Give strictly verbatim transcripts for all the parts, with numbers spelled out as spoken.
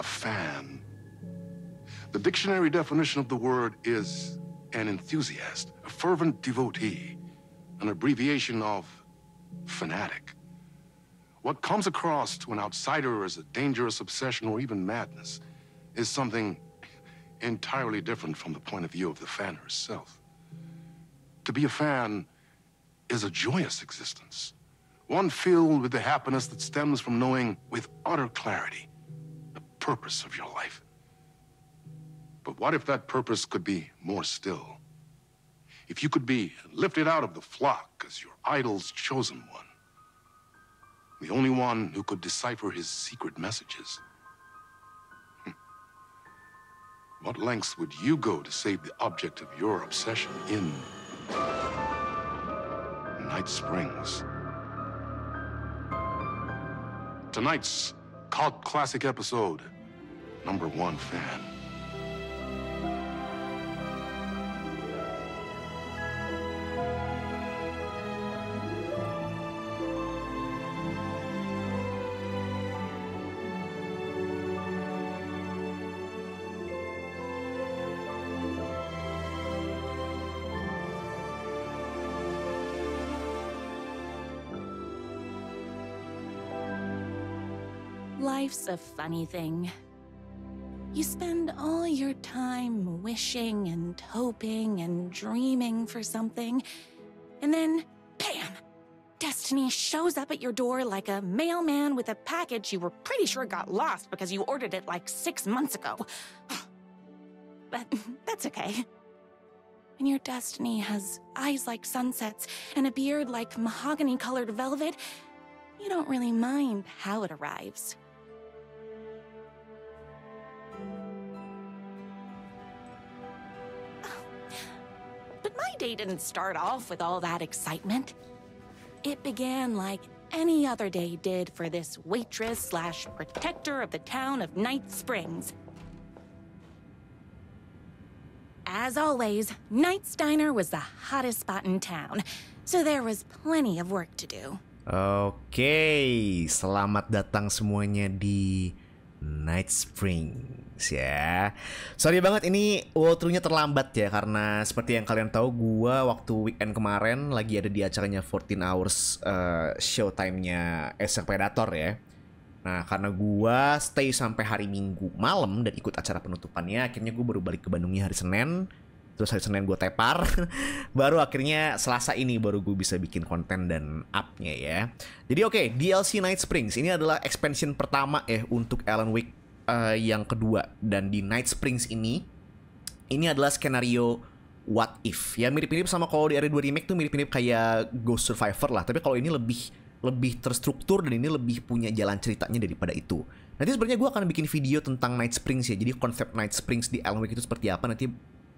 a fan. The dictionary definition of the word is an enthusiast, a fervent devotee, an abbreviation of fanatic. What comes across to an outsider as a dangerous obsession or even madness is something entirely different from the point of view of the fan herself. To be a fan is a joyous existence, one filled with the happiness that stems from knowing with utter clarity the purpose of your life. But what if that purpose could be more still? If you could be lifted out of the flock as your idol's chosen one, the only one who could decipher his secret messages. What lengths would you go to save the object of your obsession in Night Springs? Tonight's cult classic episode, number one fan. Life's a funny thing. You spend all your time wishing and hoping and dreaming for something, and then, bam! Destiny shows up at your door like a mailman with a package you were pretty sure got lost because you ordered it like six months ago. But that's okay. When your destiny has eyes like sunsets and a beard like mahogany-colored velvet, you don't really mind how it arrives. My day didn't start off with all that excitement. It began like any other day did for this waitress slash protector of the town of Night Springs. As always, Night's Diner was the hottest spot in town, so there was plenty of work to do. Okay, selamat datang semuanya di Night Springs ya. Sorry banget ini walkthrough-nya terlambat ya, karena seperti yang kalian tahu gua waktu weekend kemarin lagi ada di acaranya fourteen hours uh, showtime-nya S R Predator ya. Nah, karena gua stay sampai hari Minggu malam dan ikut acara penutupannya, akhirnya gua baru balik ke Bandungnya hari Senin. Terus hari Senin gue tepar, baru akhirnya Selasa ini baru gue bisa bikin konten dan up-nya ya. Jadi oke, okay, D L C Night Springs ini adalah expansion pertama ya untuk Alan Wake uh, yang kedua. Dan di Night Springs ini, ini adalah skenario What If. Ya mirip-mirip sama kalau di R E dua Remake tuh mirip-mirip kayak Ghost Survivor lah. Tapi kalau ini lebih lebih terstruktur dan ini lebih punya jalan ceritanya daripada itu. Nanti sebenarnya gue akan bikin video tentang Night Springs ya. Jadi konsep Night Springs di Alan Wake itu seperti apa nanti.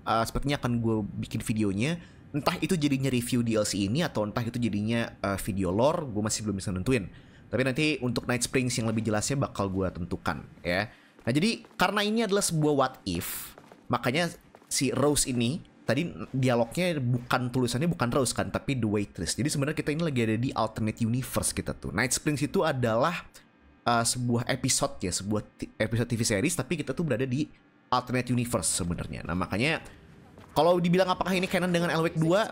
Uh, sepertinya akan gue bikin videonya. Entah itu jadinya review D L C ini atau entah itu jadinya uh, video lore. Gue masih belum bisa nentuin. Tapi nanti untuk Night Springs yang lebih jelasnya bakal gue tentukan ya. Nah jadi karena ini adalah sebuah what if, makanya si Rose ini tadi dialognya bukan tulisannya bukan Rose kan, tapi The Waitress. Jadi sebenarnya kita ini lagi ada di alternate universe kita tuh. Night Springs itu adalah uh, sebuah episode ya, sebuah episode T V series, tapi kita tuh berada di alternate universe sebenarnya. Nah makanya kalau dibilang apakah ini canon dengan Alan Wake dua,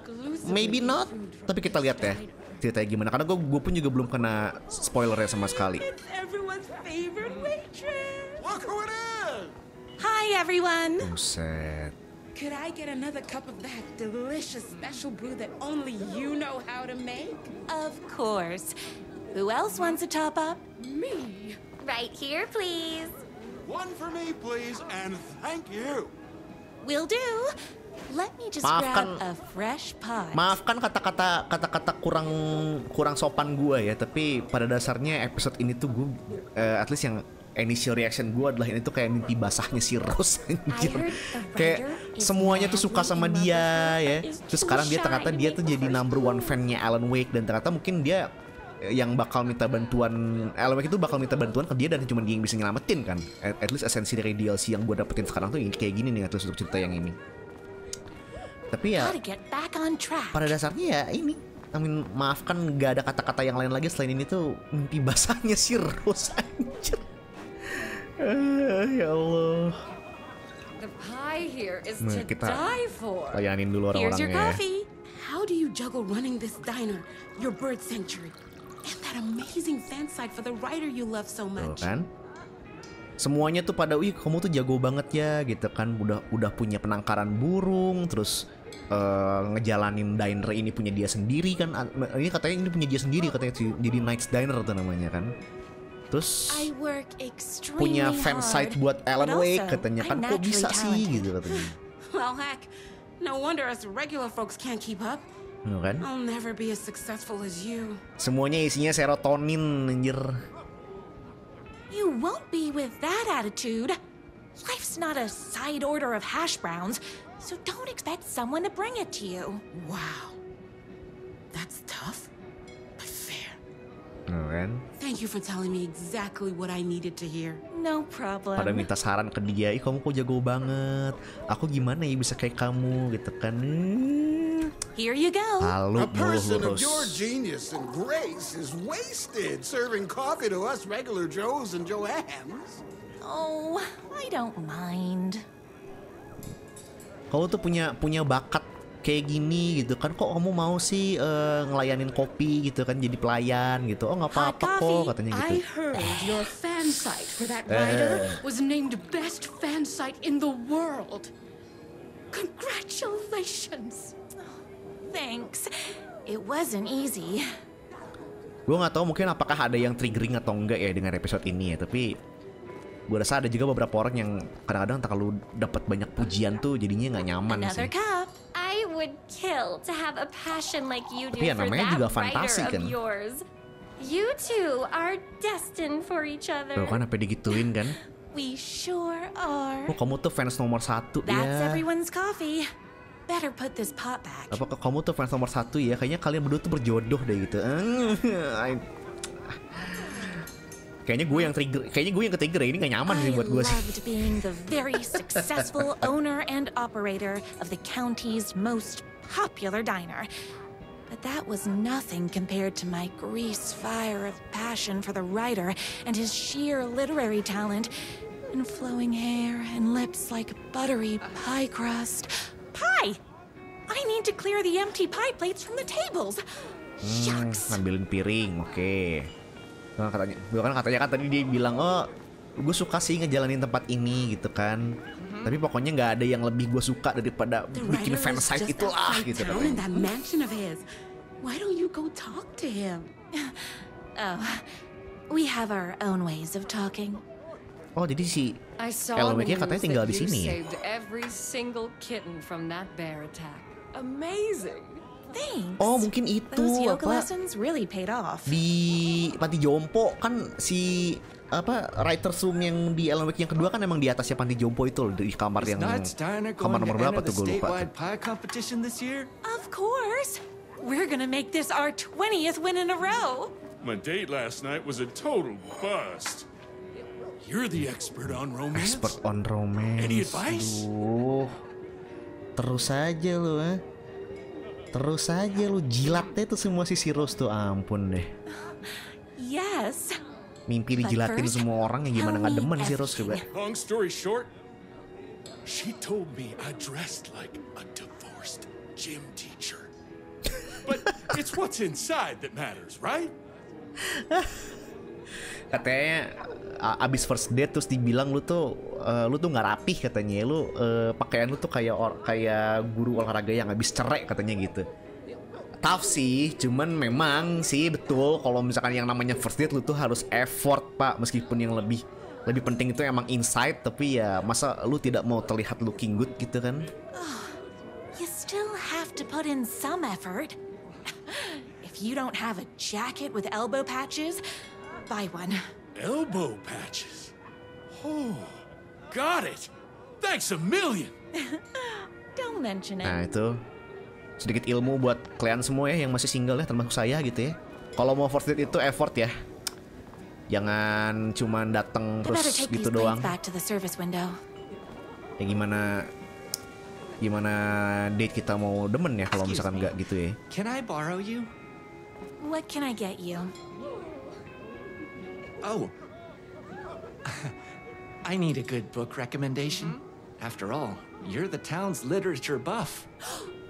maybe not. Tapi kita lihat ya ceritanya gimana. Karena gue, gue pun juga belum kena spoilernya sama sekali. Hi everyone. Buset. Could I get another cup of that delicious special brew that only you know how to make? Of course. Who else wants a top up? Me. Right here, please. One for me, please, and thank you. Will do. Let me just maafkan, grab a fresh pot. Maafkan kata-kata kata-kata kurang kurang sopan gue ya, tapi pada dasarnya episode ini tuh gue, uh, at least yang initial reaction gue adalah ini tuh kayak mimpi basahnya si Rose. Kayak semuanya tuh suka sama dia ya. Terus sekarang dia ternyata dia tuh jadi number one fan-nya Alan Wake, dan ternyata mungkin dia yang bakal minta bantuan Alan Wake itu bakal minta bantuan ke dia dan cuma dia yang bisa nyelamatin kan. At, at least esensi dari D L C yang gue dapetin sekarang tuh kayak gini nih, terus untuk cerita yang ini. Tapi ya pada dasarnya ya ini, I mean, maafkan gak ada kata-kata yang lain lagi selain ini tuh mimpi basahnya si Rose anjir. Ya Allah. Nah, kita layanin dulu orang-orangnya. How do you juggle running this diner, your bird sanctuary, and that amazing fan site for the writer you love so much? Tuh, kan? Semuanya tuh pada, wih kamu tuh jago banget ya gitu kan, udah udah punya penangkaran burung, terus uh, ngejalanin diner ini punya dia sendiri kan, ini katanya ini punya dia sendiri katanya, jadi Night's Diner tuh namanya kan. Terus punya fansite buat Alan Wake katanya kan, kok bisa sih gitu katanya. Well heck, no wonder us regular folks can't keep up. Kan? I'll never be as successful as you. Semuanya isinya serotonin anjir. You won't be with that attitude. Life's not a side order of hash browns, so don't expect someone to bring it to you. Wow. That's tough. Kan? Thank you for telling me exactly what I needed to hear. No problem. Pada minta saran ke dia, ih kamu kok jago banget. Aku gimana ya bisa kayak kamu gitu kan? Here you go. Halo, a person of your genius and grace is wasted serving coffee to us regular Joes and Joannes. Oh, I don't mind. Kau tuh punya punya bakat kayak gini gitu kan, kok kamu mau sih uh, ngelayanin kopi gitu kan, jadi pelayan gitu. Oh nggak apa-apa kok katanya gitu. I heard your fan site for that writer was named best fan site in the world. Congratulations. Thanks. It wasn't easy. Gue nggak tahu mungkin apakah ada yang triggering atau enggak ya dengan episode ini ya, tapi gue rasa ada juga beberapa orang yang kadang-kadang kalau dapat banyak pujian tuh jadinya nggak nyaman sih. I would kill to have a passion like you do for that writer of yours. You two are destined for each other. Tuh kan, apa digituin kan? We sure are. Oh, kamu tuh fans nomor satu ya. That's everyone's coffee. Better put this pot back. Apakah kamu tuh fans nomor satu ya? Kayaknya kalian berdua tuh berjodoh deh gitu. Kayaknya gue yang trigger, kayaknya gue yang ketrigger, ini gak nyaman sih buat gue sih. Hmm, ngambilin piring, oke. Okay. Katanya, bukan katanya kan tadi dia bilang, oh gue suka sih ngejalanin tempat ini gitu kan, mm-hmm. Tapi pokoknya nggak ada yang lebih gue suka daripada bikin fansite itulah gitu kan. Why don't you go talk to him? Oh, we have our own ways of talking. Oh jadi si Elmore Leonard katanya tinggal di sini. Amazing. Thanks. Oh mungkin itu apa really di panti jompo kan, si apa writer's room yang di Alan Wake yang kedua kan emang di atasnya panti jompo itu loh, di kamar yang kamar nomor berapa tuh gue lupa. Of course, we're gonna make this our twentieth win in a row. My date last night was a total bust. You're the expert on romance. Expert on romance. Any advice? Duh. Terus aja lo eh. Terus aja lu jilatnya tuh semua sisi Rose tuh, ampun deh. Yes. Mimpi dijilatin semua orang yang gimana nggak demen sih Rose coba. Long story short, she told me I dressed like a divorced gym teacher. But it's what's inside that matters, right? Katanya abis first date terus dibilang lu tuh uh, lu tuh nggak rapih katanya, lu uh, pakaian lu tuh kayak or, kayak guru olahraga yang habis cerai katanya gitu. Tough sih, cuman memang sih betul kalau misalkan yang namanya first date lu tuh harus effort pak, meskipun yang lebih lebih penting itu emang insight, tapi ya masa lu tidak mau terlihat looking good gitu kan? Oh, you still have to put in some effort. If you don't have a jacket with elbow patches, buy one. Elbow patches. Oh, got it. Thanks a million. Don't mention it. Nah itu sedikit ilmu buat kalian semua ya yang masih single ya, termasuk saya gitu ya. Kalau mau first date itu effort ya. Jangan cuman datang terus gitu doang. Ya gimana gimana date kita mau demen ya kalau misalkan nggak gitu ya. Can I borrow you? What can I get you? Oh, I need a good book recommendation. Mm-hmm. After all, you're the town's literature buff.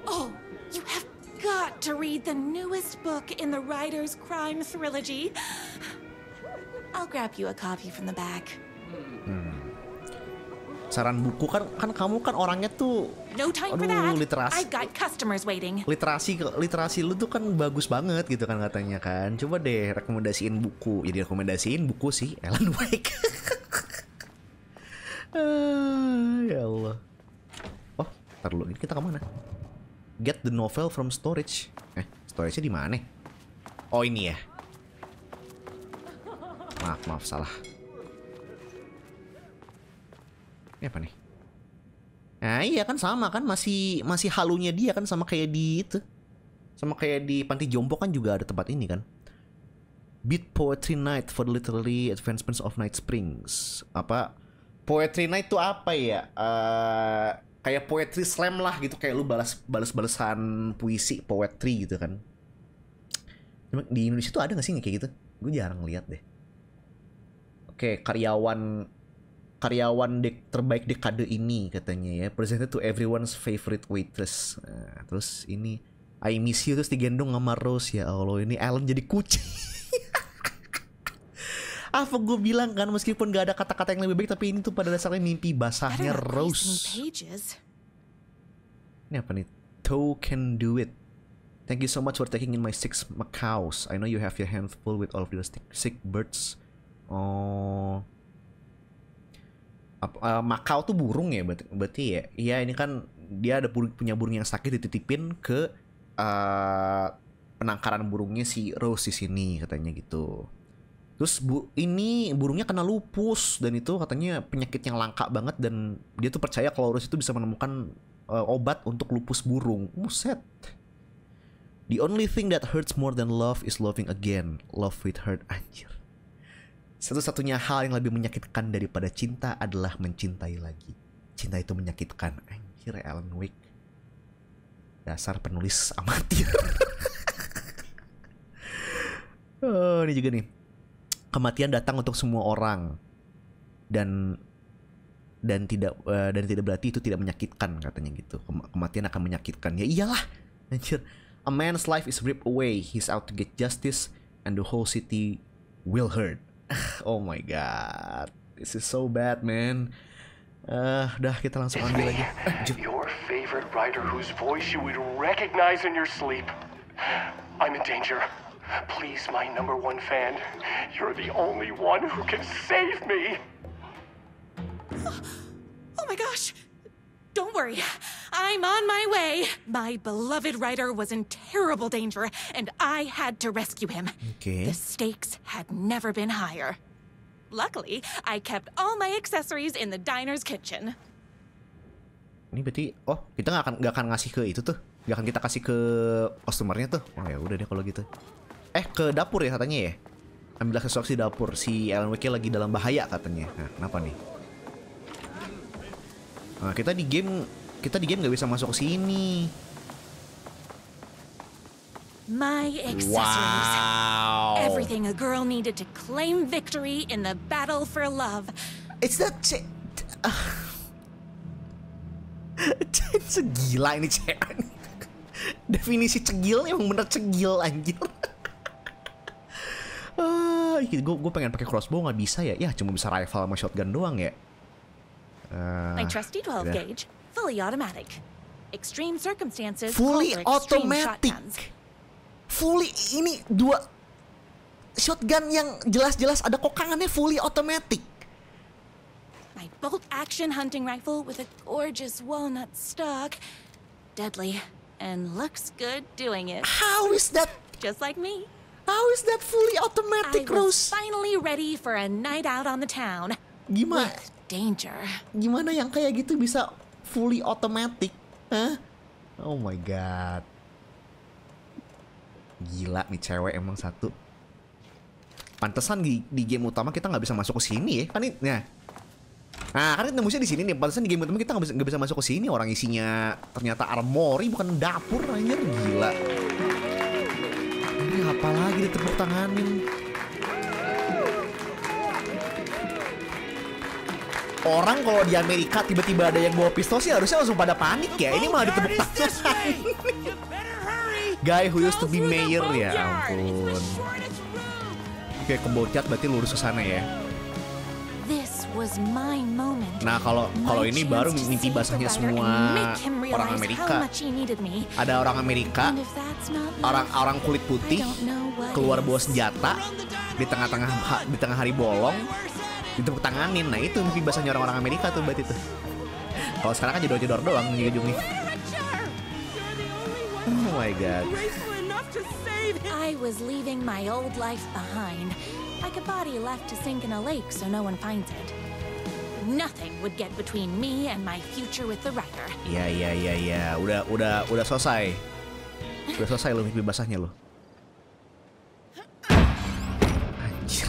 Oh, you have got to read the newest book in the writer's crime trilogy. I'll grab you a copy from the back. Hmm. Saran buku kan, kan kamu kan orangnya tuh no time aduh, for that. Literasi. I've got customers waiting. Literasi literasi lu tuh kan bagus banget gitu kan katanya kan. Coba deh rekomendasiin buku. Jadi rekomendasiin buku sih Alan Wake. uh, ya Allah. Oh, ntar dulu, ini kita kemana? Get the novel from storage. Eh, storage-nya di mana? Oh, ini ya. Maaf, maaf salah. Ini apa nih? Nah iya kan sama kan masih masih halunya dia kan sama kayak di itu. Sama kayak di Panti Jompo kan juga ada tempat ini kan. Beat Poetry Night for the Literary Advancements of Night Springs. Apa? Poetry Night tuh apa ya? Uh, kayak poetry slam lah gitu, kayak lu balas balas-balasan puisi poetry gitu kan. Di Indonesia tuh ada gak sih kayak gitu? Gue jarang lihat deh. Oke, karyawan Karyawan dek, terbaik dekade ini katanya ya. Presented to everyone's favorite waitress. Nah, terus ini I miss you terus digendong sama Rose. Ya Allah, ini Alan jadi kucing. Apa gue bilang kan, meskipun gak ada kata-kata yang lebih baik, tapi ini tuh pada dasarnya mimpi basahnya Rose. Ini apa nih? Toe can do it. Thank you so much for taking in my six macaws. I know you have your hands full with all of your sick birds. Oh, Uh, Makau tuh burung ya berarti, berarti ya. Iya ini kan dia ada burung, punya burung yang sakit dititipin ke uh, penangkaran burungnya si Rose di sini katanya gitu. Terus bu, ini burungnya kena lupus dan itu katanya penyakit yang langka banget dan dia tuh percaya kalau Rose itu bisa menemukan uh, obat untuk lupus burung. Buset. The only thing that hurts more than love is loving again. Love with hurt, anjir. Satu-satunya hal yang lebih menyakitkan daripada cinta adalah mencintai lagi. Cinta itu menyakitkan. Anjir, Alan Wake. Dasar penulis amatir. Oh, ini juga nih. Kematian datang untuk semua orang. Dan dan tidak uh, dan tidak berarti itu tidak menyakitkan katanya gitu. Kematian akan menyakitkan. Ya iyalah. Anjir. A man's life is ripped away. He's out to get justice and the whole city will hurt. Oh my god, this is so bad, man. Uh, dah kita langsung ambil lagi. Your favorite writer whose voice you would recognize in your sleep. I'm in danger. Please, my number one fan. You're the only one who can save me. Oh my gosh. Don't worry. I'm on my way. My beloved writer was in terrible danger, and I had to rescue him. Okay. The stakes had never been higher. Luckily, I kept all my accessories in the diner's kitchen. Ini berarti, oh, kita nggak akan nggak akan ngasih ke itu tuh, nggak akan kita kasih ke customernya tuh. Oh ya udah deh kalau gitu. Eh ke dapur ya katanya ya. Ambil aksesoris di dapur. Si Alan Wake lagi dalam bahaya katanya. Nah, kenapa nih? Nah, kita di game kita di game nggak bisa masuk ke sini. My accessories. Wow. Everything a girl needed to claim victory in the battle for love. It's that cewek. Cewek cegil ini cewek. Definisi cegil emang bener cegil anjir. Ah, gue gue pengen pakai crossbow nggak bisa ya? Ya cuma bisa rifle sama shotgun doang ya. Uh, My trusty twelve gauge, fully automatic. Extreme circumstances. Fully automatic. Fully ini dua shotgun yang jelas-jelas ada kokangannya fully automatic. My bolt action hunting rifle with a gorgeous walnut stock, deadly and looks good doing it. How is that? Just like me. How is that fully automatic, I Rose? I was finally ready for a night out on the town. Gimana? Danger. Gimana yang kayak gitu bisa fully automatic? Hah? Oh my god. Gila nih cewek emang satu. Pantesan di, di game utama kita nggak bisa masuk ke sini ya. Kan ini, nah. Nah, kan tembusnya di sini nih. Pantesan di game utama kita nggak bisa, nggak bisa masuk ke sini. Orang isinya ternyata armory bukan dapur aja. Gila. Ini apa lagi ditepuk tanganin? Orang kalau di Amerika tiba-tiba ada yang bawa pistol sih harusnya langsung pada panik ya. Ini malah ditepuk-tepuk. Guy who used to be mayor, ya ampun. Oke, ke Bocat berarti lurus ke sana ya. Nah, kalau kalau ini baru mimpi basahnya semua orang Amerika. Ada orang Amerika, orang-orang kulit putih keluar bawa senjata di tengah-tengah di tengah hari bolong, ditepuk tanganin. Nah, itu mimpi basahnya orang-orang Amerika tuh berarti tuh. Kalau sekarang kan jedor-jedor doang ujung-ujungnya. Oh my god. I was leaving my old life behind. Like a body left to sink in a lake so no one finds it. Nothing would get between me and my future with the writer. Ya ya ya ya, udah udah udah selesai. Udah selesai lo mimpi basahnya lo. Anjir.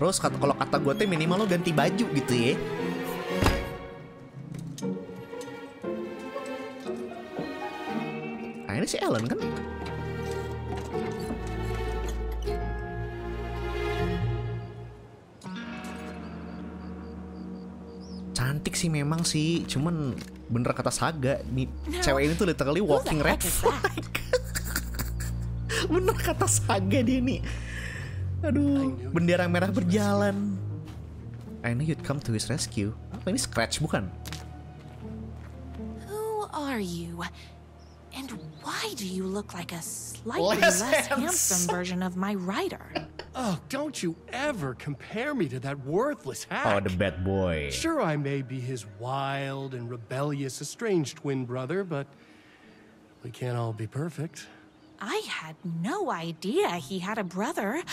Terus kata kalau kata gue tuh minimal lo ganti baju gitu ya. Nah, ini si Alan kan? Cantik sih memang sih, cuman bener kata Saga nih, cewek ini tuh literally walking red flag. Bener kata Saga dia nih. Aduh, bendera merah berjalan. I knew you'd come to his rescue. Apa ini Scratch bukan? Who are you? And why do you look like a slightly less, less handsome version of my writer? Oh, don't you ever compare me to that worthless hack. Oh, the bad boy. Sure, I may be his wild and rebellious estranged twin brother, but we can't all be perfect. I had no idea he had a brother.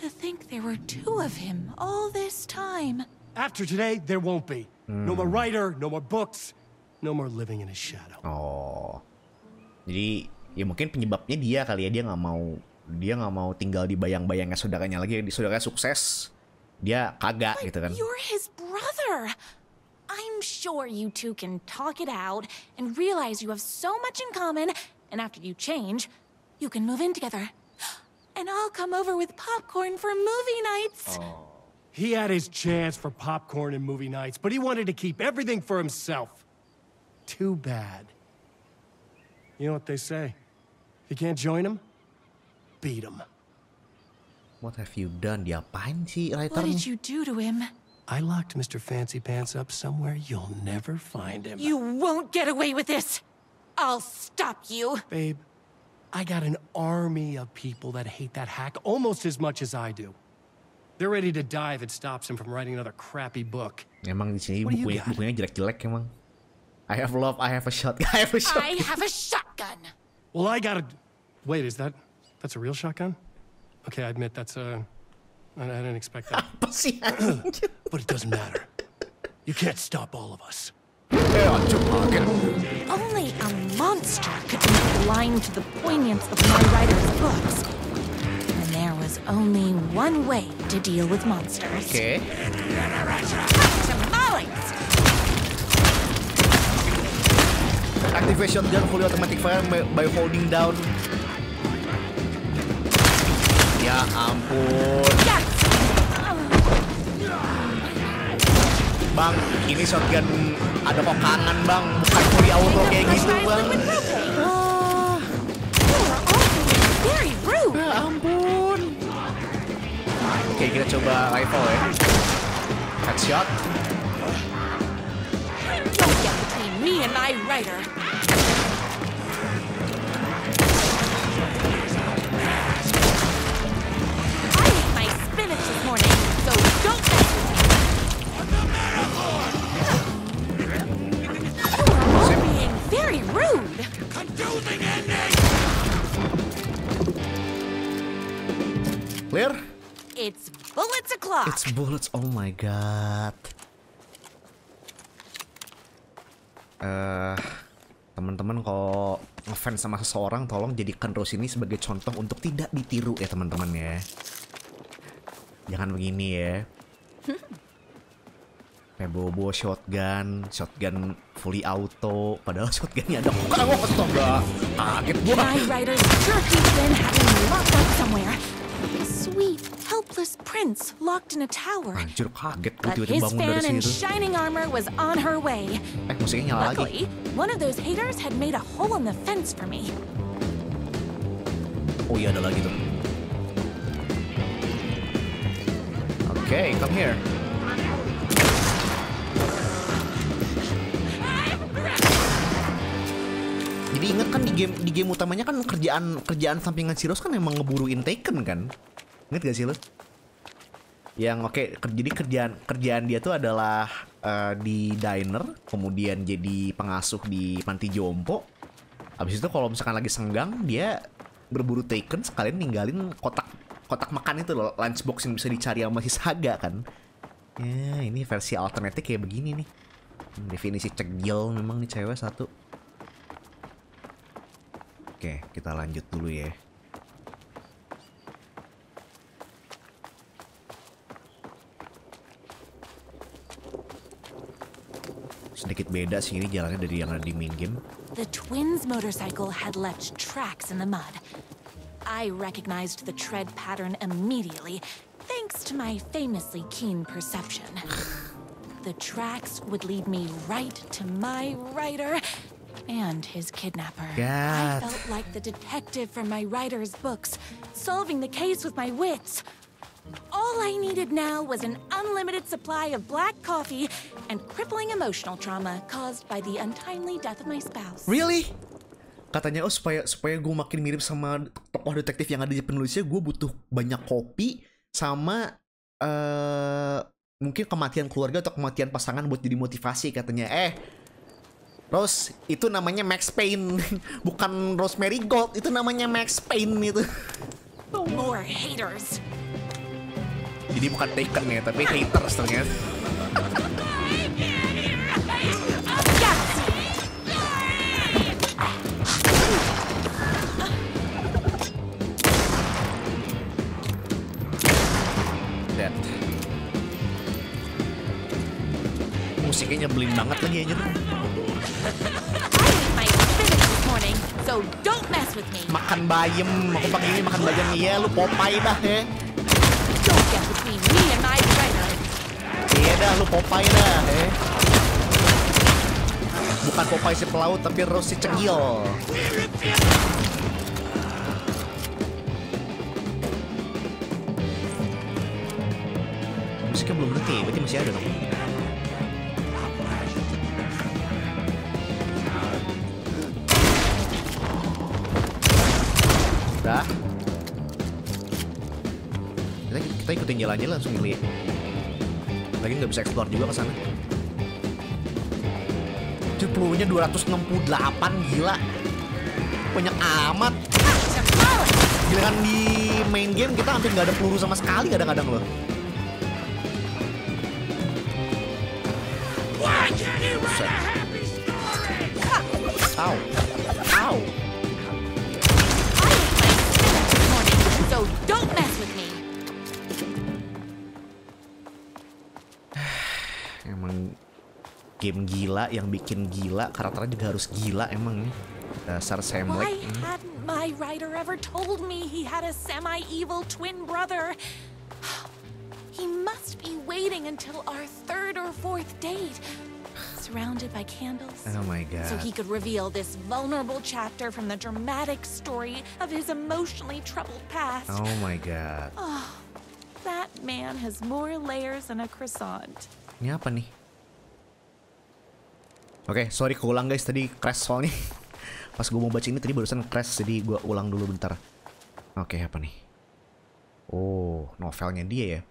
To think there were two of him all this time. After today, there won't be. Mm. No more writer, no more books, no more living in his shadow. Oh. Jadi, ya mungkin penyebabnya dia kali ya, dia nggak mau dia nggak mau tinggal di bayang-bayangnya saudaranya lagi. Di saudaranya sukses, dia kagak gitu kan. You're his brother. I'm sure you two can talk it out and realize you have so much in common. And after you change, you can move in together. And I'll come over with popcorn for movie nights. Oh. He had his chance for popcorn and movie nights, but he wanted to keep everything for himself. Too bad. You know what they say? If you can't join him, beat him. What have you done? Diapain sih writer? What did you do to him? I locked Mister Fancy Pants up somewhere you'll never find him. You won't get away with this. I'll stop you. Babe, I got an army of people that hate that hack almost as much as I do. They're ready to die if it stops him from writing another crappy book. Emang di sini bukunya, bukunya jelek-jelek emang. I have love, I have a shotgun. I have a shotgun. I have a shotgun. Well, I gotta... Wait, is that... That's a real shotgun? Okay, I admit that's a... I, I didn't expect that. But it doesn't matter. You can't stop all of us. Only a monster could be blind to the poignance of my writer's books. And there was only one way to deal with monsters. Okay. Activate shotgun fully automatic fire by holding down. Ya ampun. Bang, ini shotgun ada kokangan bang, bukan fully auto kayak gitu bang. Wah. Ya ampun. Oke, kita coba rifle ya. Headshot. Me and my writer. I ate my spinach this morning, so don't mess with me. You're all being very rude. Confusing ending. Clear? It's bullets o'clock. It's bullets. Oh my god. Uh, teman-teman kalau ngefans sama seseorang tolong jadikan Rose ini sebagai contoh untuk tidak ditiru ya teman-teman ya. Jangan begini ya. Pebobo shotgun, shotgun fully auto, padahal shotgunnya ada bukan oh, astaga. Kaget gua. Sweet, helpless prince locked in a tower. Anjir, kaget gue tiba-tiba bangun dari situ. But his fan in shining armor was on her way. Eh, musiknya nyala lagi. Luckily, one of those haters had made a hole in the fence for me. Oh iya, ada lagi tuh. Okay, come here. Jadi ingat kan di game di game utamanya kan kerjaan kerjaan sampingan Sirus kan emang ngeburuin Taken kan? Ingat gak sih lo? Yang oke, okay, ker, jadi kerjaan kerjaan dia tuh adalah uh, di diner, kemudian jadi pengasuh di panti jompo. Habis itu kalau misalkan lagi senggang dia berburu Taken sekalian ninggalin kotak kotak makan itu loh, lunchbox yang bisa dicari sama si Saga kan. Ya, ini versi alternatif kayak begini nih. Definisi cegil memang nih cewek satu. Oke, kita lanjut dulu ya. Sedikit beda sih ini jalannya dari yang ada di main game. The twins' motorcycle had left tracks in the mud. I recognized the tread pattern immediately, thanks to my famously keen perception. The tracks would lead me right to my rider. And his kidnapper. God. I felt like the detective from my writer's books, solving the case with my wits. All I needed now was an unlimited supply of black coffee and crippling emotional trauma caused by the untimely death of my spouse. Really? Katanya oh supaya supaya gue makin mirip sama tokoh detektif yang ada di penulisnya, gue butuh banyak kopi sama uh, mungkin kematian keluarga atau kematian pasangan buat jadi motivasi katanya. Eh. Rose, itu namanya Max Payne, bukan Rosemary Gold, itu namanya Max Payne itu. More haters. Jadi bukan Taken ya, tapi haters ternyata. Dead. Musiknya nyebelin banget lagi aja tuh. So don't mess with me. Makan bayam, aku pagi ini makan bayam iya, lu Popeye dah ya. Don't get between me and my brother. Iya dah, lu Popeye dah. Eh. Bukan Popeye si pelaut, tapi Rose si cengil. Musiknya belum berhenti, berarti masih ada dong. Dah. Kita, kita ikutin jalannya langsung lihat. Lagi nggak bisa explore juga ke sana. Jeplunya dua ratus enam puluh delapan gila. Banyak amat. Gila kan di main game kita hampir nggak ada peluru sama sekali kadang-kadang loh. Ow. Ow. So don't mess with me. Emang game gila yang bikin gila, karakternya juga harus gila emang nih. Dasar Sam Lake. Why hadn't my writer ever told me he had a semi-evil twin brother? He must be waiting until our third or fourth date, surrounded by candles. Oh my God. So he could reveal this vulnerable chapter from the dramatic story of his emotionally troubled past. Oh my God. Oh, that man has more layers than a croissant. Ini apa nih? Oke, okay, sorry keulang guys, tadi crash soalnya. Pas gue mau baca ini tadi barusan crash, jadi gue ulang dulu bentar. Oke, okay, apa nih? Oh, novelnya dia ya.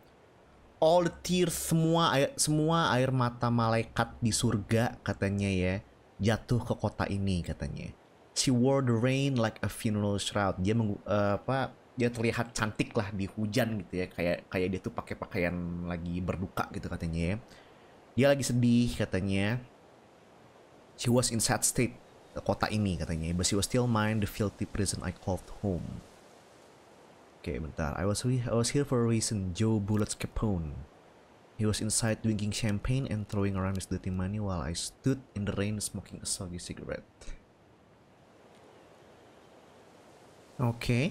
All the tears, semua air, semua air mata malaikat di surga katanya ya, jatuh ke kota ini katanya. She wore the rain like a funeral shroud. Dia meng, uh, apa dia terlihat cantik lah di hujan gitu ya, kayak kayak dia tuh pakai pakaian lagi berduka gitu katanya ya. Dia lagi sedih katanya. She was in sad state kota ini katanya, but she was still mine, the filthy prison I called home. Oke, okay, bentar. I was I was here for a reason. Joe Bullets Capone. He was inside drinking champagne and throwing around his dirty money while I stood in the rain smoking a soggy cigarette. Oke. Okay.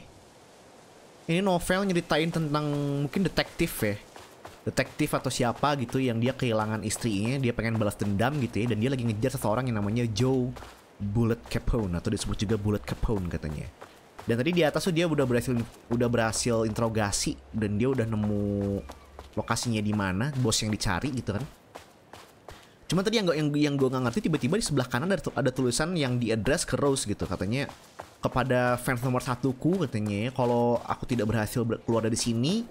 Ini novel nyeritain tentang mungkin detektif ya, detektif atau siapa gitu yang dia kehilangan istrinya, dia pengen balas dendam gitu ya, dan dia lagi ngejar seseorang yang namanya Joe Bullet Capone atau disebut juga Bullet Capone katanya. Dan tadi di atas tuh dia udah berhasil udah berhasil interogasi dan dia udah nemu lokasinya di mana bos yang dicari gitu kan. Cuma tadi yang gue yang, yang gue nggak ngerti, tiba-tiba di sebelah kanan ada, ada tulisan yang diadres ke Rose gitu, katanya kepada fans nomor satuku katanya, kalau aku tidak berhasil ber keluar dari sini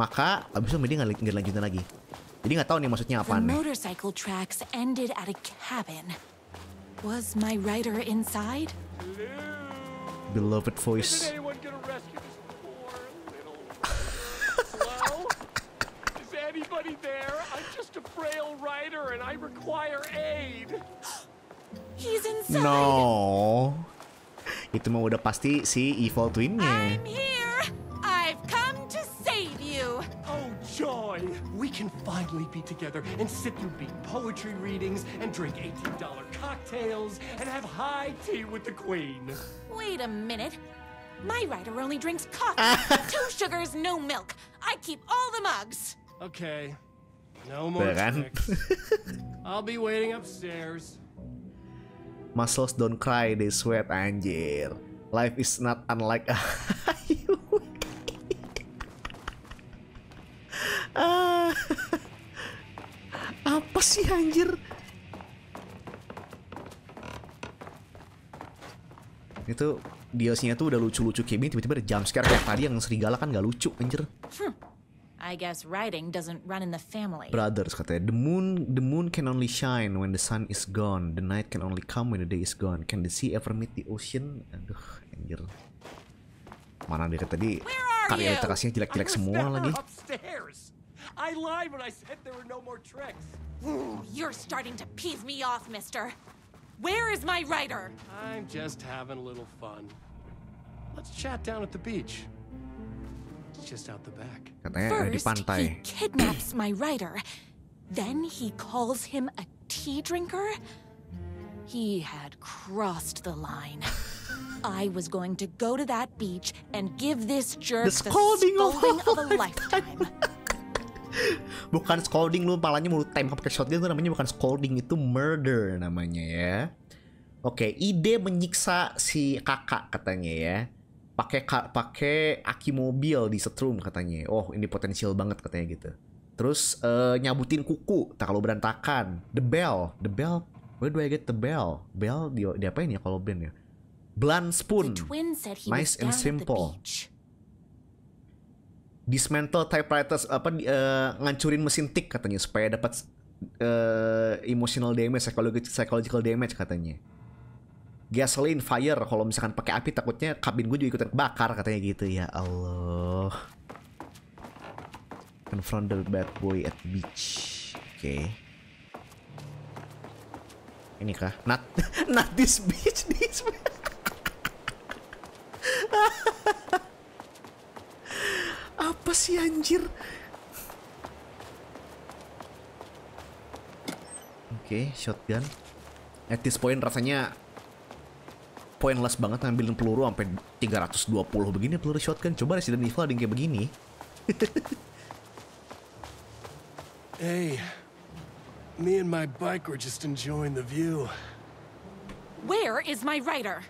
maka abis itu media nggak dilanjutin lagi. Jadi nggak tahu nih maksudnya apa nih. Motorcycle tracks ended at a cabin. Was my rider inside? Beloved voice. Anybody there? I'm just a frail rider and I require aid. He's inside. No. Itu mah udah pasti si evil twinnya. I'm here. I've come to save you. Oh joy. We can finally be together and sit through big poetry readings and drink eighteen dollar cocktails and have high tea with the queen. Wait a minute. My rider only drinks coffee, two sugars, no milk. I keep all the mugs. Okay. No more tricks. I'll be waiting upstairs. Muscles don't cry, they sweat, anjir. Life is not unlike a ah. Apa sih anjir? Itu diosnya tuh udah lucu-lucu kayak gini, tiba-tiba ada jump scare kayak tadi yang serigala kan gak lucu anjir. Hmm. I guess writing doesn't run in the family. Brothers katanya, the moon, the moon can only shine when the sun is gone. The night can only come when the day is gone. Can the sea ever meet the ocean? Aduh, anjir. Mana dari tadi karya literasinya jelek-jelek semua lagi. I lied when I said there were no more tricks. You're starting to piss me off, mister. Where is my writer? I'm just having a little fun. Let's chat down at the beach. Just out the back. First, he kidnaps my rider. Then he calls him a tea drinker. He had crossed the line. I was going to go to that beach and give this jerk the scolding of a lifetime. Bukan scolding lu, palanya mulut time pakai shot dia, itu namanya bukan scolding, itu murder namanya ya. Oke, ide menyiksa si kakak katanya ya. pakai pakai aki mobil di setrum katanya. Oh, ini potensial banget katanya gitu. Terus uh, nyabutin kuku tak kalau berantakan. The bell, the bell. Where do I get the bell? Bell di, di apa ini ya kalau band ya? Blunt spoon. Nice and simple. Dismantle typewriters, apa uh, ngancurin mesin tik katanya supaya dapat uh, emotional damage, psychological damage katanya. Gasoline fire, kalau misalkan pakai api takutnya kabin gue juga ikutan kebakar katanya gitu. Ya Allah. Confront the bad boy at beach. Oke. Okay. Ini kah? Not not this beach, this beach. Apa sih anjir? Oke, okay, shotgun. At this point rasanya pointless banget ngambilin peluru sampai tiga ratus dua puluh begini peluru shotgun. Coba Resident Evil ada yang kayak begini. Hey, me and my bike were just enjoying the view. Where is my rider?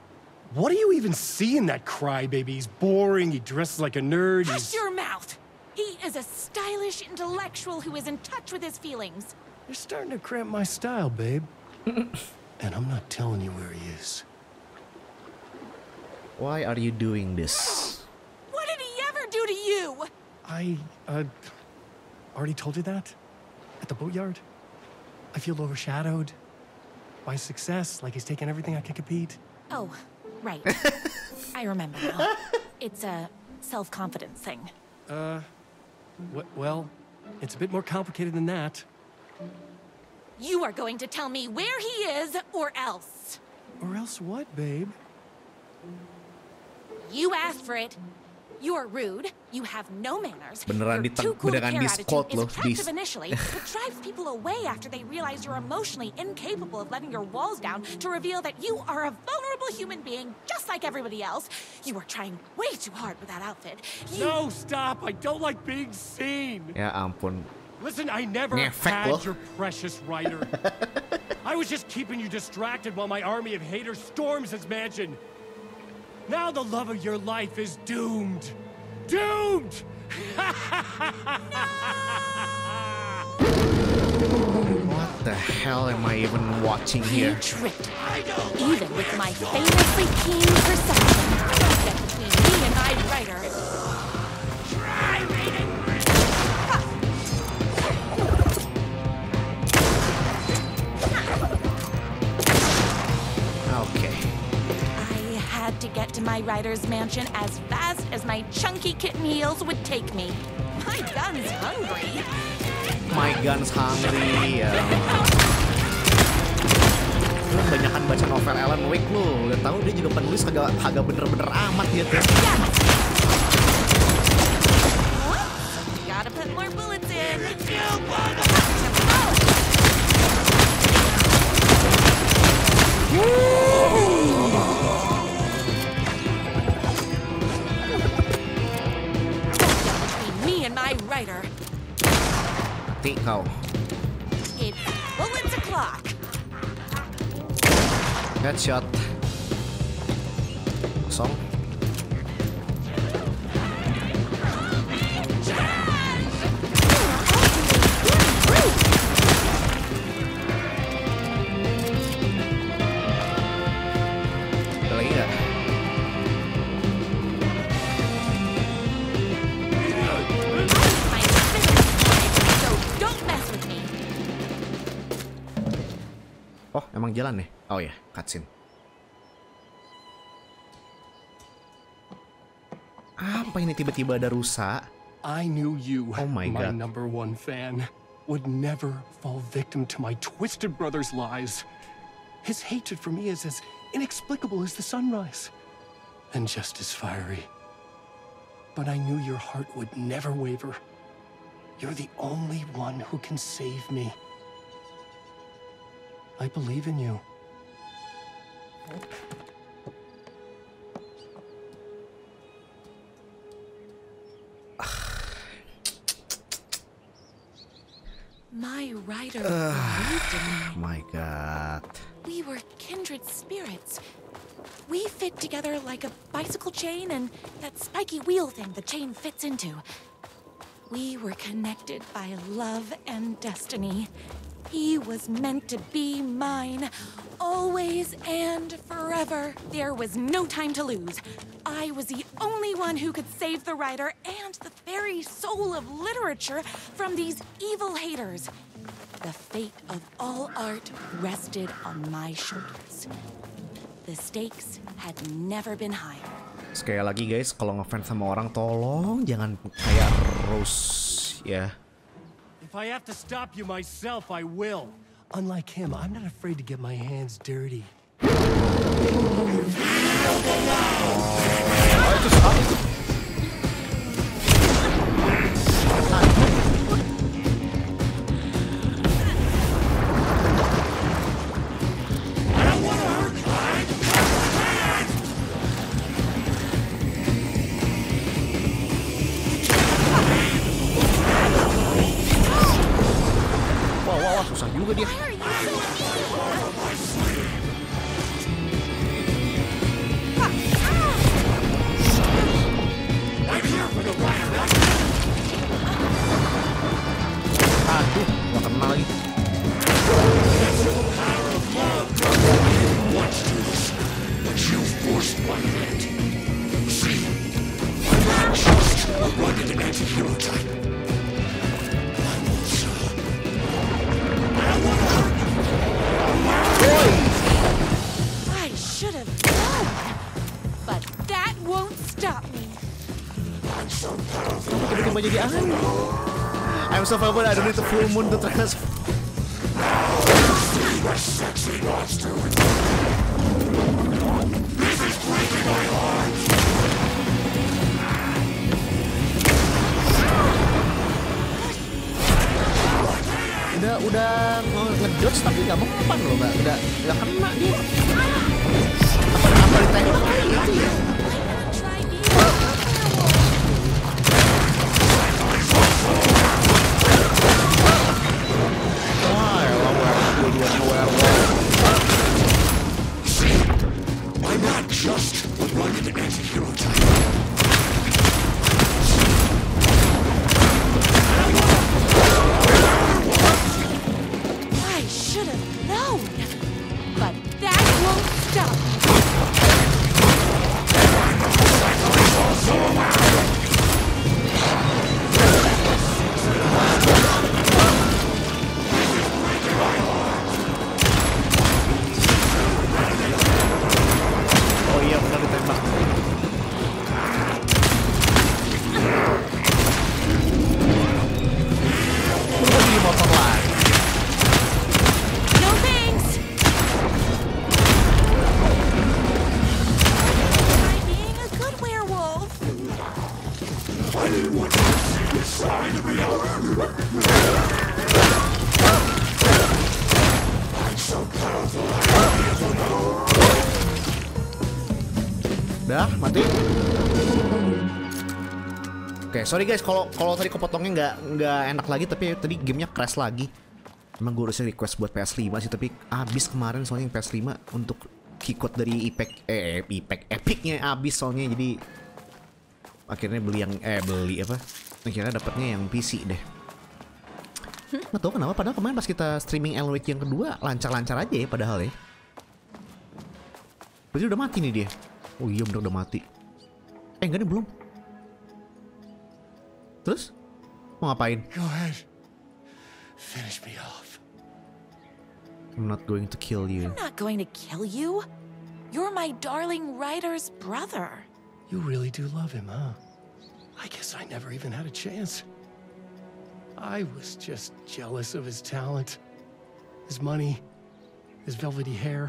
What do you even see in that crybaby? He's boring, he dresses like a nerd. Hush your mouth. He is a stylish intellectual who is in touch with his feelings. You're starting to cramp my style, babe. And I'm not telling you where he is. Why are you doing this? What did he ever do to you? I, uh, already told you that at the boatyard. I feel overshadowed by success, like he's taken everything I could compete. Oh, right. I remember now. It's a self-confidence thing. Uh, well, it's a bit more complicated than that. You are going to tell me where he is, or else. Or else what, babe? You asked for it. You're rude. You have no manners. Beneran diskot loh. Drive people away after they realize you're emotionally incapable of letting your walls down to reveal that you are a vulnerable human being just like everybody else. You are trying way too hard with that outfit. You... No, stop. I don't like being seen. Ya ampun. Listen, I never had your precious writer. I was just keeping you distracted while my army of haters storms his mansion. Now the love of your life is doomed. Doomed! What the hell am I even watching here? You tricked. Even with my famously keen perception, that between me and my writer. Try reading. To get to my rider's mansion as fast as my chunky kitten heels would take me. My gun's hungry. My gun's hungry. Ya. Kebanyakan baca novel Alan Wake lu. Udah tahu dia juga penulis agak agak bener-bener amat gitu. Gotta put more bullets in. Writer. Think how. It's bullets o'clock. Headshot. Song. Jalan nih. Oh ya, yeah. Cutscene. Apa ini tiba-tiba ada rusa? I knew you, oh my, my God. Number one fan, would never fall victim to my twisted brother's lies. His hatred for me is as inexplicable as the sunrise, and just as fiery. But I knew your heart would never waver. You're the only one who can save me. I believe in you. My rider believed in me. My God. We were kindred spirits. We fit together like a bicycle chain and that spiky wheel thing the chain fits into. We were connected by love and destiny. He was meant to be mine, always and forever. There was no time to lose. I was the only one who could save the writer and the very soul of literature from these evil haters. The fate of all art rested on my shoulders. The stakes had never been higher. Sekali lagi guys, kalau ngefans sama orang tolong jangan kayak Rose ya. If I have to stop you myself, I will. Unlike him, I'm not afraid to get my hands dirty. So far, but I don't need the full moon to transfer. George tapi nggak mempan loh, nggak nggak nggak kena dia. Apa ditanya itu ya? Wah, I'm not just what one in the anti-hero type. Sorry guys, kalau kalau tadi kepotongnya nggak nggak enak lagi, tapi tadi gamenya crash lagi. Emang gue harusnya request buat P S lima sih, tapi abis kemarin soalnya yang P S lima untuk keycode dari Epic eh Epic Epicnya abis soalnya, jadi akhirnya beli yang eh beli apa? Akhirnya dapatnya yang P C deh. Nggak tahu kenapa, padahal kemarin pas kita streaming Alan Wake yang kedua lancar-lancar aja ya padahal ya. Berarti udah mati nih dia. Oh iya bener udah mati. Eh enggak nih belum. Terus mau ngapain? Go ahead. Finish me off. I'm not going to kill you. I'm not going to kill you. You're my darling writer's brother. You really do love him, huh? I guess I never even had a chance. I was just jealous of his talent, his money, his velvety hair.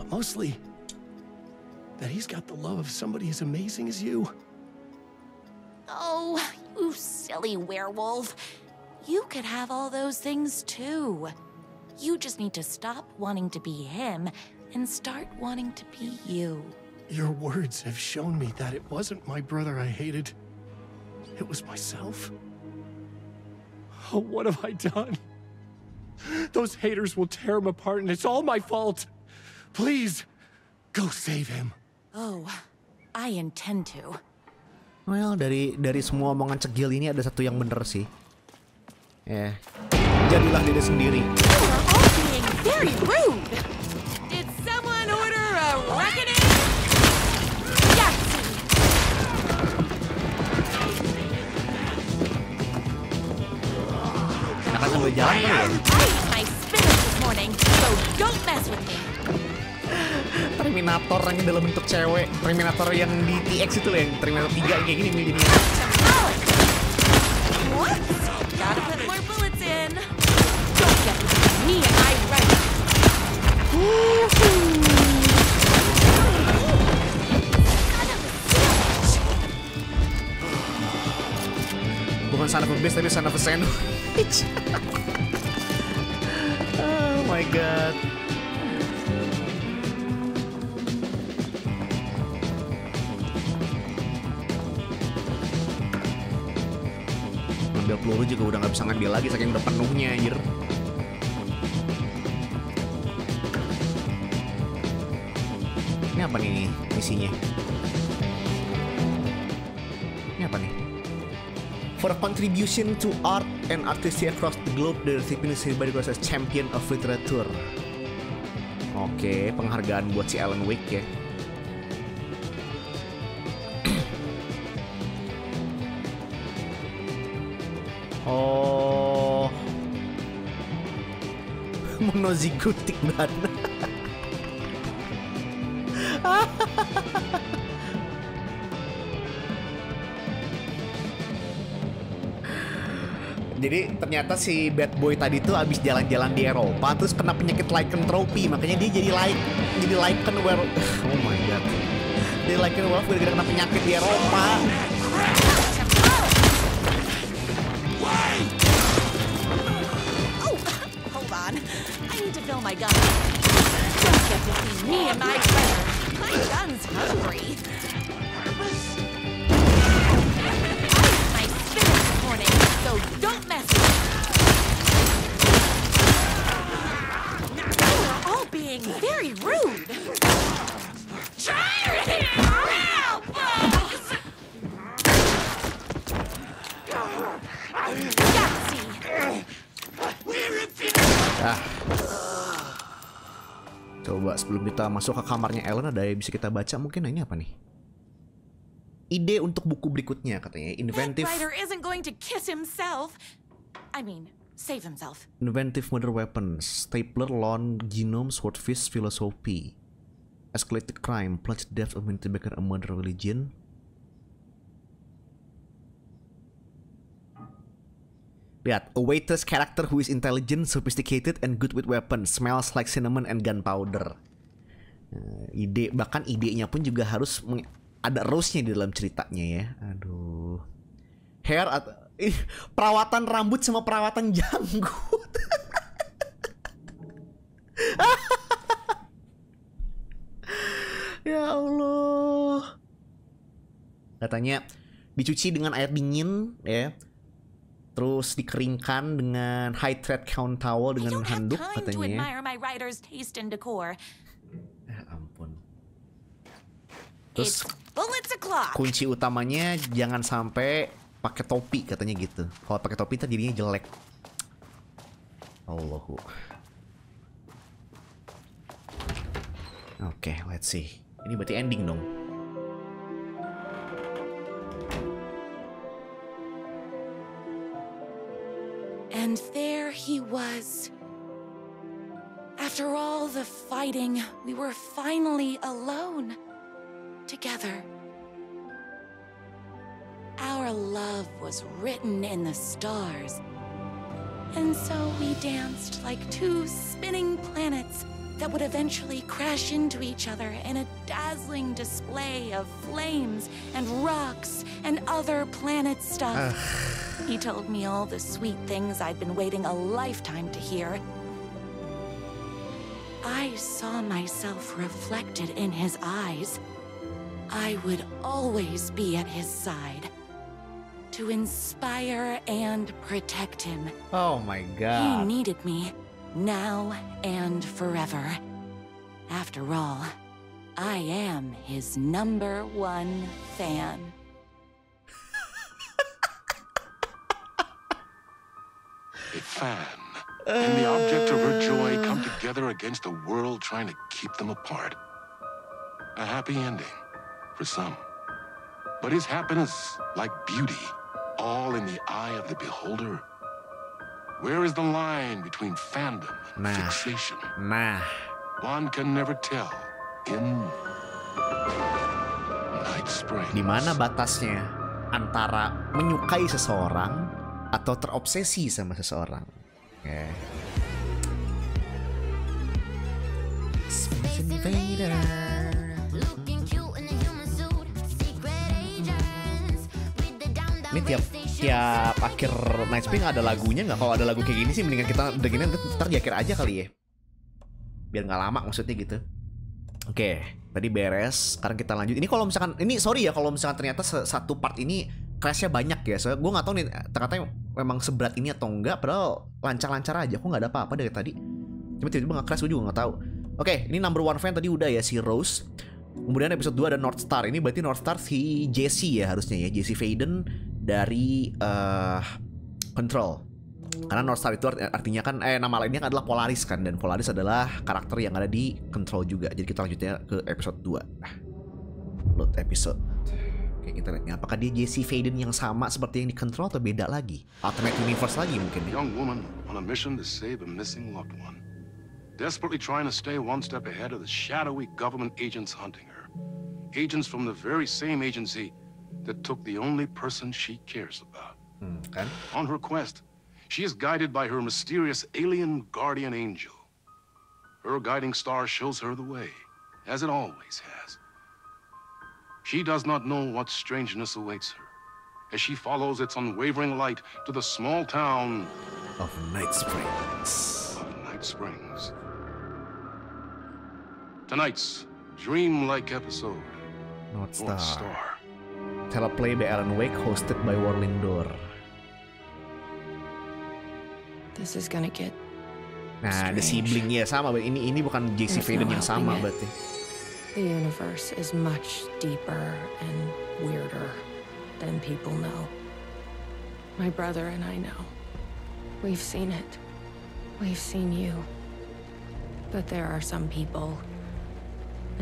But mostly that he's got the love of somebody as amazing as you. Oh, you silly werewolf. You could have all those things too. You just need to stop wanting to be him and start wanting to be you. Your words have shown me that it wasn't my brother I hated. It was myself. Oh, what have I done? Those haters will tear him apart and it's all my fault. Please, go save him. Oh, I intend to. Well, dari dari semua omongan cegil ini ada satu yang bener sih. Ya, yeah. Jadilah diri sendiri. Very rude. Did someone order a reckoning? Yes. Akan sambil jalan ya. My spirit this morning, so don't mess with me. Terminator hanya dalam bentuk cewek. Terminator yang di T X itu loh, yang Terminator tiga kayak gini begini. Bukan son of a bitch tapi son of a sandwich. Oh my god. Peluru juga udah nggak bisa ngambil lagi saking udah penuhnya anjir. Ini apa nih, nih misinya? Ini apa nih? For a contribution to art and artistry across the globe, the recipient is recognized as champion of literature. Oke, penghargaan buat si Alan Wake ya. Oh, monozigotik banget. Jadi ternyata si bad boy tadi tuh abis jalan-jalan di Eropa terus kena penyakit Lycan trophy, makanya dia jadi like jadi Lycan werewolf. Oh my god, dia Lycan werewolf gara-gara kena penyakit di Eropa. on. I need to fill my gun. Don't get to see me and my treasure. My gun's hungry. I ate my spinach this morning, so don't mess with me. You are all being very rude. Ah. Coba sebelum kita masuk ke kamarnya Ellen, ada yang bisa kita baca mungkin. Nah, ini apa nih? Ide untuk buku berikutnya katanya. Inventive Inventive Murder Weapons, Stapler, Lawn, Genome, Swordfish, Philosophy, Escalated Crime, Plunged Depth of Mintebaker, A Murder Religion. Lihat, a waitress character who is intelligent, sophisticated, and good with weapons, smells like cinnamon and gunpowder. Nah, ide, bahkan idenya pun juga harus ada rose-nya di dalam ceritanya ya. Aduh. Hair atau eh, perawatan rambut sama perawatan janggut. Ya Allah. Katanya dicuci dengan air dingin ya. Terus dikeringkan dengan high thread count towel dengan handuk katanya. Ya ampun. Terus kunci utamanya jangan sampai pakai topi katanya gitu. Kalau pakai topi ntar jadinya jelek. Allahu. Oke, okay, let's see. Ini berarti ending dong. And there he was. After all the fighting, we were finally alone together. Our love was written in the stars. And so we danced like two spinning planets that would eventually crash into each other in a dazzling display of flames and rocks and other planet stuff. He told me all the sweet things I'd been waiting a lifetime to hear. I saw myself reflected in his eyes. I would always be at his side to inspire and protect him. Oh my God. He needed me. Now and forever. After all, I am his number one fan. A fan and the object of her joy come together against a world trying to keep them apart. A happy ending for some. But is happiness, like beauty, all in the eye of the beholder? Where is the line between fandom and nah. fixation? Nah. One can never tell. In Night Springs. Di mana batasnya antara menyukai seseorang atau terobsesi sama seseorang? Okay. Space Invader. Ini tiap tiap akhir Night Spring ada lagunya nggak? Kalau ada lagu kayak gini sih mendingan kita dengerin ntar di akhir aja kali ya, biar nggak lama maksudnya gitu. Oke, tadi beres. Sekarang kita lanjut. Ini kalau misalkan ini sorry ya kalau misalkan ternyata satu part ini crashnya banyak ya. Soalnya gue nggak tahu nih ternyata memang seberat ini atau enggak. Padahal lancar-lancar aja. Kok nggak ada apa-apa dari tadi. Cuma tiba-tiba nggak crash, gue juga nggak tahu. Oke, ini number one fan tadi udah ya si Rose. Kemudian episode dua ada North Star. Ini berarti North Star si Jesse ya harusnya ya, Jesse Faden dari uh, Control. Karena North Star itu artinya kan eh nama lainnya adalah Polaris kan, dan Polaris adalah karakter yang ada di Control juga. Jadi kita lanjutnya ke episode dua. Load episode. Oke, kita lihat apakah dia Jesse Faden yang sama seperti yang di Control atau beda lagi? Alternate universe lagi mungkin. Young woman on a mission to save a missing loved one. Desperately trying to stay one step ahead of the shadowy government agents hunting her. Agents from the very same agency that took the only person she cares about. Okay. On her quest, she is guided by her mysterious alien guardian angel. Her guiding star shows her the way, as it always has. She does not know what strangeness awaits her, as she follows its unwavering light to the small town of Night Springs. Of Night Night Springs. Tonight's dreamlike episode, North Star. North Star. Teleplay by Alan Wake, hosted by Warlin Door. This is gonna get nah, ada siblingnya sama, ini ini bukan Jesse Faden yang sama berarti. The universe is much deeper and weirder than people know. My brother and I know. We've seen it. We've seen you. But there are some people,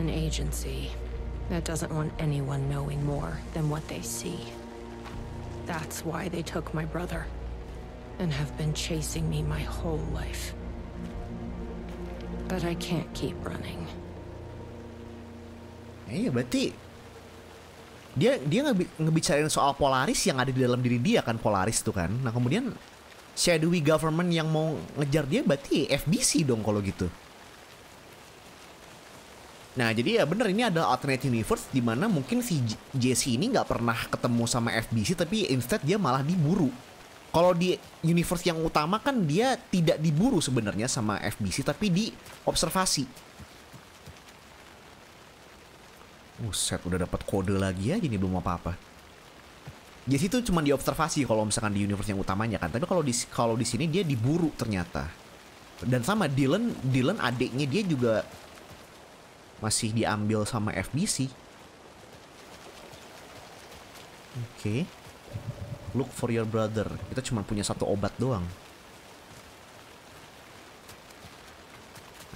an agency, that doesn't want anyone knowing more than what they see. That's why they took my brother and have been chasing me my whole life. But I can't keep running. Eh, berarti dia dia nge ngebicarain soal Polaris yang ada di dalam diri dia kan, Polaris tuh kan. Nah, kemudian shadowy government yang mau ngejar dia berarti F B C dong kalau gitu. Nah, jadi ya bener, ini adalah alternate universe di mana mungkin si Jesse ini nggak pernah ketemu sama F B C, tapi instead dia malah diburu. Kalau di universe yang utama kan dia tidak diburu sebenarnya sama F B C, tapi diobservasi. Buset, udah dapat kode lagi aja nih, belum apa-apa. Jesse itu cuma diobservasi kalau misalkan di universe yang utamanya kan, tapi kalau di kalau di sini dia diburu ternyata. Dan sama Dylan, Dylan adiknya dia juga masih diambil sama F B C. Oke, okay. Look for your brother. Kita cuma punya satu obat doang.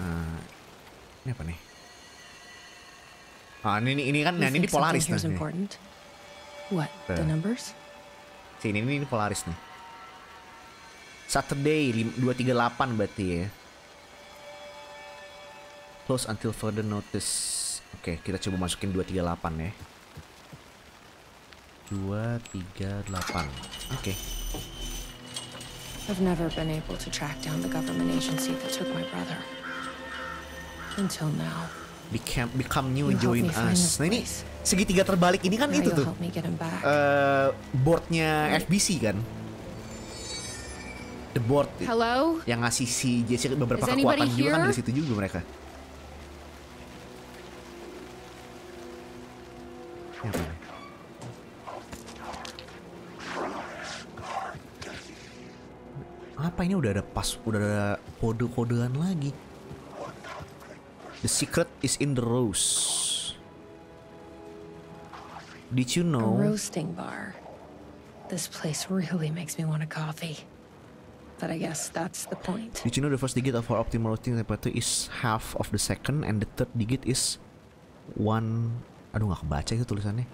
Nah, ini apa nih? Ah, ini ini kan, nah, ini Polaris nih. What? The numbers? Sini ini Polaris nih. Saturday dua tiga delapan berarti ya. Close until further notice. Oke, okay, kita coba masukin dua tiga delapan ya. dua tiga delapan. Oke. Okay. I've never been able to track down the government agency that took my brother. Until now. Become, become new and join us. Nah, ini segitiga terbalik ini kan now itu tuh. Uh, boardnya F B C kan. The board. Hello? Yang ngasih si Jesse beberapa Is kekuatan juga kan, dari situ juga mereka. Apa ini udah ada pas, udah ada kode-kodean lagi. The secret is in the rose. Did you know? A roasting bar. This place really makes me want a coffee. But I guess that's the point. Did you know the first digit of our optimal roasting temperature is half of the second, and the third digit is one. Aduh, nggak kebaca itu tulisannya.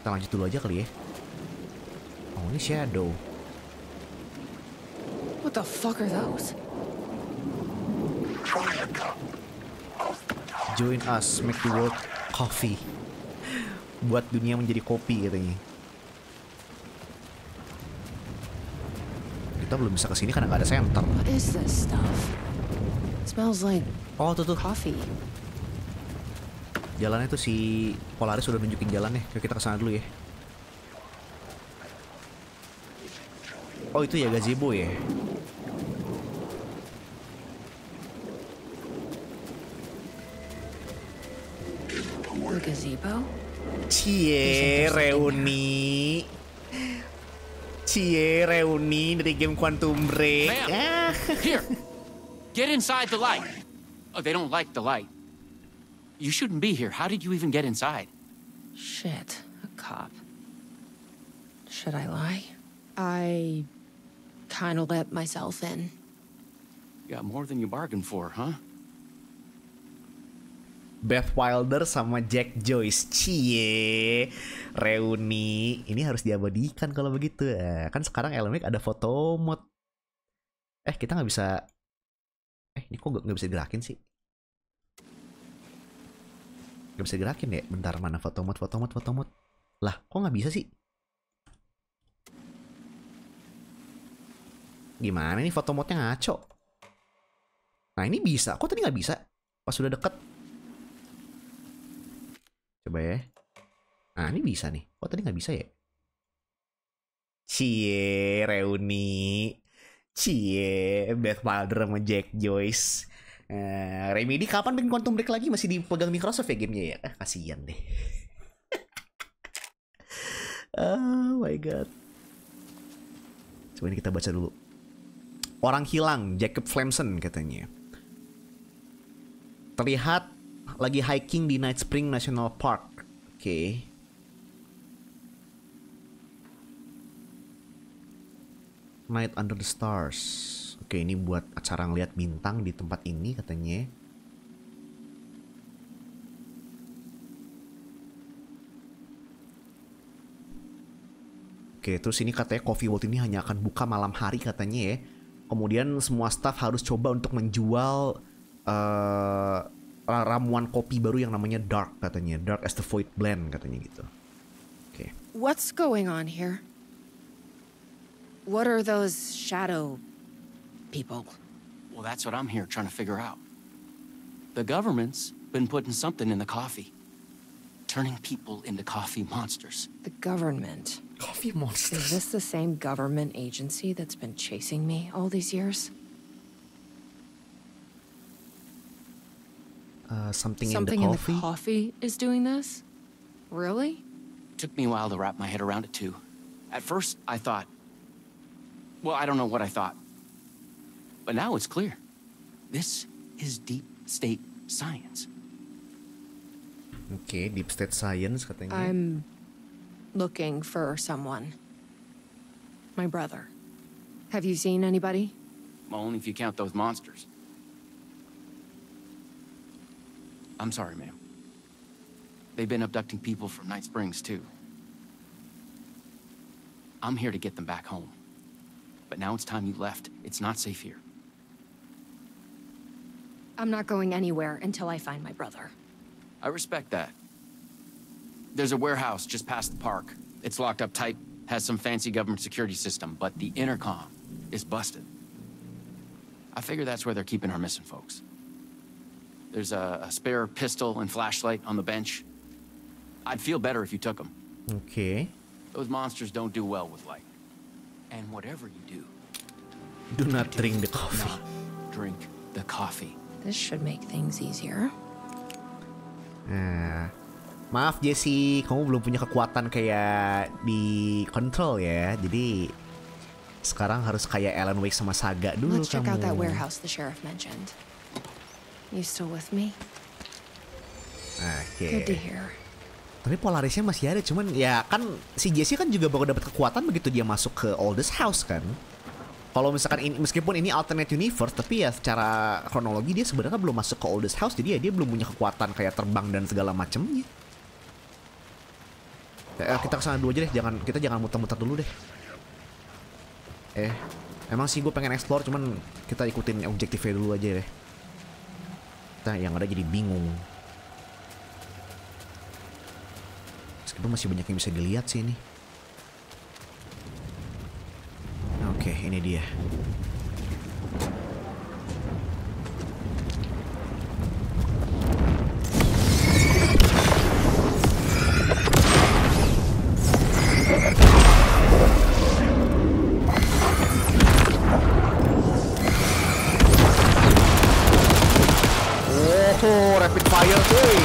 Kita lanjut dulu aja kali ya. Oh, ini shadow. What the fuck are those? Join us, make the world coffee. Buat dunia menjadi kopi katanya. Kita belum bisa kesini karena nggak ada senter. What is this stuff? It smells like oh, tuh, tuh. Coffee. Jalannya tuh si Polaris sudah nunjukin jalannya. Yuk kita kesana dulu ya. Oh, itu ya gazebo ya. Gazebo? Cie reuni. Cie reuni dari game Quantum Break. Ah. Here. Get inside the light. Oh, they don't like the light. You shouldn't be here. How did you even get inside? Shit, a cop. Should I lie? I kind of let myself in. You got more than you bargained for, huh? Beth Wilder sama Jack Joyce. Cie reuni. Ini harus diabadikan kalau begitu. Eh, kan sekarang Alan Wake ada foto mod. Eh, kita nggak bisa. Eh, ini kok nggak bisa gerakin sih? Gak bisa gerakin ya? Bentar, mana foto mod, foto mod, foto mod. Lah, kok nggak bisa sih? Gimana nih foto modnya ngaco? Nah, ini bisa. Kok tadi nggak bisa? Pas sudah deket. Coba ya. Nah, ini bisa nih. Kok tadi nggak bisa ya? Cie reuni. Cie, Beth Wilder sama Jack Joyce. Uh, Remedy kapan bikin Quantum Break lagi? Masih dipegang Microsoft ya gamenya ya? Eh, kasihan deh. Oh my god. Coba ini kita baca dulu. Orang hilang, Jacob Flamson katanya. Terlihat lagi hiking di Night Spring National Park. Oke. Okay. Night Under the Stars. Oke, ini buat acara ngeliat bintang di tempat ini katanya. Oke, terus ini katanya Coffee World ini hanya akan buka malam hari katanya ya. Kemudian semua staff harus coba untuk menjual uh, ramuan kopi baru yang namanya Dark katanya. Dark as the Void Blend katanya gitu. Oke. What's going on here? What are those shadow people? Well, that's what I'm here trying to figure out. The government's been putting something in the coffee. Turning people into coffee monsters. The government? Coffee monsters? Is this the same government agency that's been chasing me all these years? Uh, something, something in the coffee? Something in the coffee is doing this? Really? Took me a while to wrap my head around it, too. At first, I thought... Well, I don't know what I thought. But now it's clear. This is deep state science. Okay, deep state science katanya. I'm looking for someone. My brother. Have you seen anybody? Well, only if you count those monsters. I'm sorry, ma'am. They've been abducting people from Night Springs, too. I'm here to get them back home. But now it's time you left. It's not safe here. I'm not going anywhere until I find my brother. I respect that. There's a warehouse just past the park. It's locked up tight, has some fancy government security system, but the intercom is busted. I figure that's where they're keeping our missing folks. There's a, a spare pistol and flashlight on the bench. I'd feel better if you took them. Okay. Those monsters don't do well with light. And whatever you do, do not drink the coffee. Drink the coffee. This should make things easier. Nah, maaf Jesse, kamu belum punya kekuatan kayak di Control ya. Jadi sekarang harus kayak Alan Wake sama Saga dulu. Let's check kamu. out that warehouse the sheriff mentioned. You still with me? Oke. Okay. Good to hear. Tapi Polarisnya masih ada, cuman ya kan si Jesse kan juga baru dapat kekuatan begitu dia masuk ke Oldest House kan. Kalau misalkan ini, meskipun ini alternate universe, tapi ya secara kronologi dia sebenarnya belum masuk ke Oldest House, jadi ya dia belum punya kekuatan kayak terbang dan segala macemnya. Eh, kita kesana dulu aja deh, jangan kita jangan muter-muter dulu deh. Eh, emang sih gue pengen explore, cuman kita ikutin objektifnya dulu aja deh. Nah, yang ada jadi bingung. Itu masih banyak yang bisa dilihat sih ini. Oke, okay, ini dia. Oh, rapid fire cuy.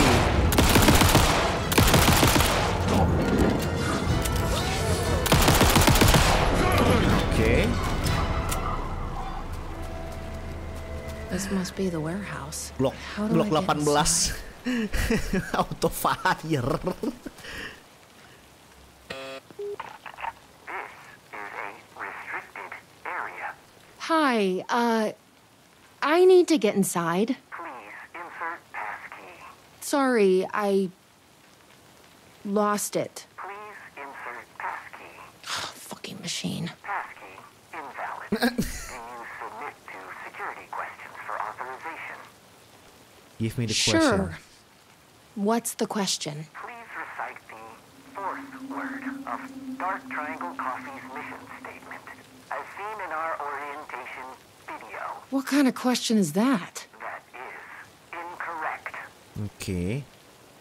Must be the warehouse. Blok, blok eighteen. Auto fire. This is a restricted area. Hi, uh I need to get inside. Please insert passkey. Sorry, I lost it. Please insert passkey. Oh, fucking machine. Passkey invalid. Give me the sure. question. What's the question? Please recite the fourth word of Dark Triangle Coffee's mission statement, as seen in our orientation video. What kind of question is that? That is incorrect. Okay.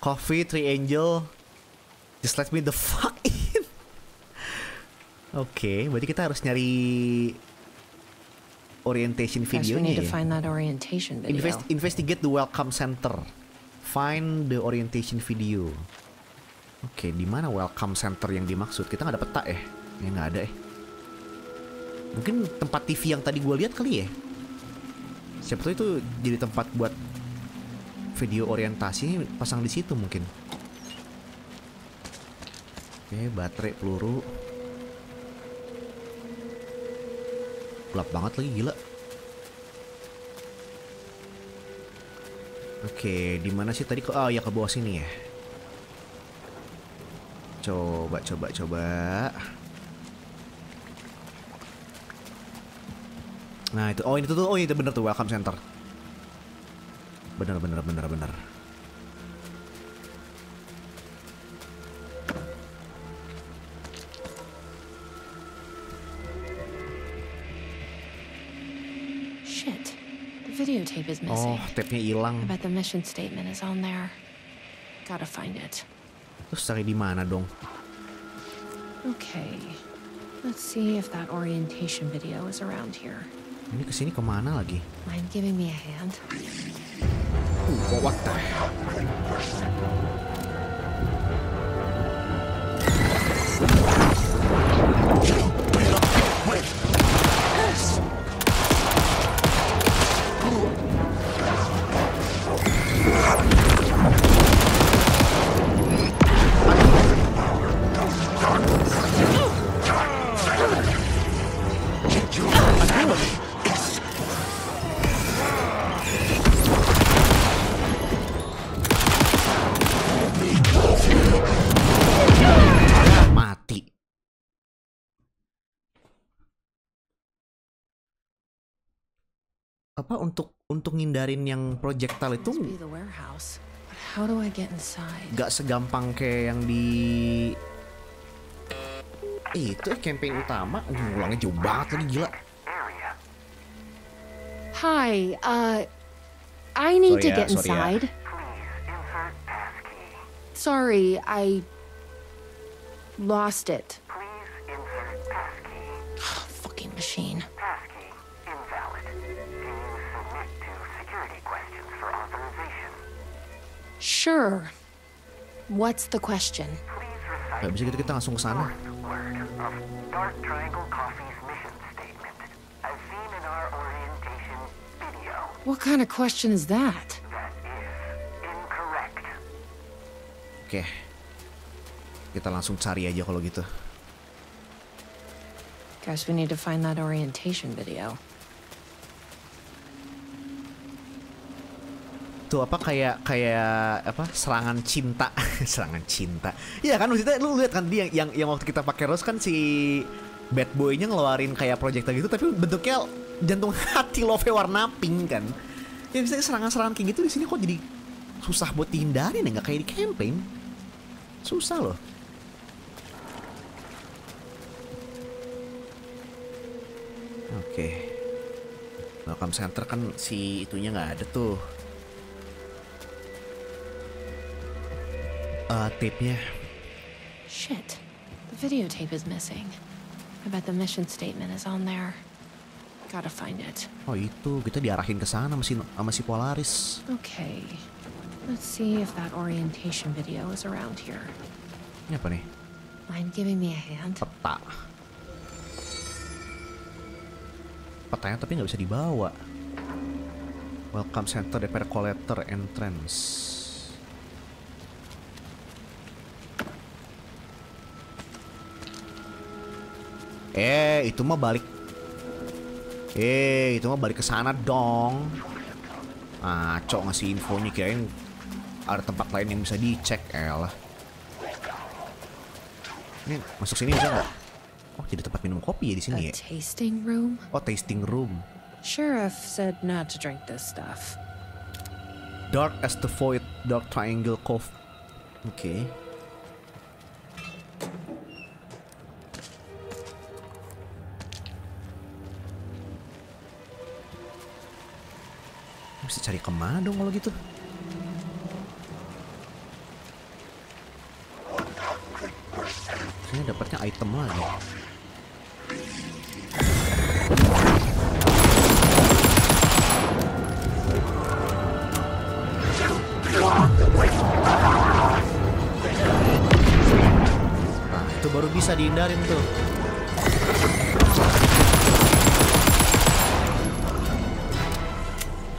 Coffee, Three Angel, just let me the fuck in. Oke, okay, berarti kita harus nyari orientation videonya ya. Orientation video. Invest, investigate the welcome center. Find the orientation video. Oke, okay, di mana welcome center yang dimaksud? Kita nggak ada peta ya? Ya nggak ada ya. Mungkin tempat T V yang tadi gue lihat kali ya. Siapa tahu itu jadi tempat buat video orientasi, pasang di situ mungkin. Oke, okay, baterai, peluru. Gelap banget lagi, gila. Oke, di mana sih tadi? Oh ya, ke bawah sini ya. Coba, coba, coba. Nah itu, oh ini tuh, oh itu bener tuh welcome center. Bener, bener, bener, bener. Shit, the videotape is missing. Oh, tape-nya hilang. I bet the mission statement is on there. Gotta find it. Terus cari di mana dong? Okay, let's see if that orientation video is around here. Ini kesini kemana lagi? Mind giving me a hand? Uh, what the hell? Apa untuk untuk ngindarin yang projectile itu nggak segampang kayak yang di eh, itu campaign utama. Uh, ulangnya jauh banget lagi, gila. Hi, uh, I need sorry to ya, get inside. Sorry, I lost it. Fucking machine. Sure. What's the question? Gak bisa gitu, kita langsung ke sana. Dark Triangle Coffee's mission statement, as seen in our orientation video. What kind of question is that? That is incorrect. Oke, okay. Kita langsung cari aja kalau gitu. Guys, we need to find that orientation video. Tuh apa kayak kayak apa serangan cinta serangan cinta ya kan, maksudnya lu lihat kan dia yang yang waktu kita pakai Rose kan si bad boy-nya ngeluarin kayak projectile gitu tapi bentuknya jantung hati love warna pink kan ya, misalnya serangan-serangan kayak gitu di sini kok jadi susah buat dihindarin ya, nggak kayak di campaign susah loh. Oke, okay. Welcome center kan si itunya nggak ada tuh. Uh, tape-nya. Shit, the videotape is missing. I bet the mission statement is on there. Gotta find it. Oh itu, kita diarahin ke sana sama si, sama si Polaris. Okay, let's see if that orientation video is around here. Ini apa nih? Mind giving me a hand? Peta. Petanya tapi nggak bisa dibawa. Welcome center, D P R collector, entrance. Eh, itu mah balik. Eh, itu mah balik ke sana dong. Ah, cok ngasih infonya kirain ada tempat lain yang bisa dicek. Elah. Ini masuk sini bisa nggak? Oh, jadi tempat minum kopi ya di sini ya. Tasting room. Oh, tasting room. Sheriff said not to drink this stuff. Dark as the void, Dark Triangle Coffee. Oke. Okay. Bisa cari kemana dong kalau gitu? Ini dapatnya item lagi. tuh, baru bisa dihindarin tuh.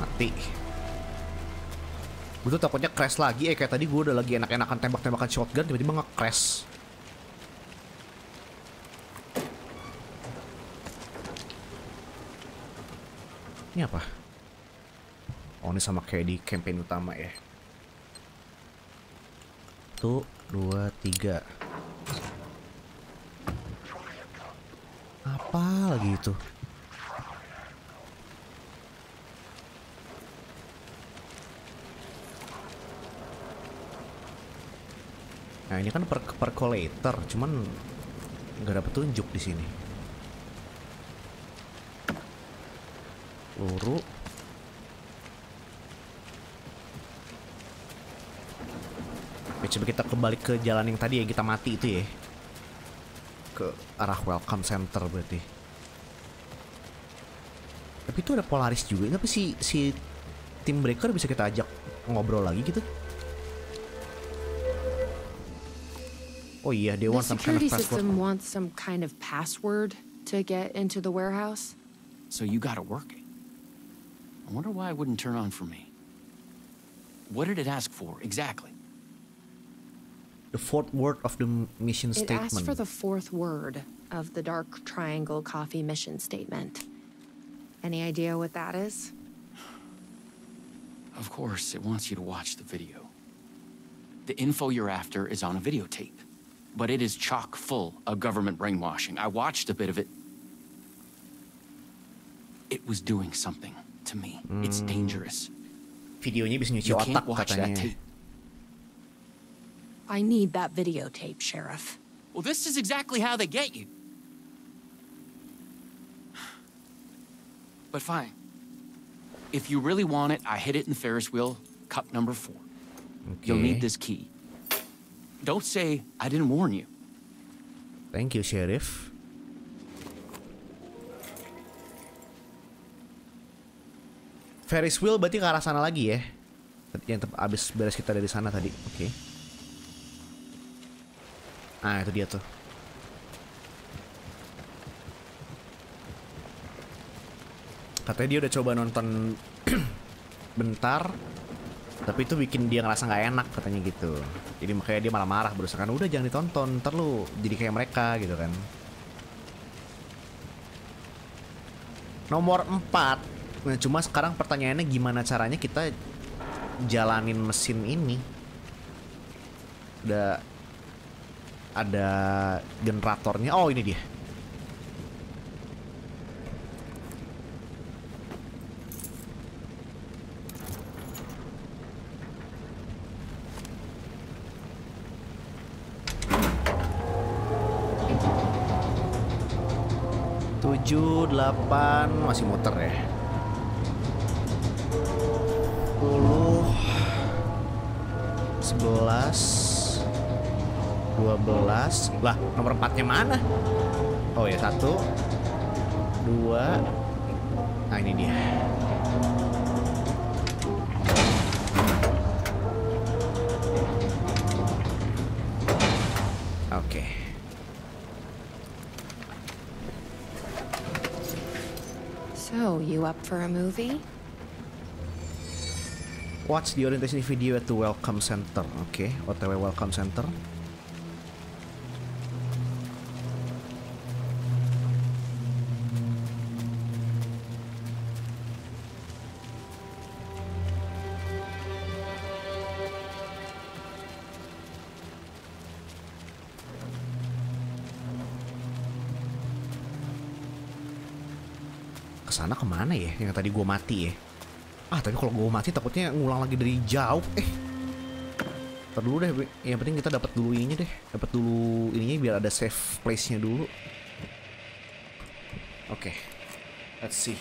Mati. Gue tuh takutnya crash lagi, eh kayak tadi gue udah lagi enak-enakan tembak-tembakan shotgun, tiba-tiba nge-crash. Ini apa? Oh, ini sama kayak di campaign utama ya. Satu, dua, tiga. Apa lagi itu? Nah, ini kan percolator, cuman nggak ada petunjuk di sini. Peluru. Oke, coba kita kembali ke jalan yang tadi yang kita mati itu ya. Ke arah welcome center berarti. Tapi itu ada Polaris juga. Tapi si si Timebreaker bisa kita ajak ngobrol lagi gitu. Oh iya, they want some kind of password. The security system wants some kind of password to get into the warehouse. So you gotta work it. I wonder why it wouldn't turn on for me. What did it ask for exactly? The fourth word of the mission statement. It asked for the fourth word of the Dark Triangle Coffee mission statement. Any idea what that is? Of course, it wants you to watch the video. The info you're after is on a videotape, but it is chock full of government brainwashing. I watched a bit of it. It was doing something. To me, it's dangerous. Videonya bisa nyuci otak katanya. I need that videotape, Sheriff. Well, this is exactly how they get you. But fine. If you really want it, I hid it in the Ferris wheel, cup number four. Okay. You'll need this key. Don't say I didn't warn you. Thank you, Sheriff. Ferris wheel berarti ke arah sana lagi ya. Yang abis beres kita dari sana tadi. Oke. Okay. Ah, itu dia tuh. Katanya dia udah coba nonton bentar, tapi itu bikin dia ngerasa nggak enak katanya gitu. Jadi makanya dia marah-marah berusaha kan udah jangan ditonton, ntar lu jadi kayak mereka gitu kan. Nomor empat. Nah, cuma sekarang pertanyaannya gimana caranya kita jalanin mesin ini. Ada ada generatornya. Oh, ini dia. tujuh, delapan masih muter ya. sebelas, dua belas. Lah, nomor empatnya mana? Oh ya, satu, dua. Nah, ini dia. Oke. Okay. So, you up for a movie? Watch the orientation video at the welcome center. Oke, okay. O T W welcome center. Kesana kemana ya? Yang tadi gua mati ya. Ah, tapi kalau gue mati takutnya ngulang lagi dari jauh. Eh, ntar dulu deh. Yang penting kita dapat dulu ininya deh. Dapat dulu ininya biar ada safe place-nya dulu. Oke, okay. Let's see.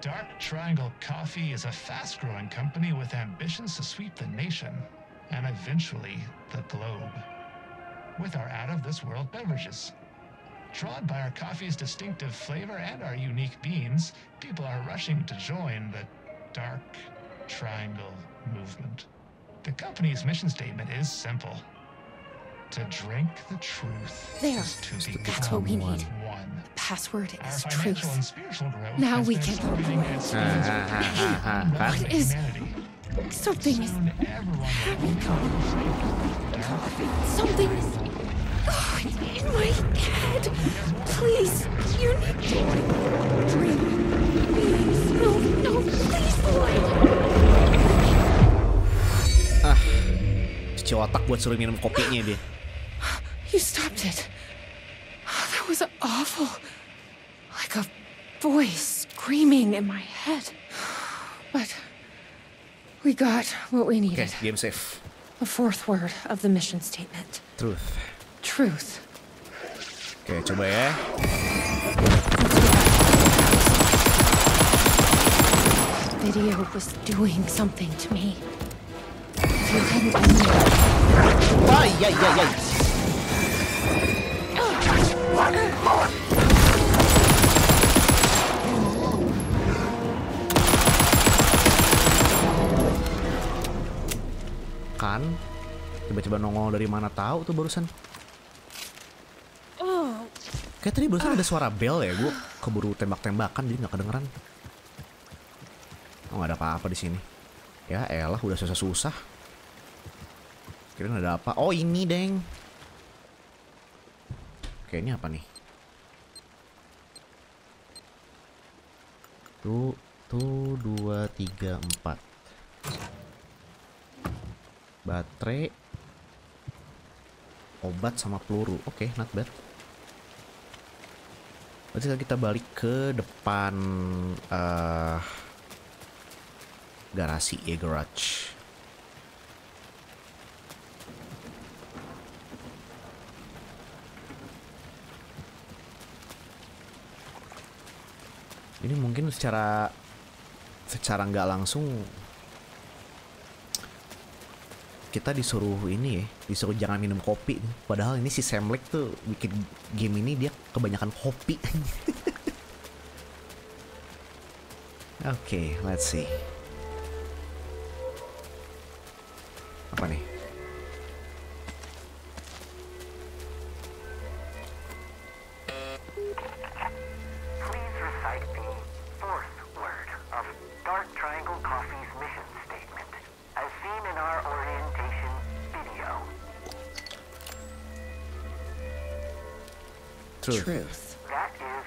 Dark Triangle Coffee is a fast-growing company with ambitions to sweep the nation and eventually the globe. With our out-of-this-world beverages. Drawn by our coffee's distinctive flavor and our unique beans, people are rushing to join the Dark Triangle movement. The company's mission statement is simple. To drink the truth there. Is to become That's what we need. One. The password Our is truth. Now we can look away. What is... Something is... Having coffee. Something is... Oh, in my head. Please, you need to... Drink. Please, no, no, please, boy. Ah, pecah otak buat suruh minum kopinya dia. You stopped it. That was awful. Like a voice screaming in my head. But we got what we needed. Okay, game safe. The fourth word of the mission statement. Truth. Truth. Oke, okay, coba ya. The video was doing something to me. Ay, ay, ay, ay. Kan tiba-tiba nongol dari mana tahu tuh barusan. Kayak tadi barusan ada suara bel ya, gue keburu tembak-tembakan jadi nggak kedengeran. Oh, nggak ada apa-apa di sini. Ya elah, udah susah-susah. Kirain ada apa? Oh ini deng. Oke, ini apa nih? Tuh, tuh dua tiga empat. Baterai, obat sama peluru. Oke, not bad. Berarti kita balik ke depan uh, garasi ya, garage. Ini mungkin secara secara nggak langsung kita disuruh ini ya, disuruh jangan minum kopi. Padahal ini si Sam Lake tuh bikin game ini dia kebanyakan kopi. Oke, okay, let's see. Apa nih? Please recite the fourth word of Dark Triangle Coffee's mission statement, as seen in our orientation video. Truth. Truth. That is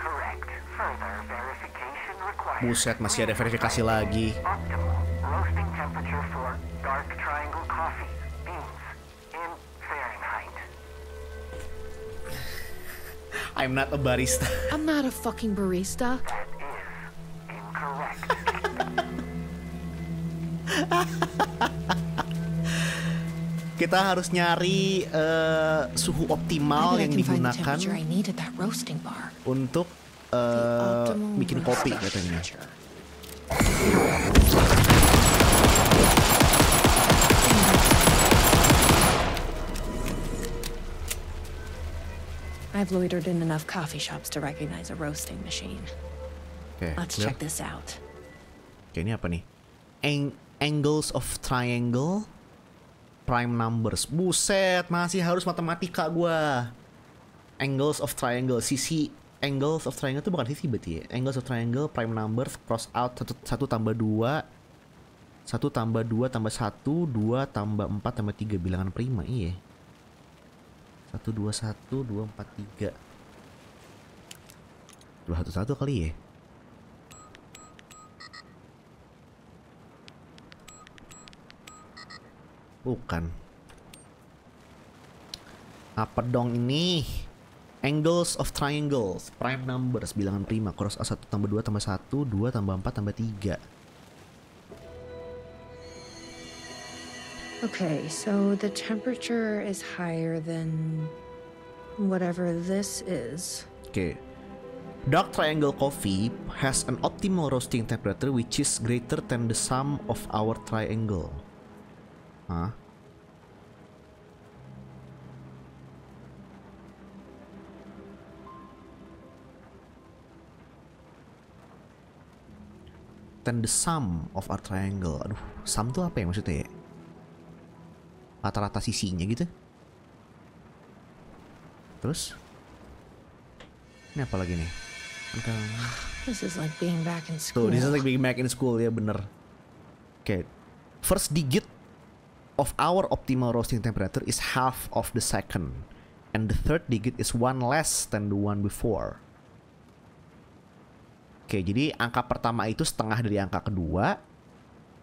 correct. Further verification required. Buset, masih ada verifikasi lagi. Roasting temperature for Dark Triangle Coffee beans in Fahrenheit. I'm not a barista. I'm not a fucking barista. That is incorrect. Kita harus nyari uh, suhu optimal yang digunakan untuk uh, bikin kopi katanya. I've loitered in enough coffee shops to recognize a roasting machine. Okay, let's clear. Check this out. Okay, ini apa nih? Ang angles of triangle, prime numbers. Buset, masih harus matematika gua. Angles of triangle, sisi angles of triangle itu bukan sisi berarti ya. Angles of triangle, prime numbers, cross out satu tambah dua, satu tambah dua tambah satu, dua tambah empat tambah tiga bilangan prima, iya. satu dua satu dua empat tiga dua satu satu kali ya. Bukan. Apa dong ini? Angles of triangles, prime numbers, bilangan prima, cross out satu tambah dua tambah satu, dua tambah empat tambah tiga. Okay, so the temperature is higher than whatever this is. Okay. Dark Triangle Coffee has an optimal roasting temperature which is greater than the sum of our triangle. Huh? then the sum of our triangle. Aduh, sum tuh apa ya maksudnya ya? Rata-rata sisinya gitu. Terus ini apa lagi nih? Angka... This is like being back in school. Tuh, this is like being back in school, ya bener. Oke, okay. First digit of our optimal roasting temperature is half of the second, and the third digit is one less than the one before. Oke, okay, jadi angka pertama itu setengah dari angka kedua,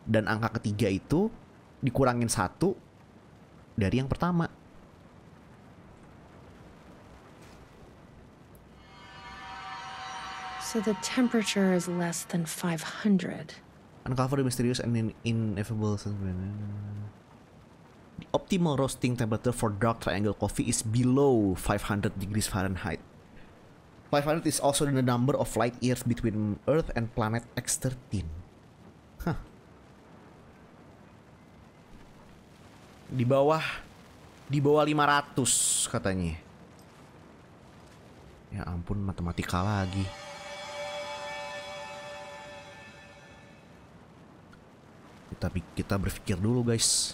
dan angka ketiga itu dikurangin satu dari yang pertama. So the temperature is less than five hundred. Uncover the mysterious and ineffable. The optimal roasting temperature for Dark Triangle Coffee is below five hundred degrees Fahrenheit. five hundred is also the number of light years between Earth and planet X thirteen. Huh. Di bawah, di bawah lima ratus katanya. Ya ampun, matematika lagi. Tapi kita berpikir dulu, guys.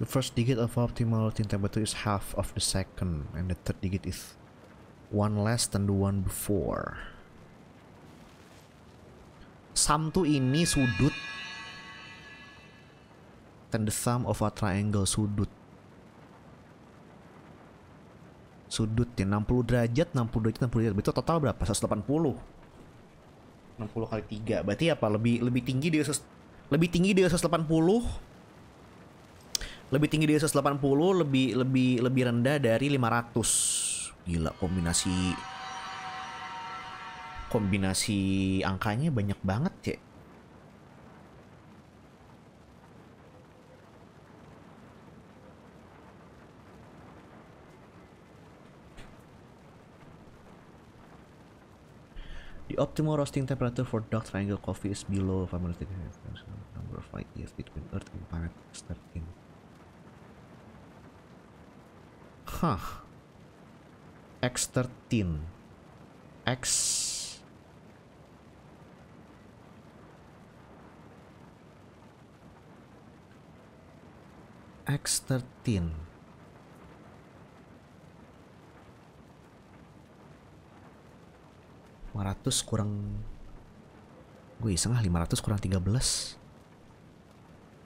The first digit of optimal roasting temperature is half of the second, and the third digit is one less than the one before. Sum tuh ini sudut, dan the sum of a triangle sudut. Sudutnya enam puluh derajat, enam puluh derajat, enam puluh derajat. Itu total berapa? seratus delapan puluh. enam puluh kali tiga. Berarti apa? Lebih lebih tinggi dari lebih tinggi dari seratus delapan puluh. Lebih tinggi dari seratus delapan puluh, lebih lebih lebih rendah dari lima ratus. Gila, kombinasi kombinasi angkanya banyak banget, ya. The optimal roasting temperature for Dark Triangle Coffee is below five hundred degrees. Number of light years between Earth and planet X thirteen. Hah. X thirteen. X. X thirteen. lima ratus kurang, gue iseng lah, lima ratus kurang tiga belas.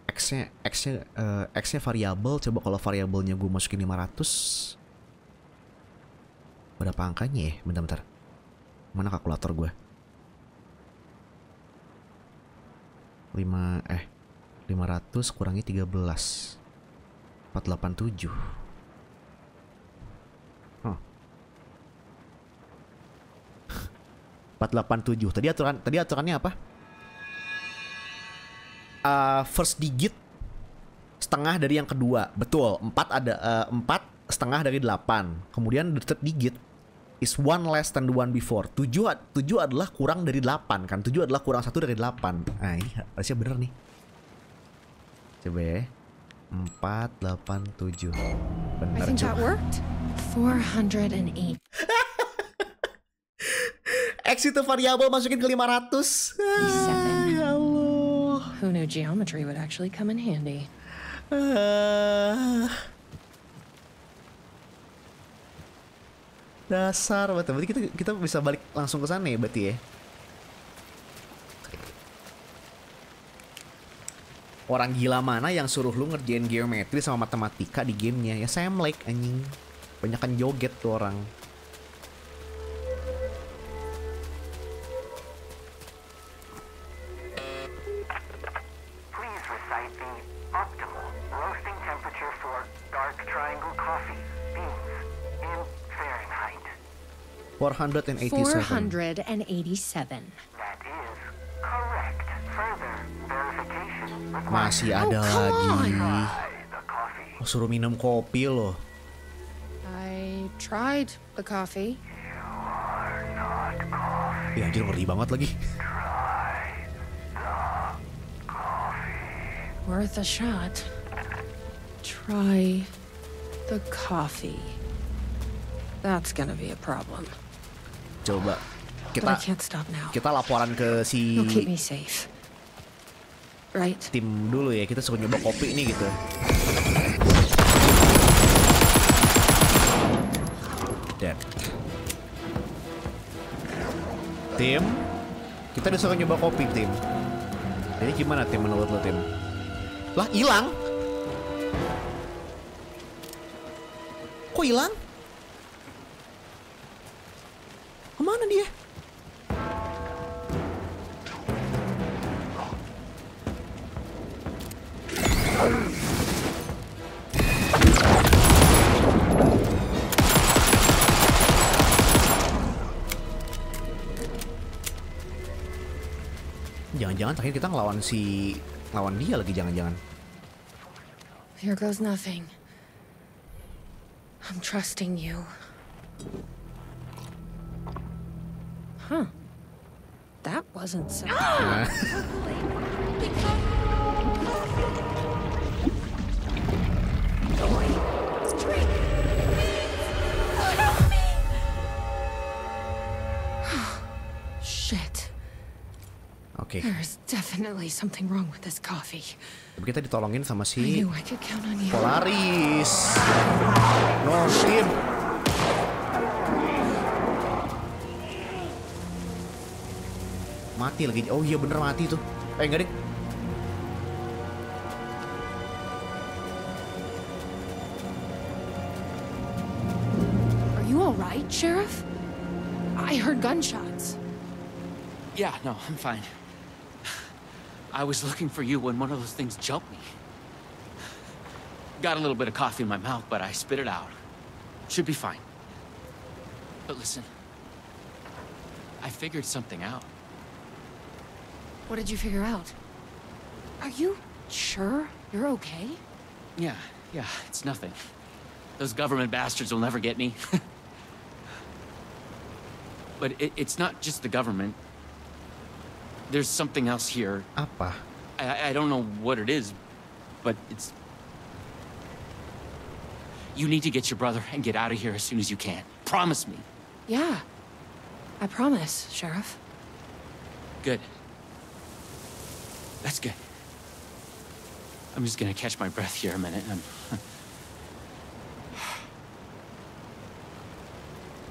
X-nya X-nya uh, X-nya variabel. Coba kalau variabelnya gue masukin lima ratus. Berapa angkanya ya? Bentar-bentar. Mana kalkulator gue? lima eh lima ratus kurangi tiga belas. empat ratus delapan puluh tujuh. empat ratus delapan puluh tujuh. Tadi aturan tadi aturannya apa? Uh, first digit setengah dari yang kedua. Betul. empat ada uh, empat setengah dari delapan. Kemudian the third digit is one less than the one before. tujuh tujuh adalah kurang dari delapan kan. tujuh adalah kurang satu dari delapan. Ah, iya, harusnya bener nih. Coba ya. empat ratus delapan puluh tujuh. Benar. I think that worked. four hundred eight. X itu variabel, masukin ke lima ratus. Ah, ya Allah. Who knew geometry would actually come in handy? Uh, dasar, betul. Berarti kita kita bisa balik langsung ke sana ya, berarti ya. Orang gila mana yang suruh lu ngerjain geometri sama matematika di gamenya? Ya Sam Lake, anjing. Banyakan joget tuh orang. four hundred eighty-seven. That is correct. Further verification. Masih ada lagi. Oh, suruh minum kopi loh. I tried the coffee. Ya anjir, ngeri banget lagi. Worth a shot. Try the coffee. That's gonna be a problem. Coba kita kita laporan ke si right. tim dulu ya, kita suruh nyoba kopi ini gitu. Dan tim kita disuruh nyoba kopi tim. Jadi gimana tim menurut lo tim? Lah hilang? Kok hilang? Kemana dia? Jangan-jangan terakhir kita ngelawan si... lawan dia lagi, jangan-jangan. Here goes nothing. I'm trusting you. Huh. That wasn't so. Ah! Shit. Okay. There's definitely something wrong with this coffee. Tapi kita ditolongin sama si Polaris. No steam. Mati lagi. Oh iya bener mati tuh. Eh enggak deh. Are you all right, Sheriff? I heard gunshots. Yeah, no, I'm fine. I was looking for you when one of those things jumped me. Got a little bit of coffee in my mouth, but I spit it out. Should be fine. But listen, I figured something out. What did you figure out? Are you sure you're okay? Yeah, yeah, it's nothing. Those government bastards will never get me. But it, it's not just the government. There's something else here. Apa? I, I don't know what it is, but it's... You need to get your brother and get out of here as soon as you can. Promise me. Yeah. I promise, Sheriff. Good. That's good. I'm just gonna catch my breath here a minute. I'm...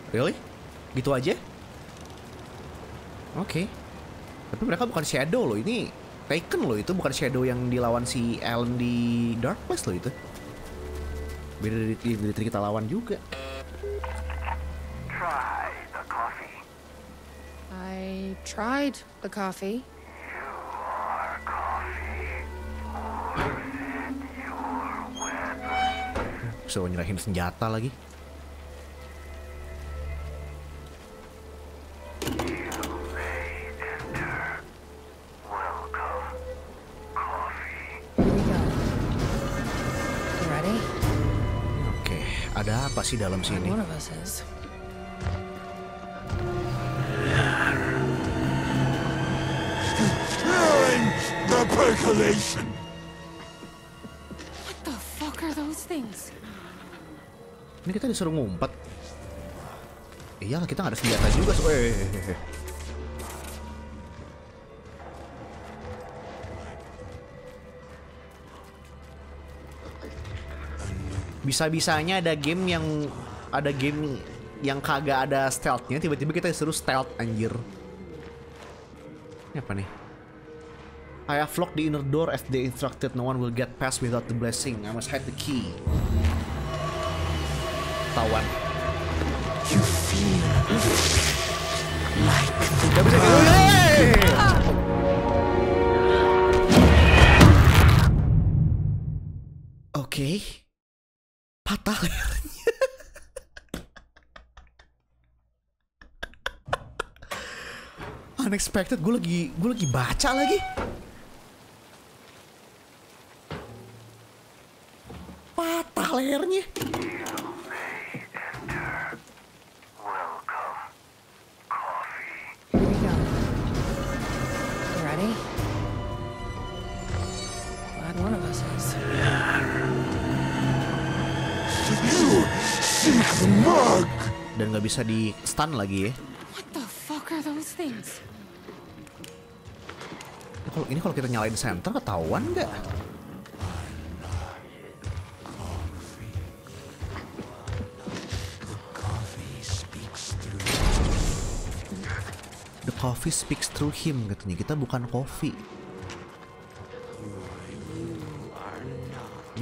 Really? Gitu aja? Oke. Okay. Tapi mereka bukan Shadow loh, ini Taken loh, itu bukan Shadow yang dilawan si Alan di Dark Place loh itu. Beda dari, dari kita lawan juga. Try the coffee. I tried the coffee. You are coffee. Your weapon. So nyerahin senjata lagi. Apa sih dalam sini? The percolation. What the fuck are those things? Ini kita disuruh ngumpet. Iyalah kita nggak ada senjata juga, so eh. Bisa-bisanya ada game yang ada game yang kagak ada stealth-nya, tiba-tiba kita disuruh stealth anjir. Ini apa nih? I have locked the inner door as they instructed. No one will get past without the blessing. I must hide the key. Tawan. You feel like the blood. Oke. Okay. Patah lehernya. Unexpected, gue lagi gue lagi baca lagi. Patah lehernya. Ready? Dan nggak bisa di stun lagi ya. What the fuck are those things? Kalau ini kalau kita nyalain center ketahuan nggak? The coffee speaks through him, katanya. Kita bukan coffee.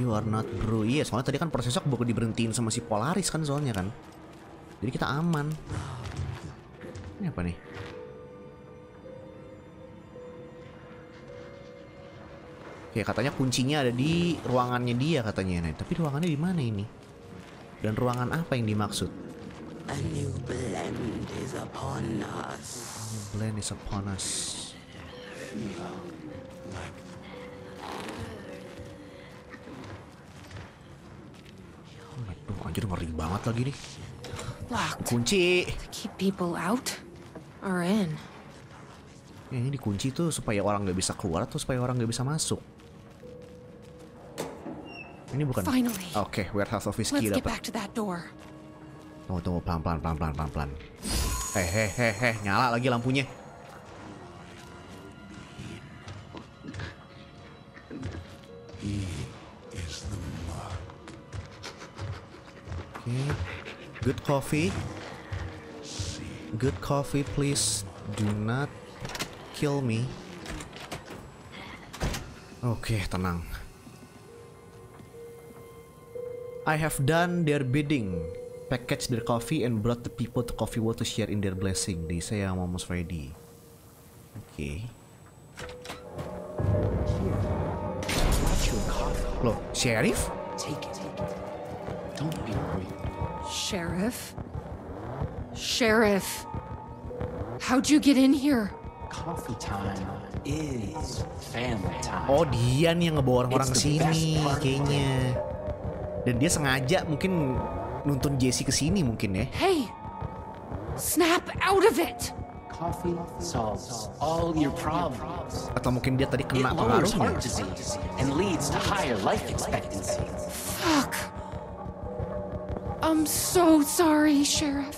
You are not brew. Iya, soalnya tadi kan prosesnya bakal diberhentiin sama si Polaris kan soalnya kan. Jadi kita aman. Ini apa nih? Oke, katanya kuncinya ada di ruangannya dia katanya. Nah, tapi ruangannya di mana ini? Dan ruangan apa yang dimaksud? A new blend is upon us. A new blend is upon us. Aduh, anjir ngeri banget lagi nih. Kunci. Keep people out or in. Ini dikunci tuh supaya orang nggak bisa keluar atau supaya orang nggak bisa masuk. Ini bukan. Oke, okay, warehouse office key dapat. Tunggu, tunggu, pelan-pelan, pelan-pelan, pelan-pelan. Eh, eh, eh, eh, nyala lagi lampunya. Okay. Good coffee. Good coffee, please do not kill me. Oke, okay, tenang. I have done their bidding. Package their coffee and brought the people to coffee world to share in their blessing. They say I'm almost ready. Oke. Okay. Loh, sheriff? Take it, take it. Don't be afraid. Sheriff? Sheriff? How'd you get in here? Coffee time is family time. Oh, dia nih yang ngebawa orang-orang kesini kayaknya. Dan dia sengaja mungkin nuntun Jesse ke sini mungkin ya. Hey, snap out of it. Coffee solves all your problems. Atau mungkin dia tadi kena pengaruhnya. And leads to higher life expectancy. Fuck. I'm so sorry, Sheriff.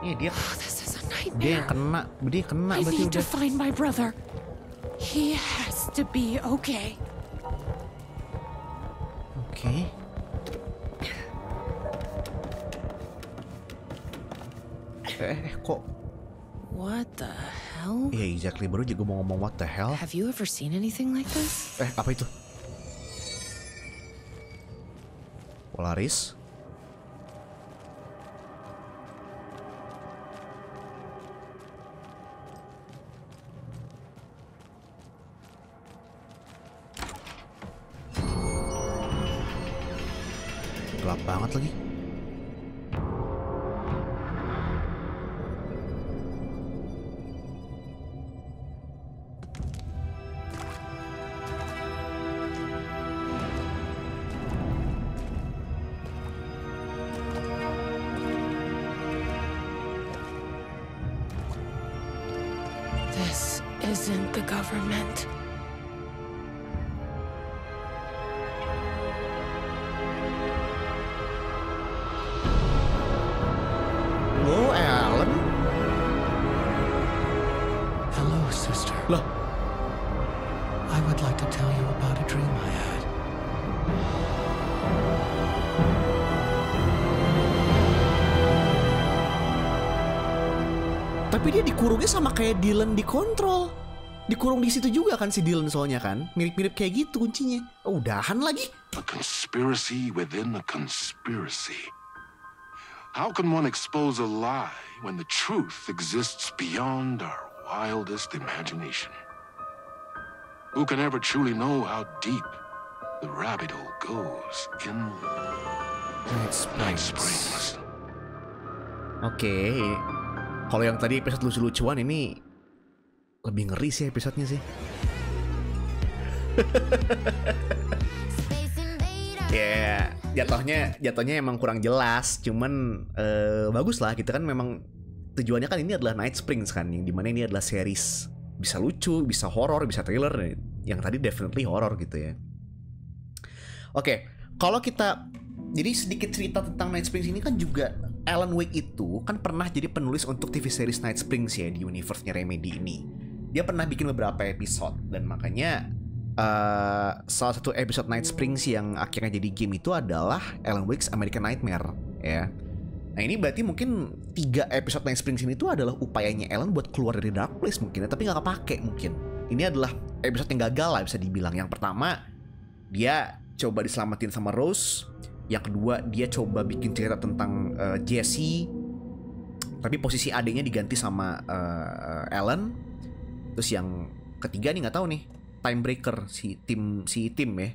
Iya dia. Oh, this is a nightmare. Dia yang kena, dia kena berarti udah. I need to find my brother. He has to be okay. Oke. Okay. Eh, kok? What the hell? Ya, yeah, exactly. Baru juga mau ngomong what the hell. Have you ever seen anything like this? Eh, apa itu? Polaris? Gelap banget lagi. Tapi dia dikurungnya sama kayak Dylan di Control. Dikurung di situ juga kan si Dylan soalnya kan. Mirip-mirip kayak gitu kuncinya. Oh, udahan lagi. A conspiracy within a conspiracy. How can one expose a lie when the truth exists beyond our wildest imagination? Who can ever truly know how deep the rabbit hole goes in Night Springs? Oke. Okay. Kalau yang tadi episode lucu-lucuan ini lebih ngeri sih episodenya sih. Ya, yeah, jatuhnya jatuhnya emang kurang jelas, cuman uh, bagus lah kita kan memang tujuannya kan ini adalah Night Springs kan, yang dimana ini adalah series bisa lucu, bisa horor, bisa thriller. Yang tadi definitely horor gitu ya. Oke, okay, kalau kita Jadi sedikit cerita tentang Night Springs ini kan juga, Alan Wake itu kan pernah jadi penulis untuk T V series Night Springs ya, di universe-nya Remedy ini. Dia pernah bikin beberapa episode, dan makanya uh, salah satu episode Night Springs yang akhirnya jadi game itu adalah Alan Wake's American Nightmare ya. Nah ini berarti mungkin tiga episode Night Springs ini tuh adalah upayanya Alan buat keluar dari Dark Place mungkin ya, tapi nggak kepake mungkin. Ini adalah episode yang gagal lah bisa dibilang. Yang pertama, dia coba diselamatin sama Rose. Yang kedua, dia coba bikin cerita tentang uh, Jesse, tapi posisi adiknya diganti sama uh, Alan. Terus yang ketiga nih nggak tahu nih, Timebreaker si tim si tim ya.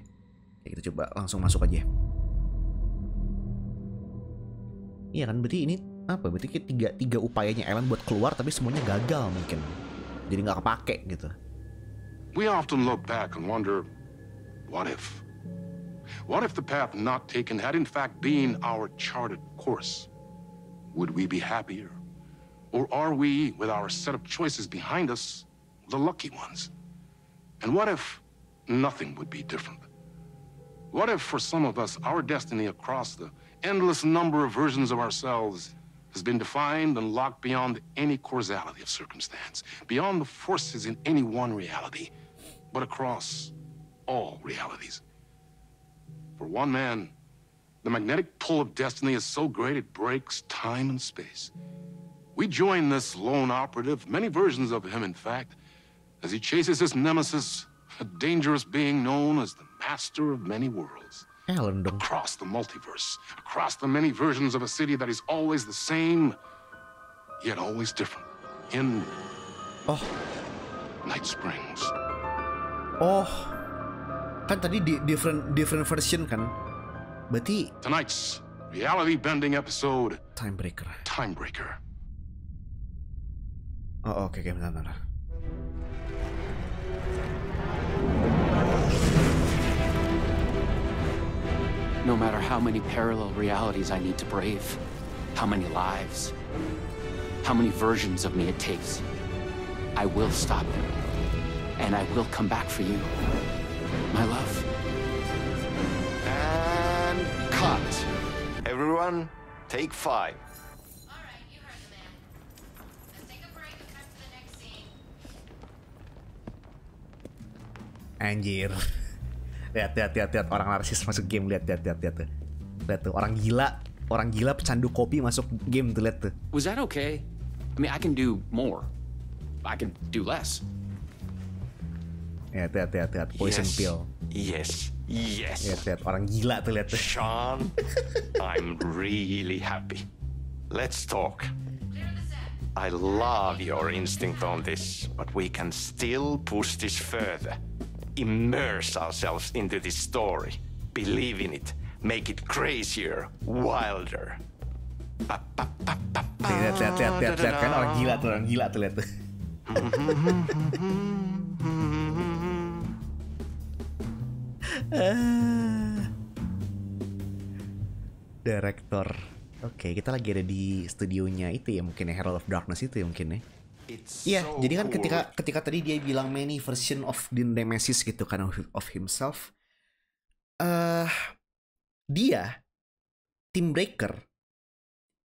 Kita coba langsung masuk aja. Iya kan, berarti ini apa? Berarti tiga tiga upayanya Alan buat keluar tapi semuanya gagal mungkin. Jadi nggak kepake gitu. We often look back and wonder, what if? What if the path not taken had in fact been our charted course? Would we be happier? Or are we, with our set of choices behind us, the lucky ones? And what if nothing would be different? What if for some of us, our destiny across the endless number of versions of ourselves has been defined and locked beyond any causality of circumstance, beyond the forces in any one reality, but across all realities? For one man, the magnetic pull of destiny is so great it breaks time and space. We join this lone operative, many versions of him in fact, as he chases his nemesis, a dangerous being known as the master of many worlds. Across the multiverse, across the many versions of a city that is always the same, yet always different. In oh. Night Springs. Oh. Kan tadi di different different version kan, berarti tonight's reality bending episode Timebreaker. Timebreaker. Oh oke okay, oke okay, bentar bentar. No matter how many parallel realities I need to brave, how many lives, how many versions of me it takes, I will stop you, and I will come back for you. My love. And cut. Everyone, take five. All right, you heard the man. Let's take a break and cut to the next scene. Anjir. Lihat, lihat, lihat, lihat. Orang narsis masuk game. Lihat, lihat, lihat, lihat. Lihat tuh, orang gila. Orang gila pecandu kopi masuk game tuh, lihat tuh. Was that okay? I mean, I can do more. I can do less. Ya, lihat, lihat, lihat, poison yes, pill. Yes, yes. Ya, lihat, orang gila tuh, lihat. Shawn, I'm really happy. Let's talk. I love your instinct on this, but we can still push this further. Immerse ourselves into this story. Believe in it. Make it crazier, wilder. Lihat, lihat, lihat, lihat, lihat, kan orang gila tuh, orang gila tuh, lihat. Uh, Director. Oke, okay, kita lagi ada di studionya itu ya mungkin ya, Herald of Darkness itu ya mungkin ya. Iya, yeah, so jadi kan cool. ketika ketika tadi dia bilang many version of the Nemesis gitu kan, of, of himself. Uh, dia Timebreaker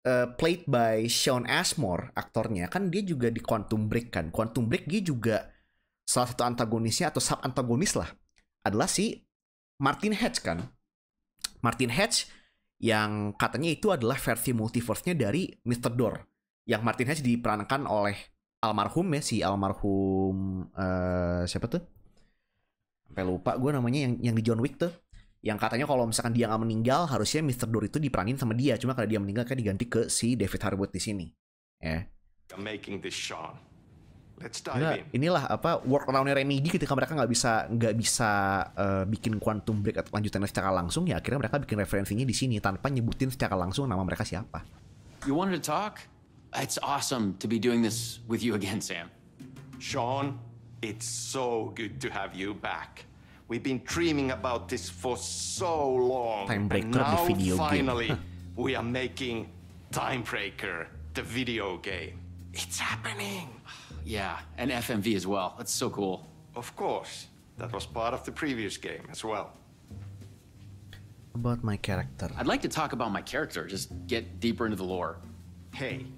uh, played by Shawn Ashmore aktornya, kan dia juga di Quantum Break kan. Quantum Break dia juga salah satu antagonisnya atau sub antagonis lah adalah si Martin Hedge kan. Martin Hedge yang katanya itu adalah versi multiverse-nya dari mister Door. Yang Martin Hedge diperankan oleh almarhum ya, si almarhum uh, siapa tuh? Sampai lupa gue namanya, yang yang di John Wick tuh. Yang katanya kalau misalkan dia nggak meninggal harusnya mister Door itu diperanin sama dia. Cuma karena dia meninggal kan diganti ke si David Harwood di sini. Ya. Yeah. Nah, inilah apa workaround-nya Remedy ketika mereka nggak bisa nggak bisa uh, bikin Quantum Break atau lanjutannya secara langsung, ya akhirnya mereka bikin referensinya di sini tanpa nyebutin secara langsung nama mereka siapa. You wanted to talk? It's awesome to be doing this with you again, Sam. Shawn, it's so good to have you back. We've been dreaming about this for so long. Timebreaker, the video game. Finally, we are making Timebreaker, the video game. It's happening. Yeah, and F M V as well. That's so cool. Of course. That was part of the previous game as well. About my character. I'd like to talk about my character, just get deeper into the lore. Hey,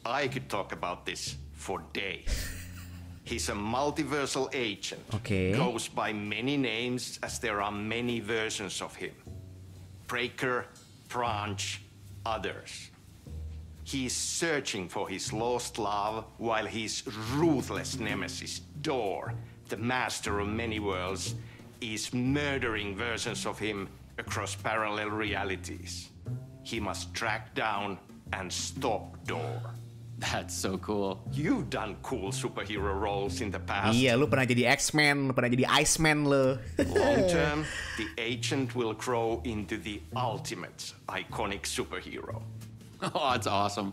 I could talk about this for days. He's a multiversal agent. Okay. Goes by many names as there are many versions of him. Breaker, Branch, others. He's searching for his lost love while his ruthless nemesis, Door, the master of many worlds, is murdering versions of him across parallel realities. He must track down and stop Door. That's so cool. You've done cool superhero roles in the past. Iya, lu pernah jadi X-Men, pernah jadi Iceman lu. Long term, the agent will grow into the ultimate iconic superhero. Oh, that's awesome.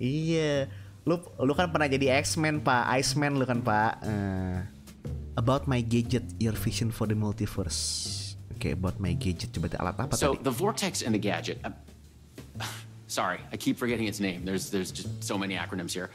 Iya, lu lu kan pernah jadi X-Men, Pak. Iceman lu kan, Pak. Uh, about my gadget, your vision for the multiverse. Oke, okay, about my gadget. Coba alat apa so, tadi? So the vortex and the gadget. Uh, Sorry, I keep forgetting its name. There's there's just so many acronyms here.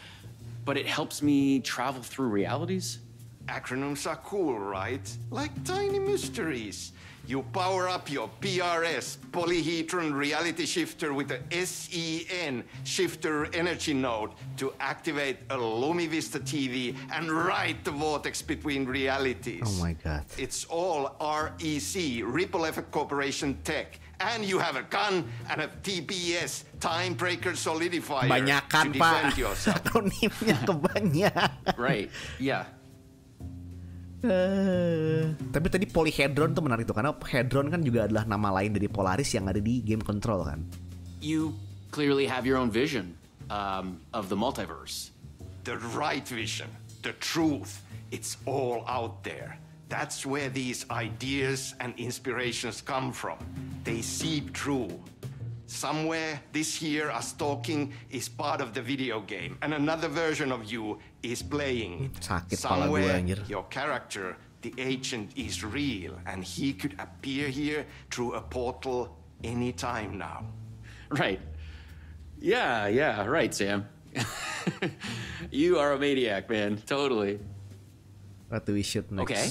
But it helps me travel through realities. Acronyms are cool, right? Like tiny mysteries. You power up your P R S, Polyhedron Reality Shifter, with the S E N, Shifter Energy Node, to activate a LumiVista T V and ride the vortex between realities. Oh my God. It's all R E C, Ripple Effect Corporation tech. And you have a gun and a T B S, Timebreaker Solidifier. Banyakan, Pak. Akronimnya kebanyakan. Right, yeah. Uh, tapi tadi Polyhedron tuh menarik tuh, karena Hedron kan juga adalah nama lain dari Polaris yang ada di game Control kan. You clearly have your own vision um, of the multiverse. The right vision, the truth, it's all out there. That's where these ideas and inspirations come from. They seep through. Somewhere this year us talking is part of the video game and another version of you is playing it. Somewhere your character, the agent, is real and he could appear here through a portal anytime now. Right. Yeah, yeah, right, Sam. You are a maniac, man. Totally. What do we shoot next? Okay.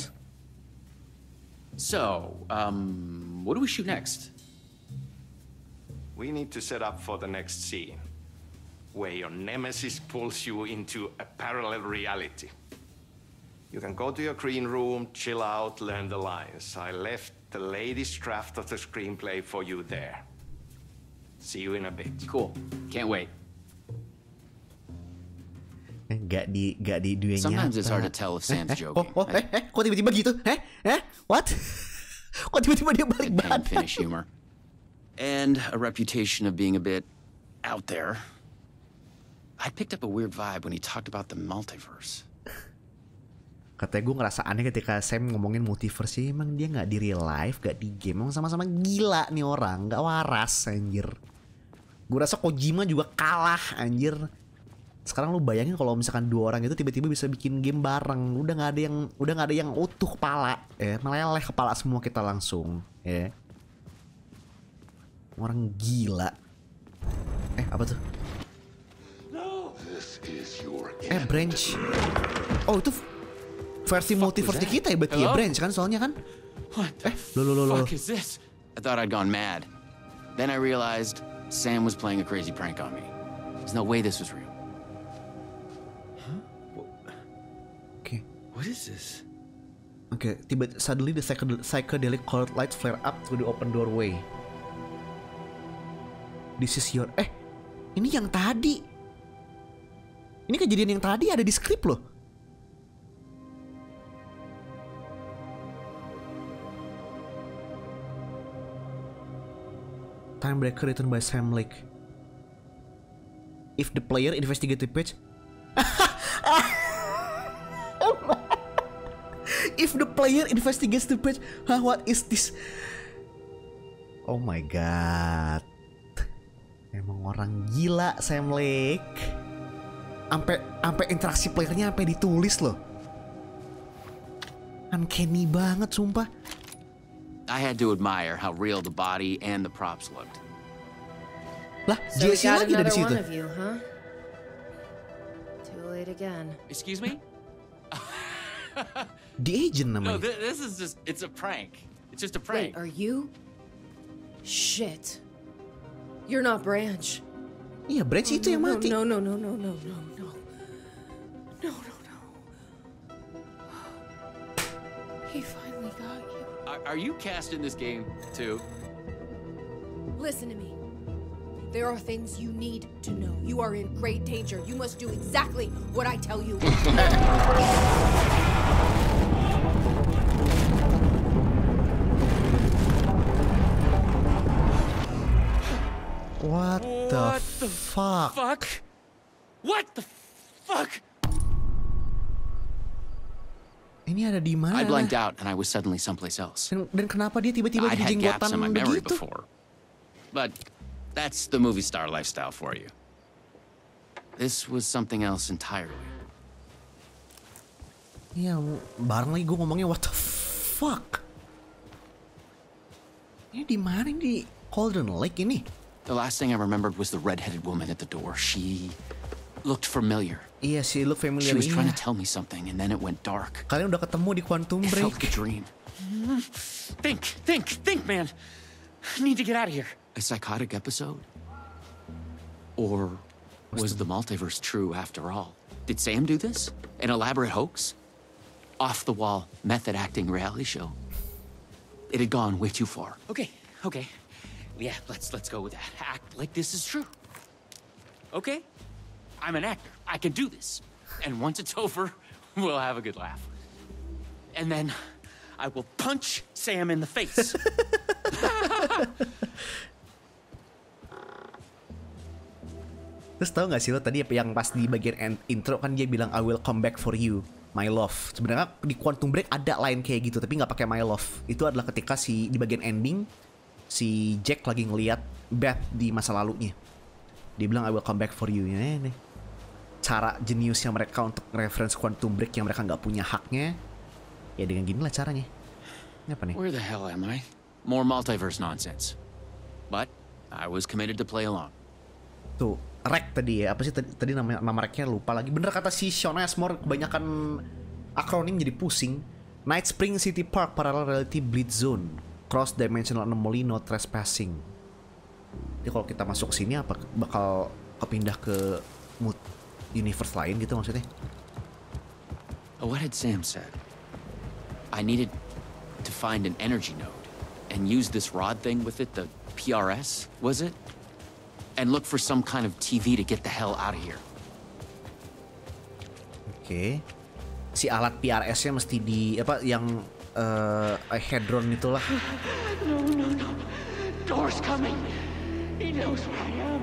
So, um, what do we shoot next? We need to set up for the next scene, where your nemesis pulls you into a parallel reality. You can go to your green room, chill out, learn the lines. I left the latest draft of the screenplay for you there. See you in a bit. Cool. Can't wait. Gak di, gak di duanya. Sometimes it's hard to tell if Sam's joking. Eh, oh, oh, eh, eh, kok tiba-tiba gitu? Eh, eh, what? Kok tiba-tiba dia balik badan? Finish humor. And a reputation of being a bit out there. I picked up a weird vibe when he talked about the multiverse. Katanya gue ngerasa aneh ketika Sam ngomongin multiverse. Ya, emang dia gak di real life, gak di game. Emang sama-sama gila nih orang, gak waras anjir. Gue rasa Kojima juga kalah anjir. Sekarang lu bayangin kalau misalkan dua orang itu tiba-tiba bisa bikin game bareng. Udah nggak ada yang udah nggak ada yang utuh kepala, ya meleleh kepala semua kita langsung, ya. Orang gila. Eh, apa tuh? Eh, Branch. Oh, itu versi multiverse kita ya, berarti ya Branch kan soalnya kan? Eh, lo lo lo lo. I thought I'd gone mad. Then I realized Sam was playing a crazy prank on me. There's no way this was real. What is this? Okay, but suddenly the psychedelic colored lights flare up through the open doorway. This is your... Eh, ini yang tadi. Ini kejadian yang tadi ada di skrip loh. Timebreaker written by Sam Lake. If the player investigate the page... If the player investigates the page, huh, what is this? Oh my God. Emang orang gila Sam Lake. Ampe, ampe interaksi playernya ampe ditulis loh. Uncanny banget sumpah. I had to admire how real the body and the props looked. Lah, so Jesse lagi dari situ. You, huh? Too late again. Excuse me? The agent namanya. No, this is just, it's a prank. It's just a prank. Wait, are you? Shit. You're not Branch. Iya, Branch oh, itu no, yang mati. No, no, no, no, no, no, no. No, no, no. He finally got you. Are, are you cast in this game too? Listen to me. There are things you need to know. You are in great danger. You must do exactly what I tell you. What, what the, the fuck? fuck? What the fuck? Ini ada di mana? I blanked out and I was suddenly someplace else. Dan, dan kenapa dia tiba-tiba di jenggotan begitu? But that's the movie star lifestyle for you. This was something else entirely. Iya, bareng lagi gue ngomongnya what the fuck? Ini di mana? Ini di Cauldron Lake ini? The last thing I remembered was the red-headed woman at the door. She looked familiar. Yes, she looked familiar. She was trying to tell me something, and then it went dark. Kalian udah ketemu di Quantum Break. It felt like a dream. Think, think, think, man. I need to get out of here. A psychotic episode? Or was the multiverse true after all? Did Sam do this? An elaborate hoax? Off-the-wall method-acting reality show? It had gone way too far. Okay, okay. Yeah, let's let's go with that. Act like this is true. Okay? I'm an actor. I can do this. And once it's over, we'll have a good laugh. And then I will punch Sam in the face. Terus tau gak sih lo tadi yang pas di bagian intro kan dia bilang I will come back for you, my love. Sebenarnya di Quantum Break ada line kayak gitu tapi nggak pakai my love. Itu adalah ketika si di bagian ending si Jack lagi ngeliat Beth di masa lalunya. Dia bilang I will come back for you. Ya, nih. Cara jeniusnya mereka untuk reference Quantum Break yang mereka nggak punya haknya. Ya dengan ginilah caranya. Ini apa nih? Where the hell am I? More multiverse nonsense. But I was committed to play along. Tuh, rek tadi ya. Apa sih tadi, tadi nama, nama reknya lupa lagi. Bener kata si Shawn Ashmore, kebanyakan akronim jadi pusing. Night Springs City Park Parallel Reality Bleed Zone. Cross dimensional anomaly no trespassing. Jadi kalau kita masuk sini apa bakal kepindah ke mood universe lain gitu maksudnya? What had Sam said? I needed to find an energy node and use this rod thing with it, the P R S, was it? And look for some kind of T V to get the hell out of here. Oke. Okay. Si alat P R S-nya mesti di apa yang Uh, hedron itulah. No, no, no. Door's coming. He knows where I am.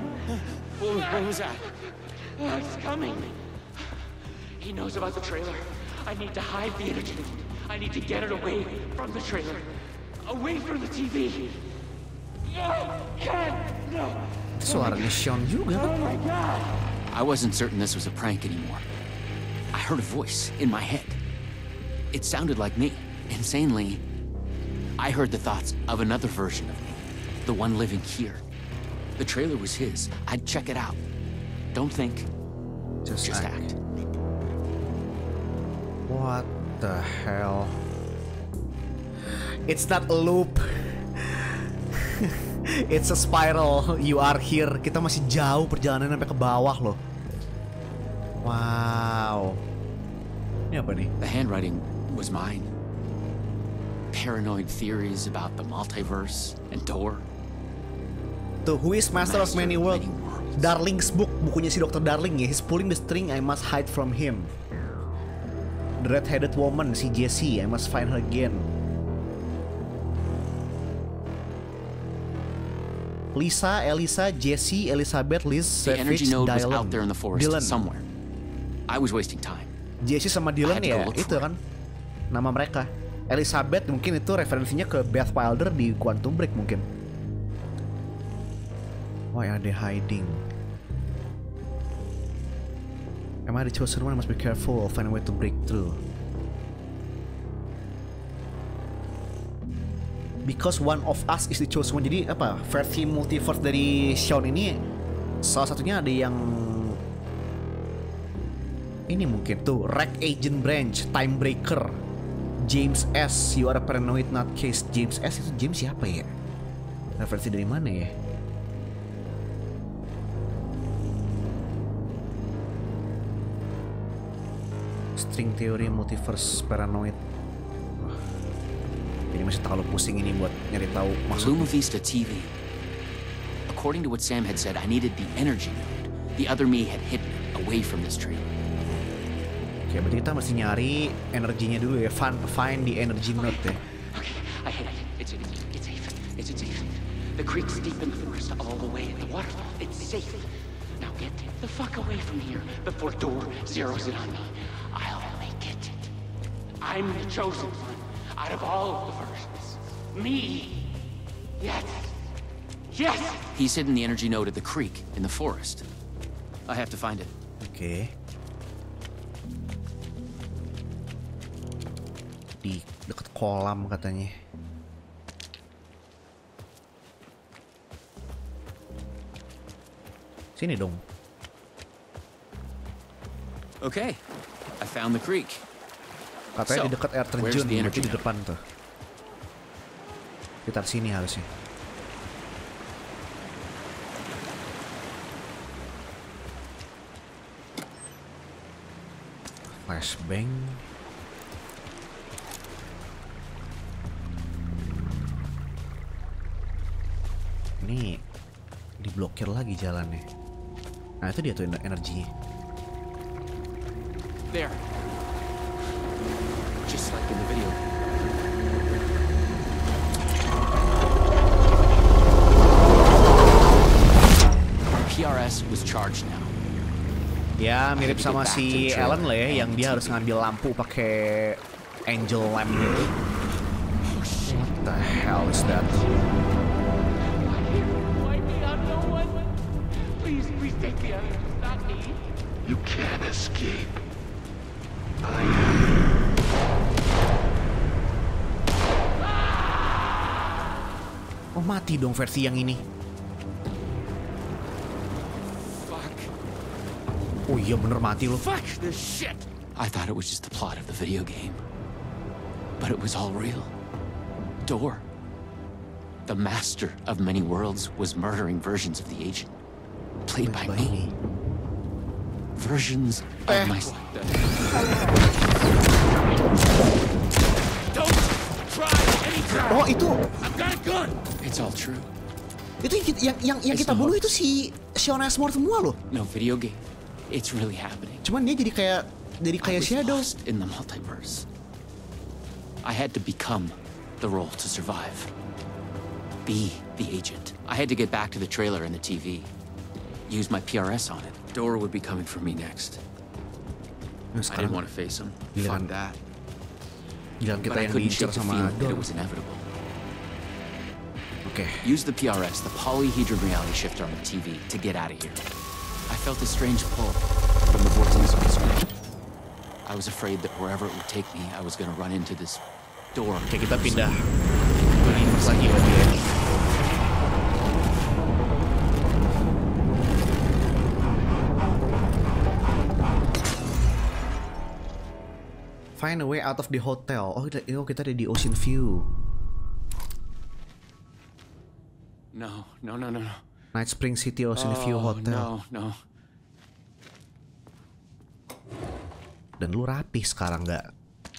What, what was that? It's coming. He knows about the trailer. I need to hide the energy. I need to get it away from the trailer. Away from the T V. No, can't. No. Suaranya Shawn juga. Oh my God. I wasn't certain this was a prank anymore. I heard a voice in my head. It sounded like me. Insanely, I heard the thoughts of another version of me, the one living here. The trailer was his. I'd check it out. Don't think, just, just act. act. What the hell? It's not a loop. It's a spiral. You are here. Kita masih jauh perjalanan sampai ke bawah loh. Wow. Ini apa nih? The handwriting was mine. Paranoid theories about the multiverse and door. The Who is Master, Master of Many Worlds. Darling's book, bukunya si Dokter Darling ya. He's pulling the string I must hide from him. The red-headed woman, si Jessie, I must find her again. Lisa, Elisa, Jessie, Elizabeth, Liz, Savage, Dylan, Dylan. Somewhere. I was wasting time. Jessie sama Dylan ya, itu kan nama mereka. Elizabeth mungkin itu referensinya ke Beth Wilder di Quantum Break mungkin. Why are they hiding? Am I the chosen one? I must be careful. I'll find a way to break through. Because one of us is the chosen one. Jadi apa? Versi multiverse dari Shawn ini salah satunya ada yang ini mungkin tuh. R E C Agent Branch, Timebreaker. James S, you are a paranoid nutcase. James S itu James siapa ya? Referensi dari mana ya? String teori multiverse paranoid. Wah, ini masih terlalu pusing ini buat nyari tahu maksudnya. Blue Vista T V. According to what Sam had said, I needed the energy node. The other me had hidden away from this tree. Oke, okay, berarti kita mesti nyari energinya dulu ya. Find, find the energy node ya. Okay, I hate it. It's it's safe. It's safe. The creek's deep in the forest all the way. The waterfall. It's safe. Now get the fuck away from here before door zeroes in on me. I'll make it. I'm the chosen one out of all of the versions. Me. Yes. Yes. He's hidden the energy node at the creek in the forest. I have to find it. Okay. Di dekat kolam katanya. Sini dong. Okay. I found the creek. Katanya so, di dekat air terjun, berarti di depan tuh. Sekitar sini harusnya. Flashbang. Ini diblokir lagi jalannya. Nah itu dia tuh energinya. There. Just like in the video. P R S was charged now. Ya, mirip sama si Alan lah ya, yang dia harus ngambil lampu pakai angel lamp. What the hell is that? Please, please take me out. It's not me. You can't escape. Oh mati dong versi yang ini. Fuck. Oh iya bener mati loh. Fuck this shit. I thought it was just the plot of the video game, but it was all real. Door, the master of many worlds, was murdering versions of the agent, played by me. Versions of myself. Don't try anything. Oh itu. I've got a gun. It's all true. Itu yang yang yang kita bunuh itu si Shawn Ashmore semua loh. No video game. It's really happening. Cuman dia jadi kayak jadi kayak shadow in the multiverse. I had to become the role to survive. Be the agent. I had to get back to the trailer and the T V. Use my P R S on it. Door would be coming for me next. Nah, I didn't want to face him. Fuck that. But I couldn't shake the feeling that it was inevitable. Okay. Use the P R S, the Polyhedron Reality Shifter on the T V, to get out of here. I felt a strange pull from the vortex on the screen. I was afraid that wherever it would take me, I was going to run into this door. Okay, kita pindah. Lagi lagi. Find a way out of the hotel. Oh, kita, oh, kita ada di Ocean View. No, no, no, no, no. Night Springs City Ocean oh, View Hotel. No, no. Dan lu rapi sekarang, nggak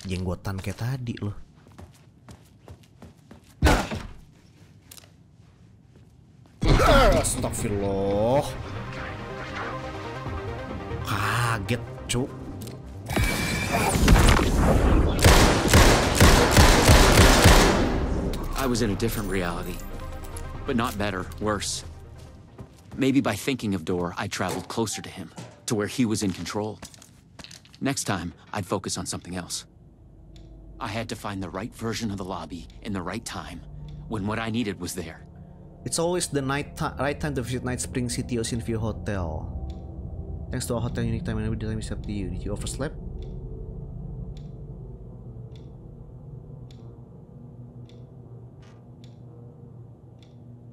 jenggotan kayak tadi lu. Astagfirullah. Kaget, cuk. I was in a different reality, but not better, worse. Maybe by thinking of Door, I traveled closer to him, to where he was in control. Next time, I'd focus on something else. I had to find the right version of the lobby in the right time, when what I needed was there. It's always the night right time to visit Night Spring City Ocean View Hotel. Thanks to our hotel unique time and every time is up to you. Did you oversleep?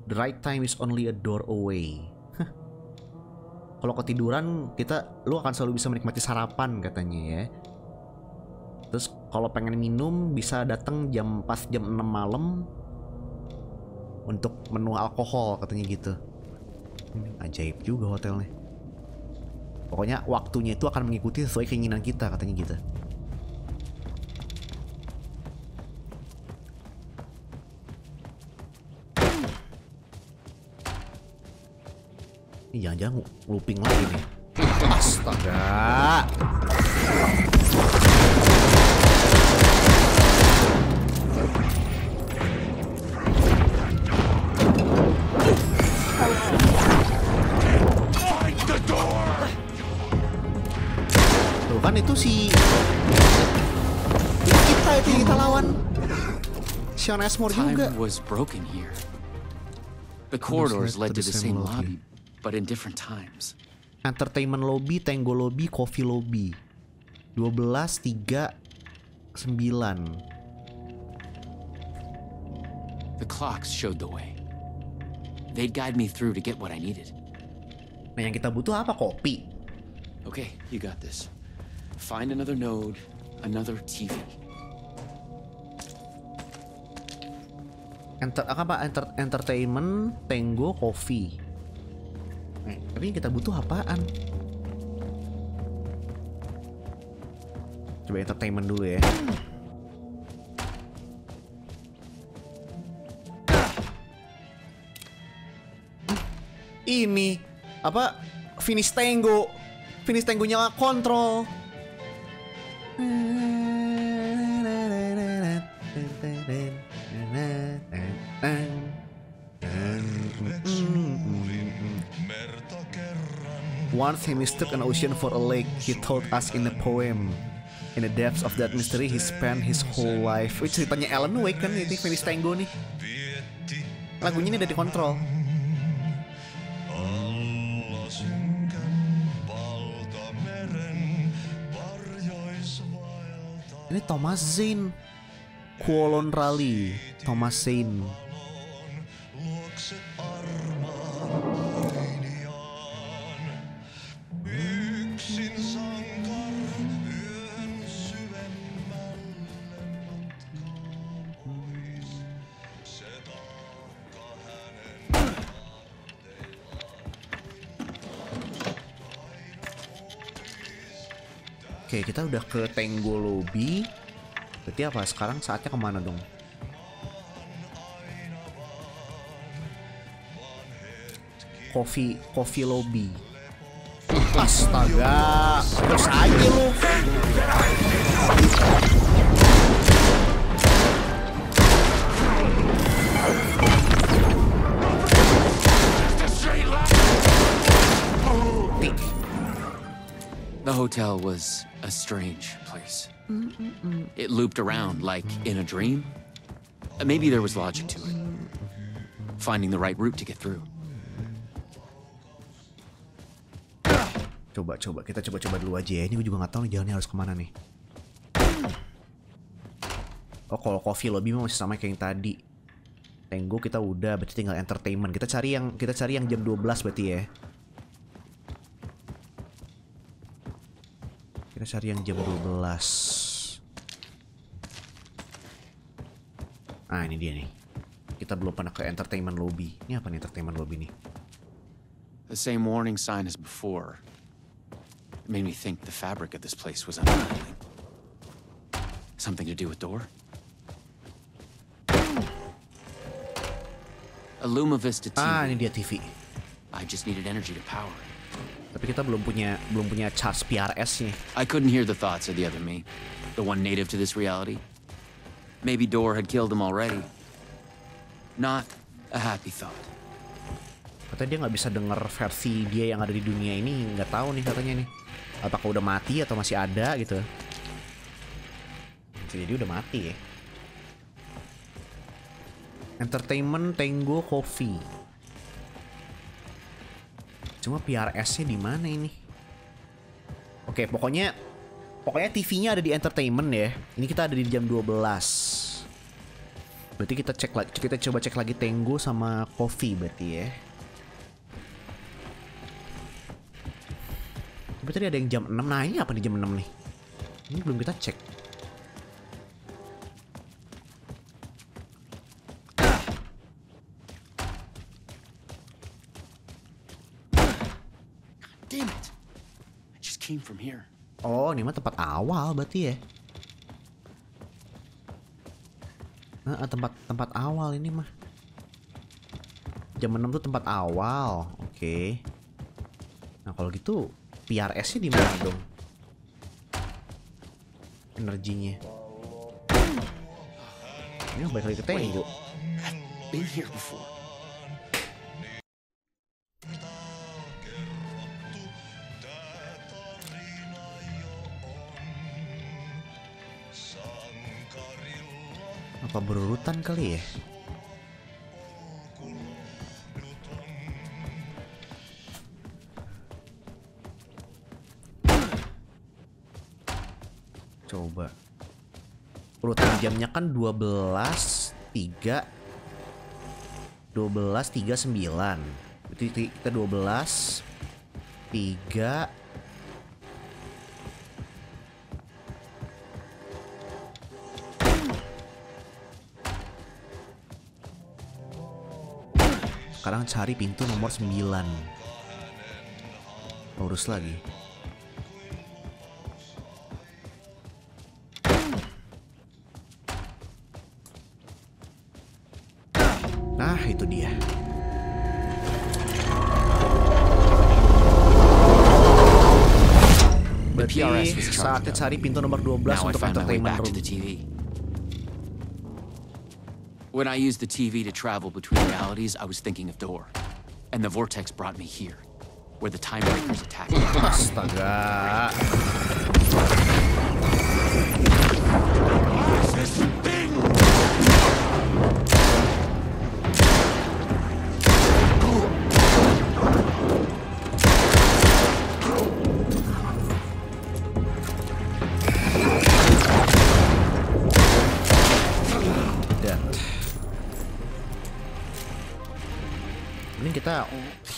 The right time is only a door away. Kalau ketiduran kita, lu akan selalu bisa menikmati sarapan katanya ya. Terus kalau pengen minum bisa datang jam pas jam enam malam untuk menu alkohol katanya gitu. Ajaib juga hotelnya. Pokoknya waktunya itu akan mengikuti sesuai keinginan kita katanya gitu. Ini jangan-jangan looping lagi nih. Astaga. Tuh kan itu si ya, kita itu kita lawan Shawn Ashmore juga. The corridors led to the same lobby. But in different times. Entertainment lobby, tango lobby, coffee lobby. dua belas tiga puluh sembilan. The clocks showed the way. They'd guide me through to get what I needed. Nah, yang kita butuh apa? Kopi. Okay, you got this. Find another node, another T V. Enter apa? Enter entertainment, tango, coffee. Tapi kita butuh apaan? Coba entertainment dulu ya. Ini apa? Finish Tango, finish Tangonya Control. Once he mistook an ocean for a lake, he told us in a poem. In the depths of that mystery, he spent his whole life. Wih, ceritanya Alan Wake kan, ini Finish Tango nih. Lagunya ini dari Control. Ini Thomas Zane, Kuolon Rally, Thomas Zane. Oke, kita udah ke Tango Lobby. Berarti apa? Sekarang saatnya kemana dong? Coffee, Coffee Lobby. Astaga, terus aja lu. The hotel was a strange place. Mm-mm-mm. It looped around like in a dream. Maybe there was logic to it. Finding the right route to get through. Coba, coba. Kita coba-coba dulu aja ya. Ini gue juga gak tahu nih jalannya harus kemana nih. Oh, kalau coffee lobby masih sama kayak yang tadi. Tango kita udah, berarti tinggal entertainment. Kita cari yang kita cari yang jam dua belas berarti ya. Kita cari yang jam dua belas. Ah, ini dia nih. Kita belum pernah ke entertainment lobby. Ini apa nih entertainment lobby nih? The same warning sign as before. It made me think the fabric of this place was unraveling. Something to do with door? A Lumavista T V. Ah, ini dia T V. I just needed energy to power it. Tapi kita belum punya belum punya charge P R S-nya. I couldn't hear the thoughts of the other me, the one native to this reality. Maybe Door had killed him already. Not a happy thought. Katanya dia nggak bisa dengar versi dia yang ada di dunia ini, nggak tahu nih katanya nih. Apakah udah mati atau masih ada gitu? Jadi udah mati ya. Entertainment, Tango, Coffee. Cuma P R S-nya di mana ini? Oke, pokoknya pokoknya T V-nya ada di entertainment ya. Ini kita ada di jam dua belas. Berarti kita cek lagi, kita coba cek lagi Tango sama Coffee berarti ya. Tapi tadi ada yang jam enam. Nah, ini apa di jam enam nih? Ini belum kita cek. Damn it. I just came from here. Oh, ini mah tempat awal berarti ya. Nah, tempat tempat awal ini mah. Jam enam tuh tempat awal. Oke. Okay. Nah, kalau gitu P R S-nya di mana dong? Energinya. Ini balik lagi ke Tengu. I've been here before. Apa berurutan kali ya? Coba urutan jamnya kan dua belas tiga dua belas tiga sembilan. Itu kita dua belas tiga. Sekarang cari pintu nomor sembilan. Lurus lagi. Itu dia. Berarti saatnya cari pintu nomor dua belas untuk entertainment room. When I used the T V to travel between realities, I was thinking of door. And the vortex brought me here, where the Timebreakers attacked me. Astaga.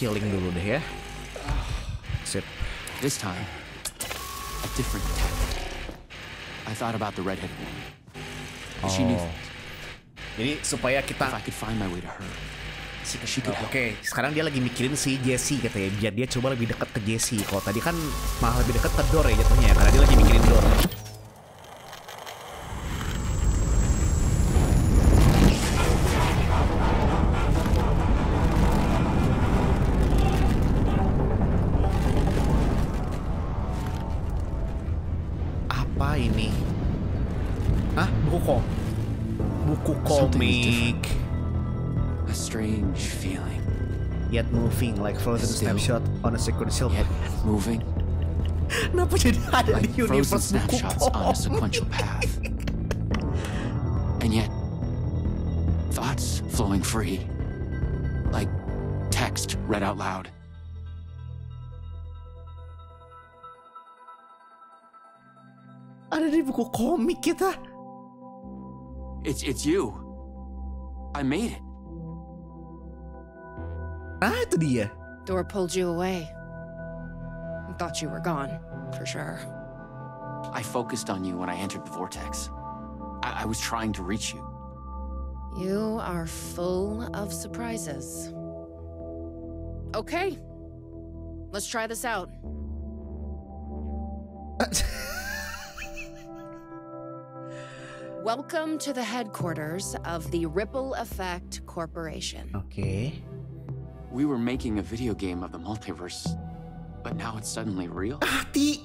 Healing dulu deh ya. Sip. This time, a different tactic. I thought about the redheaded woman. Oh. She knew that. Jadi supaya kita. If I could find my way to her. Oh, Oke, okay. Sekarang dia lagi mikirin si Jesse katanya, biar dia coba lebih dekat ke Jesse. Kalau tadi kan malah lebih dekat ke Door ya jatuhnya, karena dia lagi mikirin Door. A strange feeling. Yet moving like frozen snapshot on a sequential. Yet moving. Kenapa jadi ada di universe buku kom? And yet, thoughts flowing free, like text read out loud. Ada di buku komik kita. It's it's you. I made it. Ah, itu dia. Door pulled you away. I thought you were gone, for sure. I focused on you when I entered the vortex. I, I was trying to reach you. You are full of surprises. Okay, let's try this out. Welcome to the headquarters of the Ripple Effect Corporation. Okay. We were making a video game of the multiverse, but now it's suddenly real. Ati.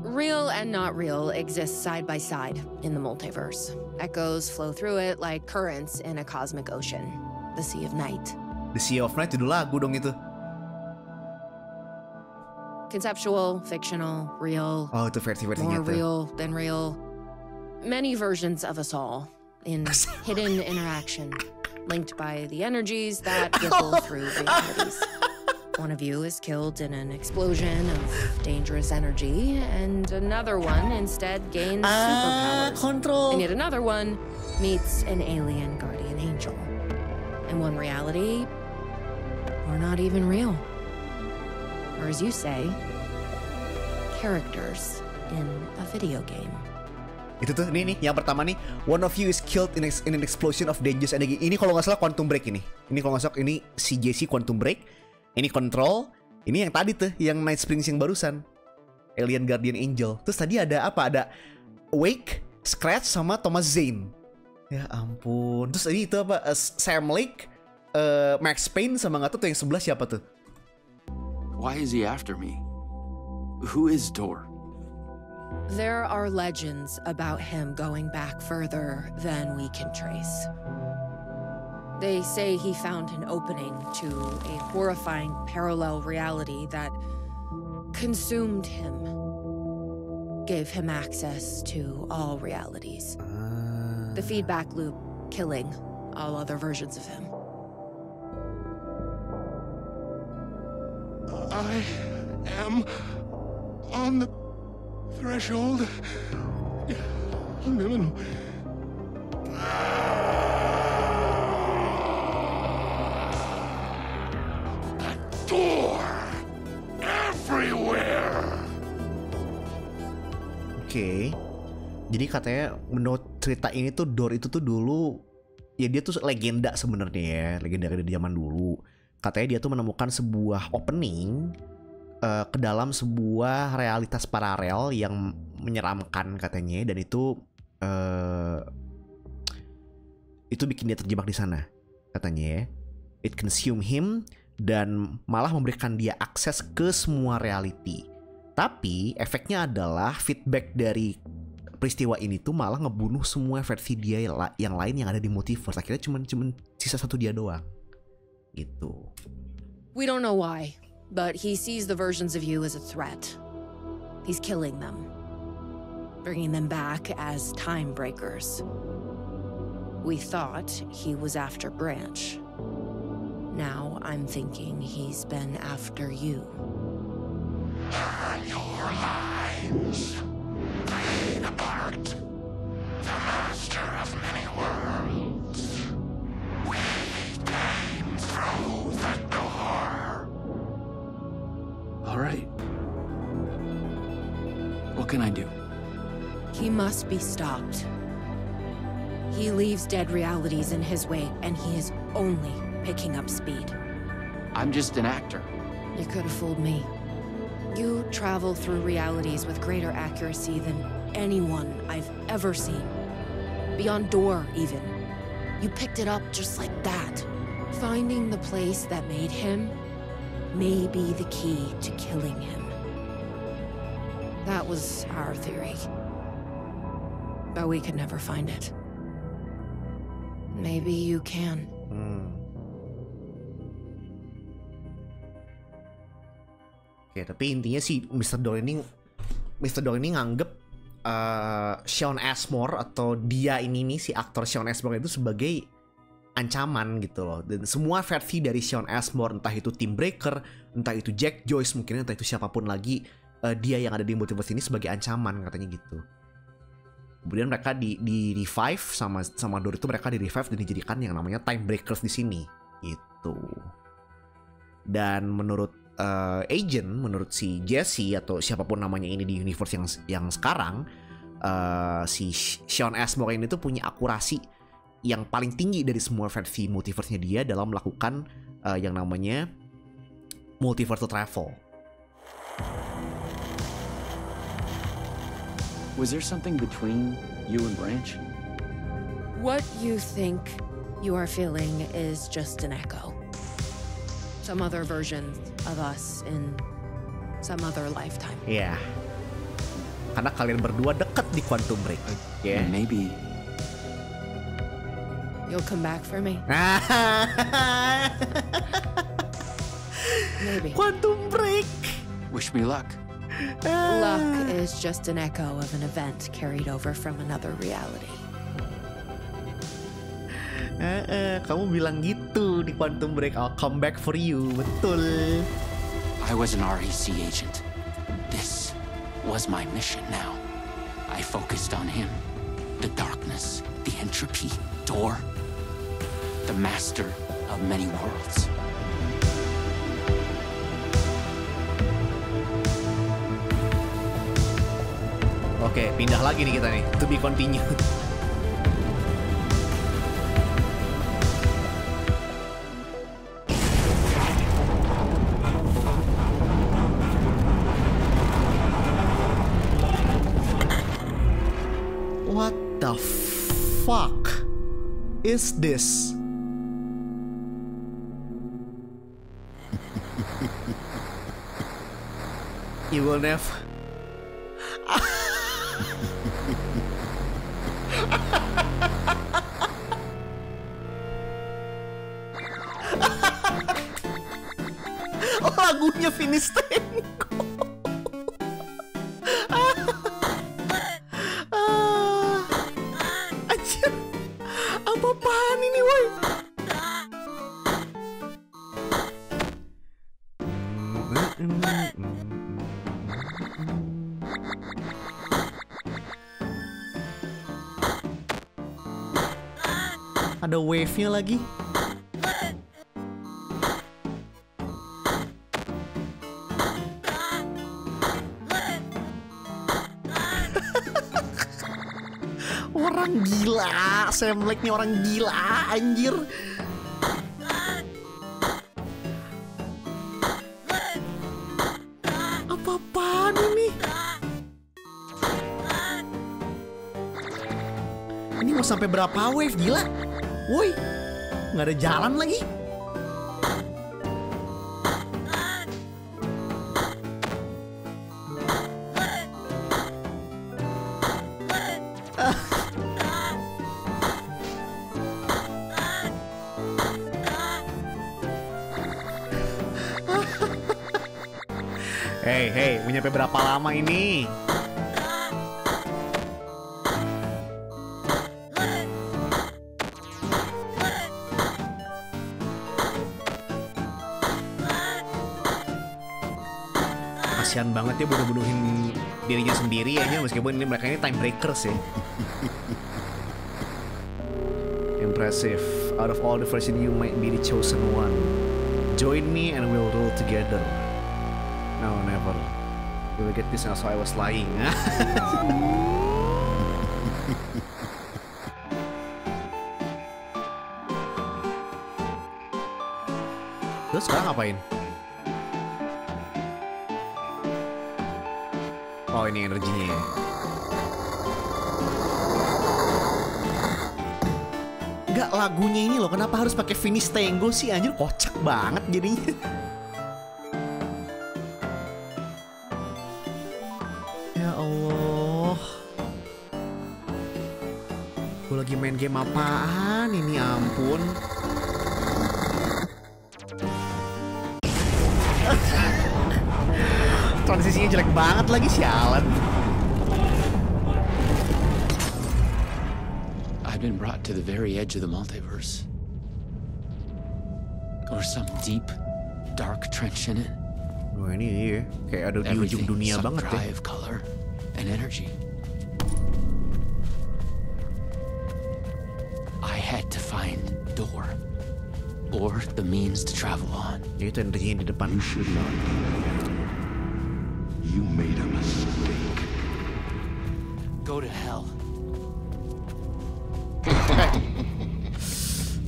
Real and not real exist side by side in the multiverse. Echoes flow through it like currents in a cosmic ocean, the Sea of Night. The Sea of Night itu lagu dong itu. Conceptual, fictional, real. Oh, itu versi-versinya tuh. More real than real. Many versions of us all in hidden interaction, linked by the energies that ripple through realities. One of you is killed in an explosion of dangerous energy, and another one instead gains uh, superpowers. Control. And yet another one meets an alien guardian angel. In one reality, we're not even real. Or as you say, characters in a video game. Itu tuh, ini nih, yang pertama nih, one of you is killed in, in an explosion of dangerous energy. Ini kalau nggak salah Quantum Break ini. Ini kalau nggak salah, ini si Jesse Quantum Break. Ini Control. Ini yang tadi tuh, yang Night Springs yang barusan, Alien Guardian Angel. Terus tadi ada apa? Ada Wake, Scratch, sama Thomas Zane. Ya ampun. Terus tadi itu apa? Uh, Sam Lake, uh, Max Payne, sama nggak tahu tuh yang sebelah siapa tuh? Why is he after me? Who is Door? There are legends about him going back further than we can trace. They say he found an opening to a horrifying parallel reality that consumed him, gave him access to all realities. The feedback loop killing all other versions of him. I am on the threshold. Liminal. Door everywhere. Oke, okay. Jadi katanya menurut cerita ini tuh Door itu tuh dulu ya dia tuh legenda sebenarnya ya, legenda dari zaman dulu. Katanya dia tuh menemukan sebuah opening uh, ke dalam sebuah realitas paralel yang menyeramkan katanya, dan itu uh, itu bikin dia terjebak di sana katanya ya. It consume him. Dan malah memberikan dia akses ke semua reality. Tapi efeknya adalah feedback dari peristiwa ini tuh malah ngebunuh semua versi dia yang lain yang ada di multiverse. Akhirnya cuman cuman sisa satu dia doang. Gitu. We don't know why, but he sees the versions of you as a threat. He's killing them, bringing them back as time breakers. We thought he was after Branch. Now I'm thinking he's been after you. Your lines. Played apart. The master of many worlds. We came through the door. All right. What can I do? He must be stopped. He leaves dead realities in his wake, and he is only picking up speed. I'm just an actor. You could have fooled me. You travel through realities with greater accuracy than anyone I've ever seen. Beyond Door, even. You picked it up just like that. Finding the place that made him may be the key to killing him. That was our theory. But we could never find it. Maybe you can. Hmm. Oke, tapi intinya si Mister Door ini Mister Door ini nganggep uh, Shawn Ashmore atau dia ini nih si aktor Shawn Ashmore itu sebagai ancaman gitu loh. Dan semua versi dari Shawn Ashmore, entah itu Timebreaker, entah itu Jack Joyce mungkin, entah itu siapapun lagi, uh, dia yang ada di multiverse ini sebagai ancaman katanya gitu. Kemudian mereka di, di revive sama sama Door itu, mereka di revive dan dijadikan yang namanya Timebreakers di sini gitu. Dan menurut Uh, agent, menurut si Jesse atau siapapun namanya ini di universe yang yang sekarang, uh, si Shawn Ashmore ini tuh punya akurasi yang paling tinggi dari semua versi multiverse-nya dia dalam melakukan uh, yang namanya multiverse travel. Was there something between you and Branch? What you think you are feeling is just an echo. Some other version of us in some other lifetime. Yeah. Karena kalian berdua dekat di Quantum Break. Yeah. Maybe. You'll come back for me. Maybe. Quantum Break. Wish me luck. Luck is just an echo of an event carried over from another reality. Eh, eh, kamu bilang gitu di Quantum Break, I'll come back for you, betul. I was an R E C agent. This was my mission now. I focused on him. The darkness, the entropy, Door. The master of many worlds. Oke, pindah lagi nih kita nih. To be continued. is this? You will never. Lagunya finish tango. Anjir, apa-apaan ini woy. Ada wave-nya lagi. Orang gila, Sam Lake nih orang gila, anjir. Apa-apaan ini? Ini mau sampai berapa wave, gila? Woi, nggak ada jalan lagi. Hey, hey, mau nyampe berapa lama ini? Kasian banget ya, bunuh-bunuhin dirinya sendiri ya, meskipun ini mereka ini time breakers ya. Impressive. Out of all the version, you might be the chosen one. Join me and we'll rule together. No, never. You will get this, also I was lying. Terus sekarang ngapain? Oh, ini energinya ya. Nggak, lagunya ini loh, kenapa harus pakai finish tango sih? Anjir, kocak banget jadinya. Main game apaan ini, ampun. Transisinya jelek banget lagi, sialan. I've been brought to the very edge of the multiverse. Or some deep dark trench in it. Oh, ini iya, kayak ada di ujung dunia banget ya. Everything, some dry of color and energy. Or the means to travel on. You should not be here. You made a mistake. Go to hell.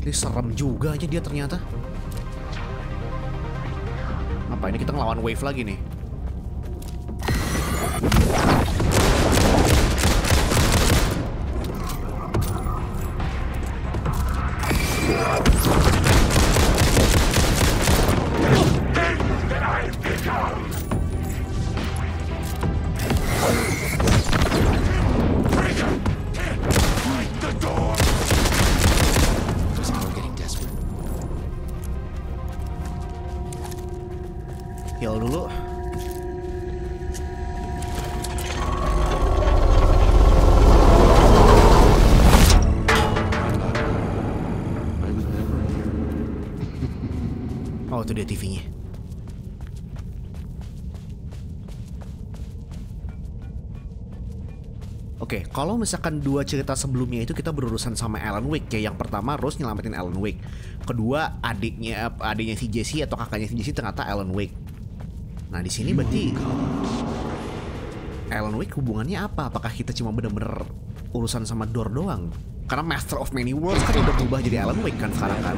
Ini serem juga aja dia ternyata. Apa ini kita ngelawan wave lagi nih? Dia T V-nya. Oke, okay, kalau misalkan dua cerita sebelumnya itu kita berurusan sama Alan Wake, kayak yang pertama Rose nyelamatin Alan Wake, kedua adiknya adiknya si Jesse atau kakaknya si Jesse ternyata Alan Wake. Nah di sini berarti Alan Wake hubungannya apa? Apakah kita cuma bener-bener urusan sama Door doang? Karena Master of Many Worlds kan udah berubah jadi Alan Wake kan sekarang kan.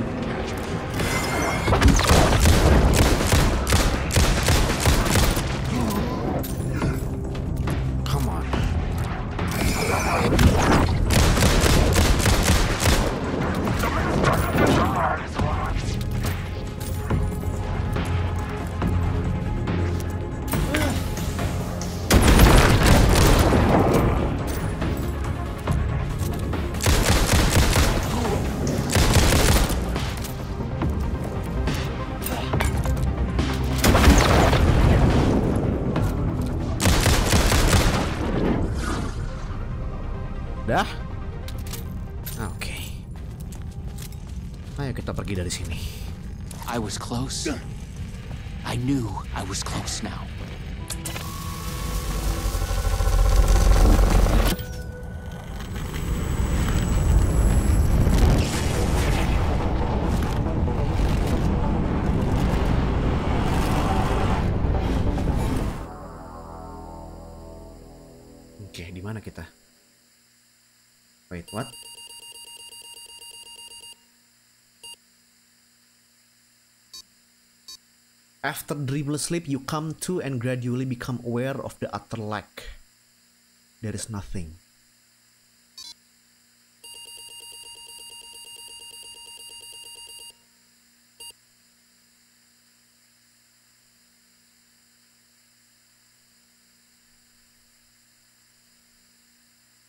Ayo kita pergi dari sini. I was close. I knew I was close now. Oke, di mana kita? Wait, what? After dreamless sleep, you come to and gradually become aware of the utter lack. There is nothing.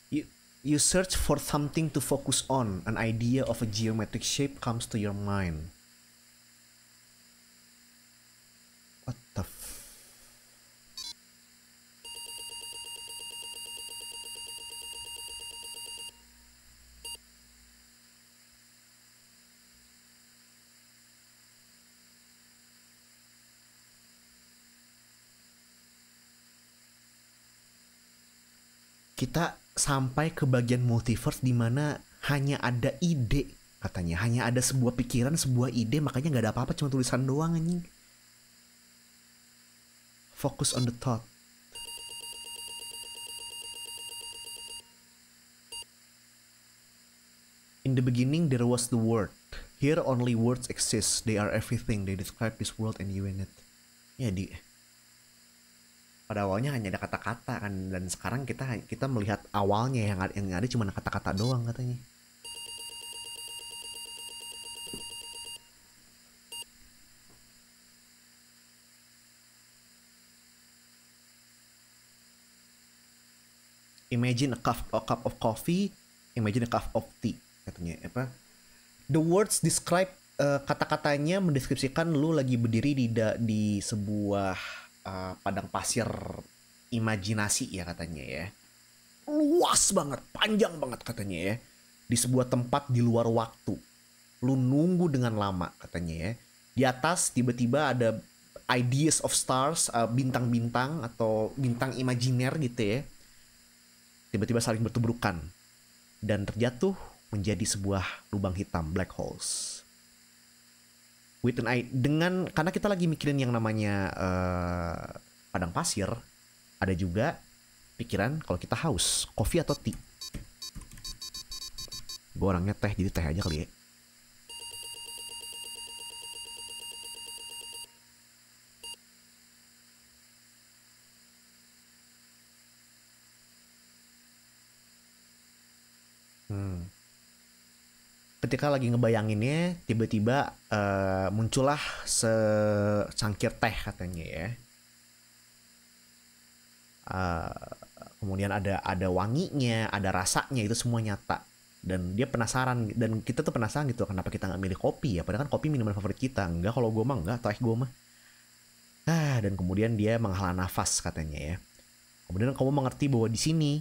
You, you search for something to focus on. An idea of a geometric shape comes to your mind. What the f... Kita sampai ke bagian multiverse di mana hanya ada ide, katanya. Hanya ada sebuah pikiran, sebuah ide, makanya nggak ada apa-apa, cuma tulisan doang anjing. Focus on the thought. In the beginning, there was the word. Here, only words exist. They are everything. They describe this world and you in it. Ya, di. Pada awalnya hanya ada kata-kata kan, dan sekarang kita kita melihat awalnya yang ada, yang ada cuma kata-kata doang katanya. Imagine a cup, a cup of coffee. Imagine a cup of tea. Katanya apa? The words describe, uh, kata-katanya mendeskripsikan lu lagi berdiri di da, di sebuah uh, padang pasir imajinasi ya katanya ya. Luas banget, panjang banget katanya ya. Di sebuah tempat di luar waktu. Lu nunggu dengan lama katanya ya. Di atas tiba-tiba ada ideas of stars, uh, bintang-bintang atau bintang imajiner gitu ya. Tiba-tiba saling bertubrukan dan terjatuh menjadi sebuah lubang hitam, black holes. With an eye, dengan karena kita lagi mikirin yang namanya uh, padang pasir, ada juga pikiran kalau kita haus, kopi atau tea. Gue orangnya teh, jadi teh aja kali ya. Hmm. Ketika lagi ngebayanginnya, tiba-tiba uh, muncullah secangkir teh katanya ya. Uh, kemudian ada ada wanginya, ada rasanya, itu semua nyata. Dan dia penasaran, dan kita tuh penasaran gitu, kenapa kita nggak milih kopi ya? Padahal kan kopi minuman favorit kita. Enggak, kalau gue mah enggak, teh gue mah. Ah, dan kemudian dia menghela nafas katanya ya. Kemudian kamu mengerti bahwa di sini,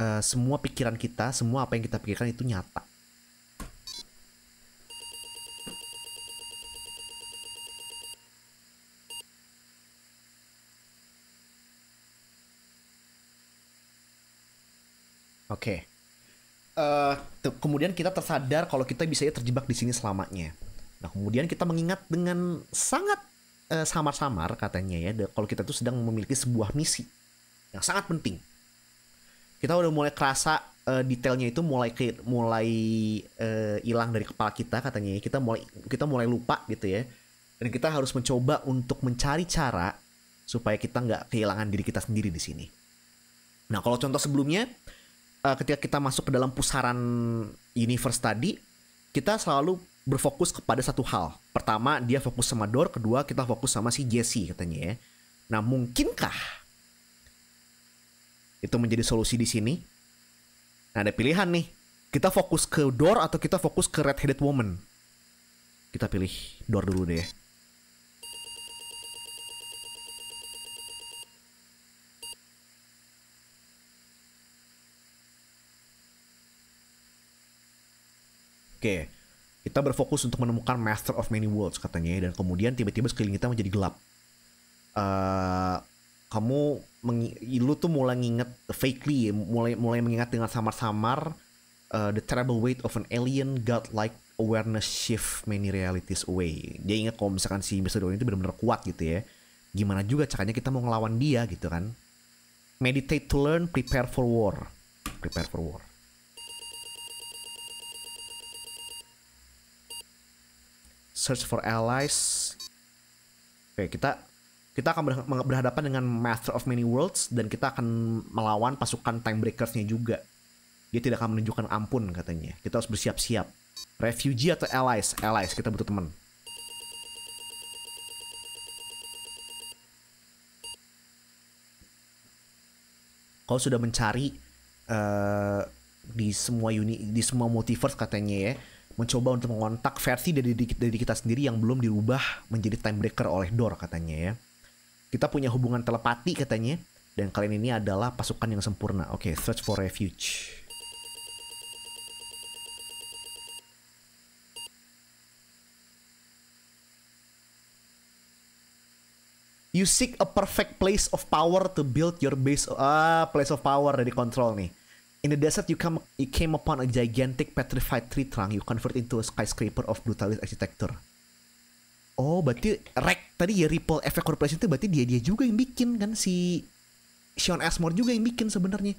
Uh, semua pikiran kita, semua apa yang kita pikirkan itu nyata. Oke. Okay. Uh, kemudian kita tersadar kalau kita bisa terjebak di sini selamanya. Nah, kemudian kita mengingat dengan sangat uh, samar-samar katanya ya, kalau kita tuh sedang memiliki sebuah misi yang sangat penting. Kita udah mulai kerasa uh, detailnya itu mulai ke, mulai hilang uh, dari kepala kita katanya. Kita mulai kita mulai lupa gitu ya. Dan kita harus mencoba untuk mencari cara supaya kita nggak kehilangan diri kita sendiri di sini. Nah, kalau contoh sebelumnya, uh, ketika kita masuk ke dalam pusaran universe tadi, kita selalu berfokus kepada satu hal. Pertama, dia fokus sama Door. Kedua, kita fokus sama si Jesse katanya ya. Nah, mungkinkah itu menjadi solusi di sini? Nah, ada pilihan nih. Kita fokus ke Door atau kita fokus ke red-headed woman. Kita pilih Door dulu deh. Oke. Kita berfokus untuk menemukan Master of Many Worlds katanya, dan kemudian tiba-tiba sekeliling kita menjadi gelap. Uh, kamu lu tuh mulai nginget vaguely, mulai mulai mengingat dengan samar-samar uh, the terrible weight of an alien godlike awareness shift many realities away. Dia ingat kalau misalkan si Mister Dolan itu benar-benar kuat gitu ya. Gimana juga caranya kita mau ngelawan dia gitu kan. Meditate to learn, prepare for war. Prepare for war. Search for allies. Oke, kita kita akan berhadapan dengan Master of Many Worlds, dan kita akan melawan pasukan Timebreakers-nya juga. Dia tidak akan menunjukkan ampun katanya. Kita harus bersiap-siap. Refugee atau allies? Allies, kita butuh teman. Kau sudah mencari uh, di semua uni, di semua multiverse katanya ya, mencoba untuk mengontak versi dari, dari kita sendiri yang belum dirubah menjadi Timebreaker oleh Door katanya ya. Kita punya hubungan telepati katanya, dan kalian ini adalah pasukan yang sempurna. Oke, okay, search for refuge. You seek a perfect place of power to build your base. Ah, place of power dari Control nih. In the desert you come you came upon a gigantic petrified tree trunk. You convert into a skyscraper of brutalist architecture. Oh, berarti R E C tadi ya, Ripple Effect Corporation itu berarti dia dia juga yang bikin kan, si Shawn Ashmore juga yang bikin sebenarnya.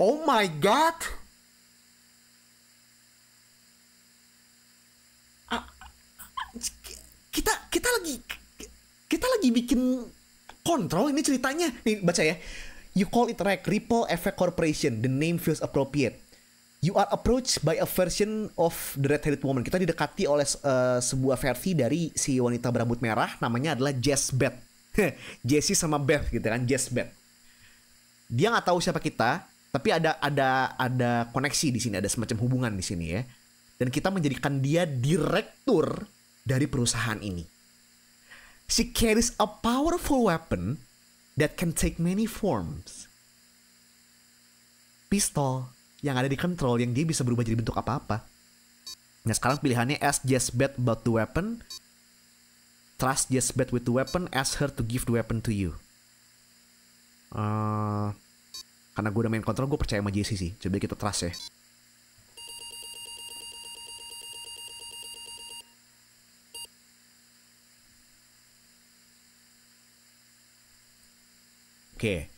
Oh my god. Kita kita lagi kita lagi bikin Control ini ceritanya. Nih baca ya. You call it R E C, Ripple Effect Corporation. The name feels appropriate. You are approached by a version of the red-headed woman. Kita didekati oleh uh, sebuah versi dari si wanita berambut merah, namanya adalah Jess Beth. Jesse sama Beth gitu kan, Jess Beth. Dia nggak tahu siapa kita. Tapi ada ada ada koneksi di sini, ada semacam hubungan di sini ya. Dan kita menjadikan dia direktur dari perusahaan ini. She carries a powerful weapon that can take many forms. Pistol yang ada di Control, yang dia bisa berubah jadi bentuk apa-apa. Nah sekarang pilihannya, ask Jess Beth about the weapon. Trust Jess Beth with the weapon, ask her to give the weapon to you. Uh... Karena gue udah main Control, gue percaya sama Jesse sih. Coba kita trust ya. Oke.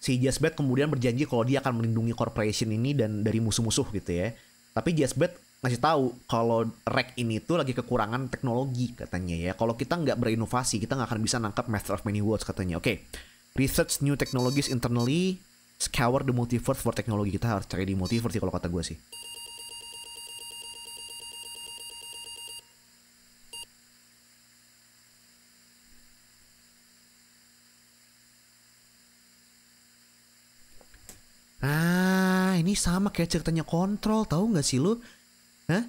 Si Jess Beth kemudian berjanji kalau dia akan melindungi corporation ini dan dari musuh-musuh gitu ya. Tapi Jess Beth ngasih tahu kalau R E C ini tuh lagi kekurangan teknologi katanya ya. Kalau kita nggak berinovasi, kita nggak akan bisa nangkap Master of Many Worlds katanya. Oke. Research new technologies internally, scour the multiverse for teknologi. Kita harus cari di multiverse sih kalau kata gue sih. Ah, ini sama kayak ceritanya Control, tahu nggak sih lu? Hah?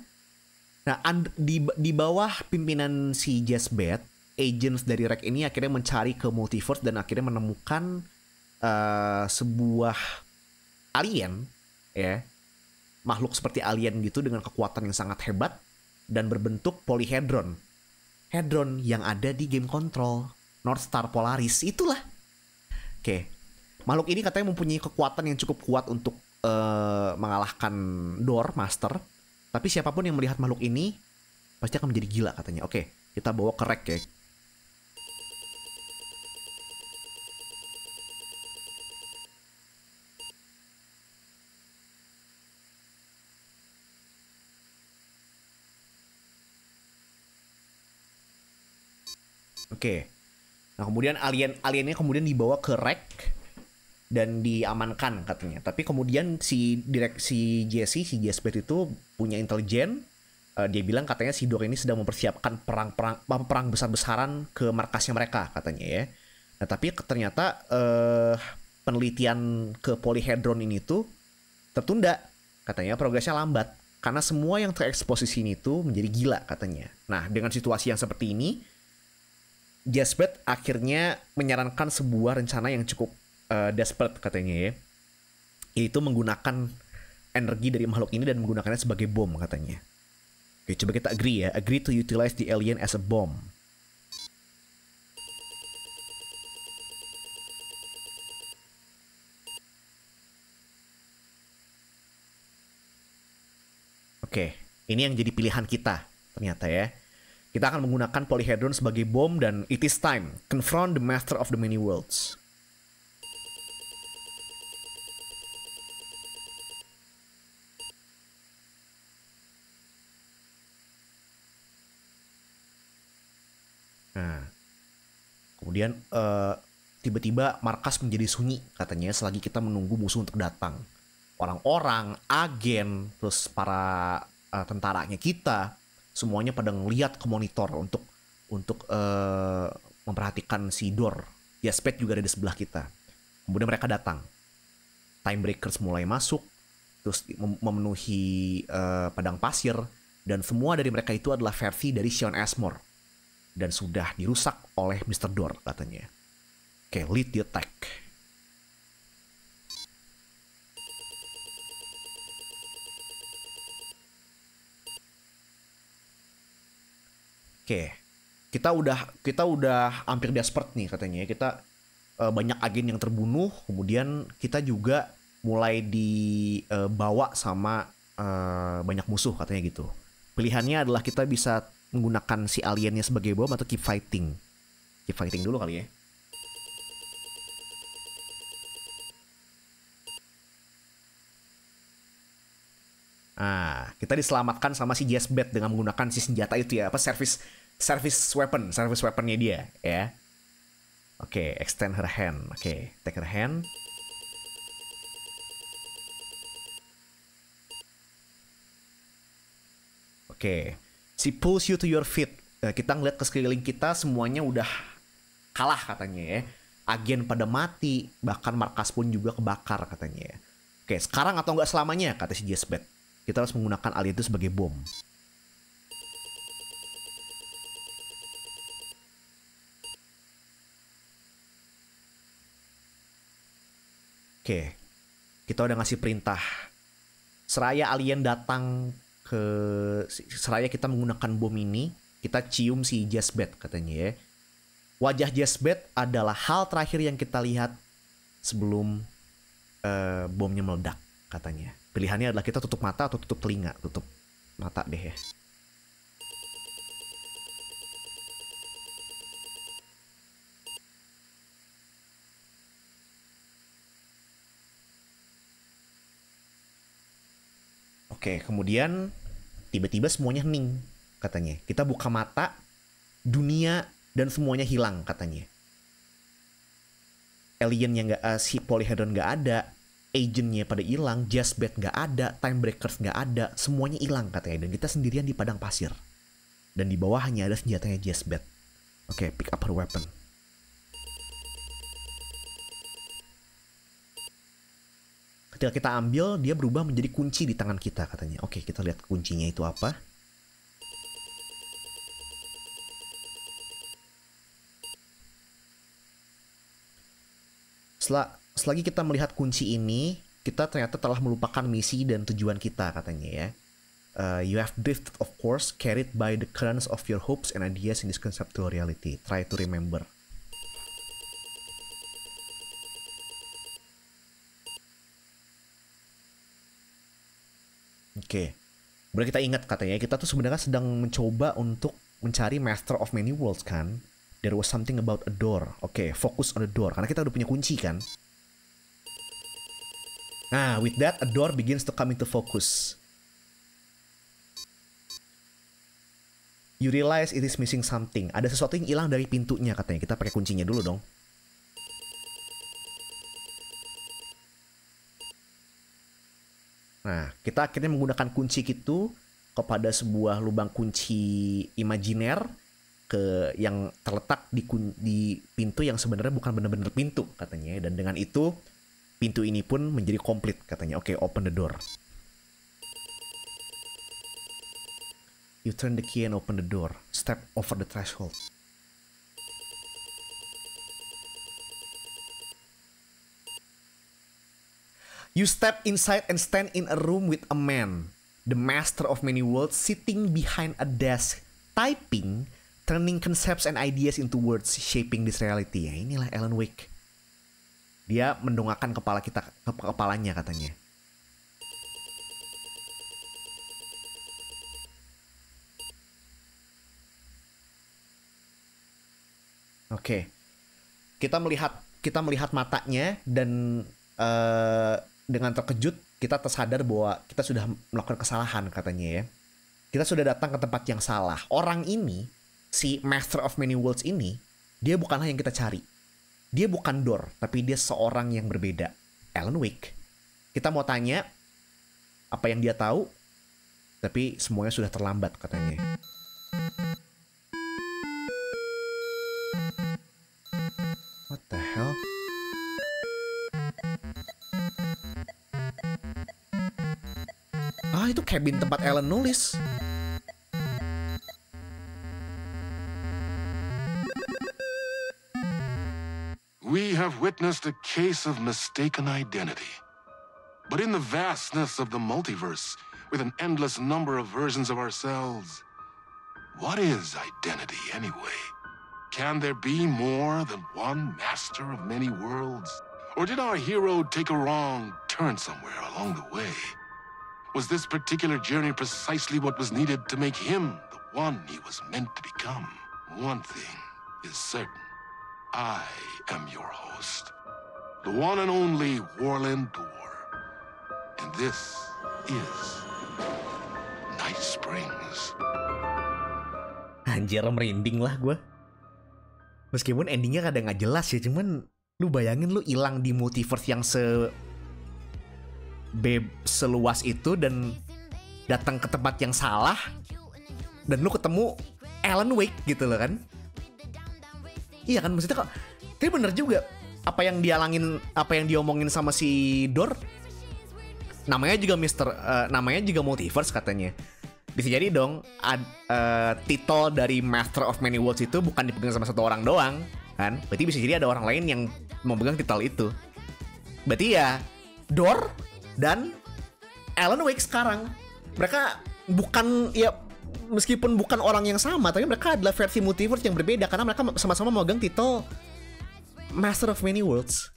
Nah, di di bawah pimpinan si Jess Beth, agents dari R E C ini akhirnya mencari ke multiverse dan akhirnya menemukan uh, sebuah alien ya, makhluk seperti alien gitu dengan kekuatan yang sangat hebat dan berbentuk polyhedron, hedron yang ada di game Control, North Star Polaris itulah. Oke, makhluk ini katanya mempunyai kekuatan yang cukup kuat untuk uh, mengalahkan Door Master, tapi siapapun yang melihat makhluk ini pasti akan menjadi gila katanya. Oke, kita bawa ke R E C ya. Oke, nah kemudian alien aliennya kemudian dibawa ke R E C dan diamankan katanya. Tapi kemudian si direksi Jesse, si Jess Beth itu punya intelijen. Uh, dia bilang katanya si Door ini sedang mempersiapkan perang-perang perang besar-besaran ke markasnya mereka katanya ya. Nah tapi ternyata uh, penelitian ke polyhedron ini tuh tertunda katanya, progresnya lambat karena semua yang terekspos di sini tuh menjadi gila katanya. Nah dengan situasi yang seperti ini, Jasbert akhirnya menyarankan sebuah rencana yang cukup uh, desperate katanya ya, yaitu menggunakan energi dari makhluk ini dan menggunakannya sebagai bom katanya. Oke, coba kita agree ya. Agree to utilize the alien as a bomb. Oke, ini yang jadi pilihan kita ternyata ya. Kita akan menggunakan Polyhedron sebagai bom dan it is time. Confront the master of the many worlds. Nah, kemudian uh, tiba-tiba markas menjadi sunyi katanya selagi kita menunggu musuh untuk datang. Orang-orang, agen, terus para uh, tentaranya kita semuanya pada ngeliat ke monitor untuk untuk uh, memperhatikan si Door. Jasbert juga ada di sebelah kita. Kemudian mereka datang. Timebreakers mulai masuk, terus mem memenuhi uh, padang pasir, dan semua dari mereka itu adalah versi dari Shawn Ashmore. Dan sudah dirusak oleh mister Door katanya. Oke, lead the attack. Oke, kita udah kita udah hampir desperate nih katanya. Kita uh, banyak agen yang terbunuh, kemudian kita juga mulai dibawa uh, sama uh, banyak musuh katanya gitu. Pilihannya adalah kita bisa menggunakan si aliennya sebagai bom atau keep fighting. Keep fighting dulu kali ya. Nah, kita diselamatkan sama si Jasbert dengan menggunakan si senjata itu ya, apa service service weapon, service weaponnya dia ya. Oke, okay, extend her hand. Oke, okay, take her hand. Oke. Okay. She pulls you to your feet. Kita ngeliat ke sekeliling kita semuanya udah kalah katanya ya. Agen pada mati, bahkan markas pun juga kebakar katanya ya. Oke, sekarang atau nggak selamanya kata si Jasbert. Kita harus menggunakan alien itu sebagai bom. Oke, kita udah ngasih perintah. Seraya alien datang ke seraya kita menggunakan bom ini, kita cium si Jasbert katanya ya. Wajah Jasbert adalah hal terakhir yang kita lihat sebelum uh, bomnya meledak katanya. Pilihannya adalah kita tutup mata atau tutup telinga. Tutup mata deh ya. Oke, kemudian tiba-tiba semuanya hening katanya. Kita buka mata, dunia dan semuanya hilang katanya. Alien yang gak, uh, si Polyhedron gak ada, agentnya pada hilang, Jasbert gak ada, Timebreakers gak ada, semuanya hilang katanya. Dan kita sendirian di padang pasir. Dan di bawah hanya ada senjatanya Jasbert. Oke, pick up her weapon. Ketika kita ambil, dia berubah menjadi kunci di tangan kita katanya. Oke, kita lihat kuncinya itu apa. Setelah, selagi kita melihat kunci ini, kita ternyata telah melupakan misi dan tujuan kita katanya ya. Uh, you have drifted of course, carried by the currents of your hopes and ideas in this conceptual reality. Try to remember. Oke, kemudian kita ingat katanya, kita tuh sebenarnya sedang mencoba untuk mencari master of many worlds kan. There was something about a door. Oke, focus on the door, karena kita udah punya kunci kan. Nah, with that, a door begins to come into focus. You realize it is missing something. Ada sesuatu yang hilang dari pintunya katanya. Kita pakai kuncinya dulu dong. Nah, kita akhirnya menggunakan kunci itu kepada sebuah lubang kunci imajiner ke yang terletak di, di pintu yang sebenarnya bukan benar-benar pintu katanya. Dan dengan itu pintu ini pun menjadi komplit katanya. Oke, okay, open the door. You turn the key and open the door. Step over the threshold. You step inside and stand in a room with a man, the master of many worlds, sitting behind a desk, typing, turning concepts and ideas into words, shaping this reality. Ya inilah Alan Wake. Dia mendongakkan kepala kita ke kepalanya katanya. Oke, okay. Kita melihat kita melihat matanya dan Uh, dengan terkejut kita tersadar bahwa kita sudah melakukan kesalahan katanya ya. Kita sudah datang ke tempat yang salah. Orang ini, si Master of Many Worlds ini, dia bukanlah yang kita cari. Dia bukan Door, tapi dia seorang yang berbeda. Alan Wake. Kita mau tanya apa yang dia tahu, tapi semuanya sudah terlambat katanya. What the hell? Ah, itu cabin tempat Alan nulis. We have witnessed a case of mistaken identity. But in the vastness of the multiverse, with an endless number of versions of ourselves, what is identity anyway? Can there be more than one master of many worlds? Or did our hero take a wrong turn somewhere along the way? Was this particular journey precisely what was needed to make him the one he was meant to become? One thing is certain. I am your host, the one and only Warlin Door. And this is Night Springs. Anjir, merinding lah gue. Meskipun endingnya kadang gak jelas ya, cuman lu bayangin lu hilang di multiverse yang se... Beb seluas itu dan datang ke tempat yang salah dan lu ketemu Alan Wake gitu loh kan. Iya kan, maksudnya kok tapi bener juga apa yang dialangin, apa yang diomongin sama si Door. Namanya juga Mister uh, namanya juga multiverse katanya. Bisa jadi dong ad, uh, titel dari Master of Many Worlds itu bukan dipegang sama satu orang doang kan. Berarti bisa jadi ada orang lain yang memegang titel itu. Berarti ya Door dan Alan Wake sekarang, mereka bukan, ya meskipun bukan orang yang sama, tapi mereka adalah versi multiverse yang berbeda karena mereka sama-sama memegang titel Master of Many Worlds.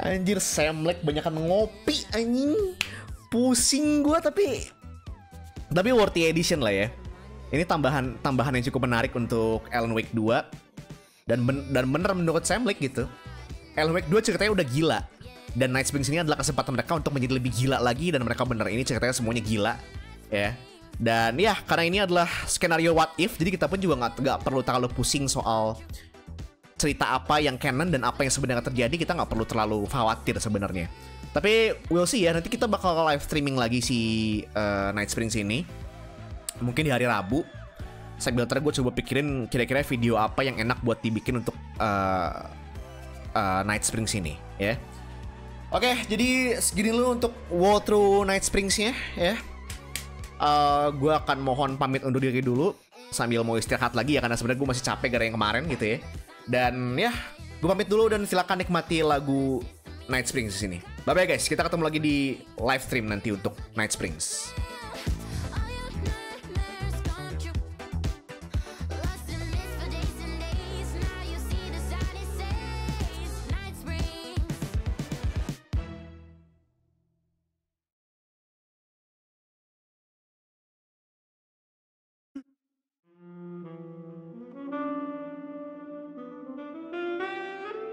Anjir, Sam Lake banyakan ngopi anjing. Pusing gua, tapi tapi worthy edition lah ya. Ini tambahan tambahan yang cukup menarik untuk Alan Wake dua. Dan ben, dan bener menurut Sam Lake gitu. Alan Wake dua ceritanya udah gila. Dan Night Springs ini adalah kesempatan mereka untuk menjadi lebih gila lagi. Dan mereka bener ini ceritanya semuanya gila. Ya. Dan ya karena ini adalah skenario what if. Jadi kita pun juga gak, gak perlu terlalu pusing soal cerita apa yang canon dan apa yang sebenarnya terjadi. Kita gak perlu terlalu khawatir sebenarnya. Tapi we'll see ya. Nanti kita bakal live streaming lagi si uh, Night Springs ini. Mungkin di hari Rabu. Sambil ntar gue coba pikirin kira-kira video apa yang enak buat dibikin untuk uh, uh, Night Springs ini ya. Yeah. Oke, okay, jadi segini dulu untuk walkthrough Night Springs-nya ya. Yeah. Uh, gue akan mohon pamit undur diri dulu sambil mau istirahat lagi ya karena sebenarnya gue masih capek gara-gara yang kemarin gitu ya. Dan ya, yeah, gue pamit dulu dan silakan nikmati lagu Night Springs di sini. Bye-bye guys, kita ketemu lagi di live stream nanti untuk Night Springs.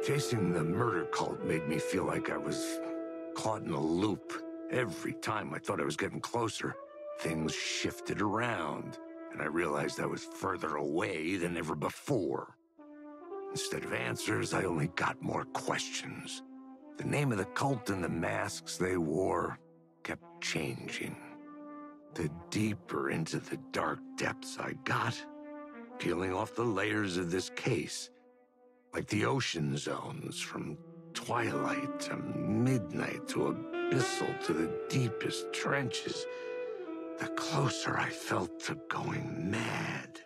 Chasing the murder cult made me feel like I was caught in a loop. Every time I thought I was getting closer, things shifted around, and I realized I was further away than ever before. Instead of answers, I only got more questions. The name of the cult and the masks they wore kept changing. The deeper into the dark depths I got, peeling off the layers of this case, like the ocean zones, from twilight to midnight to abyssal to the deepest trenches, the closer I felt to going mad.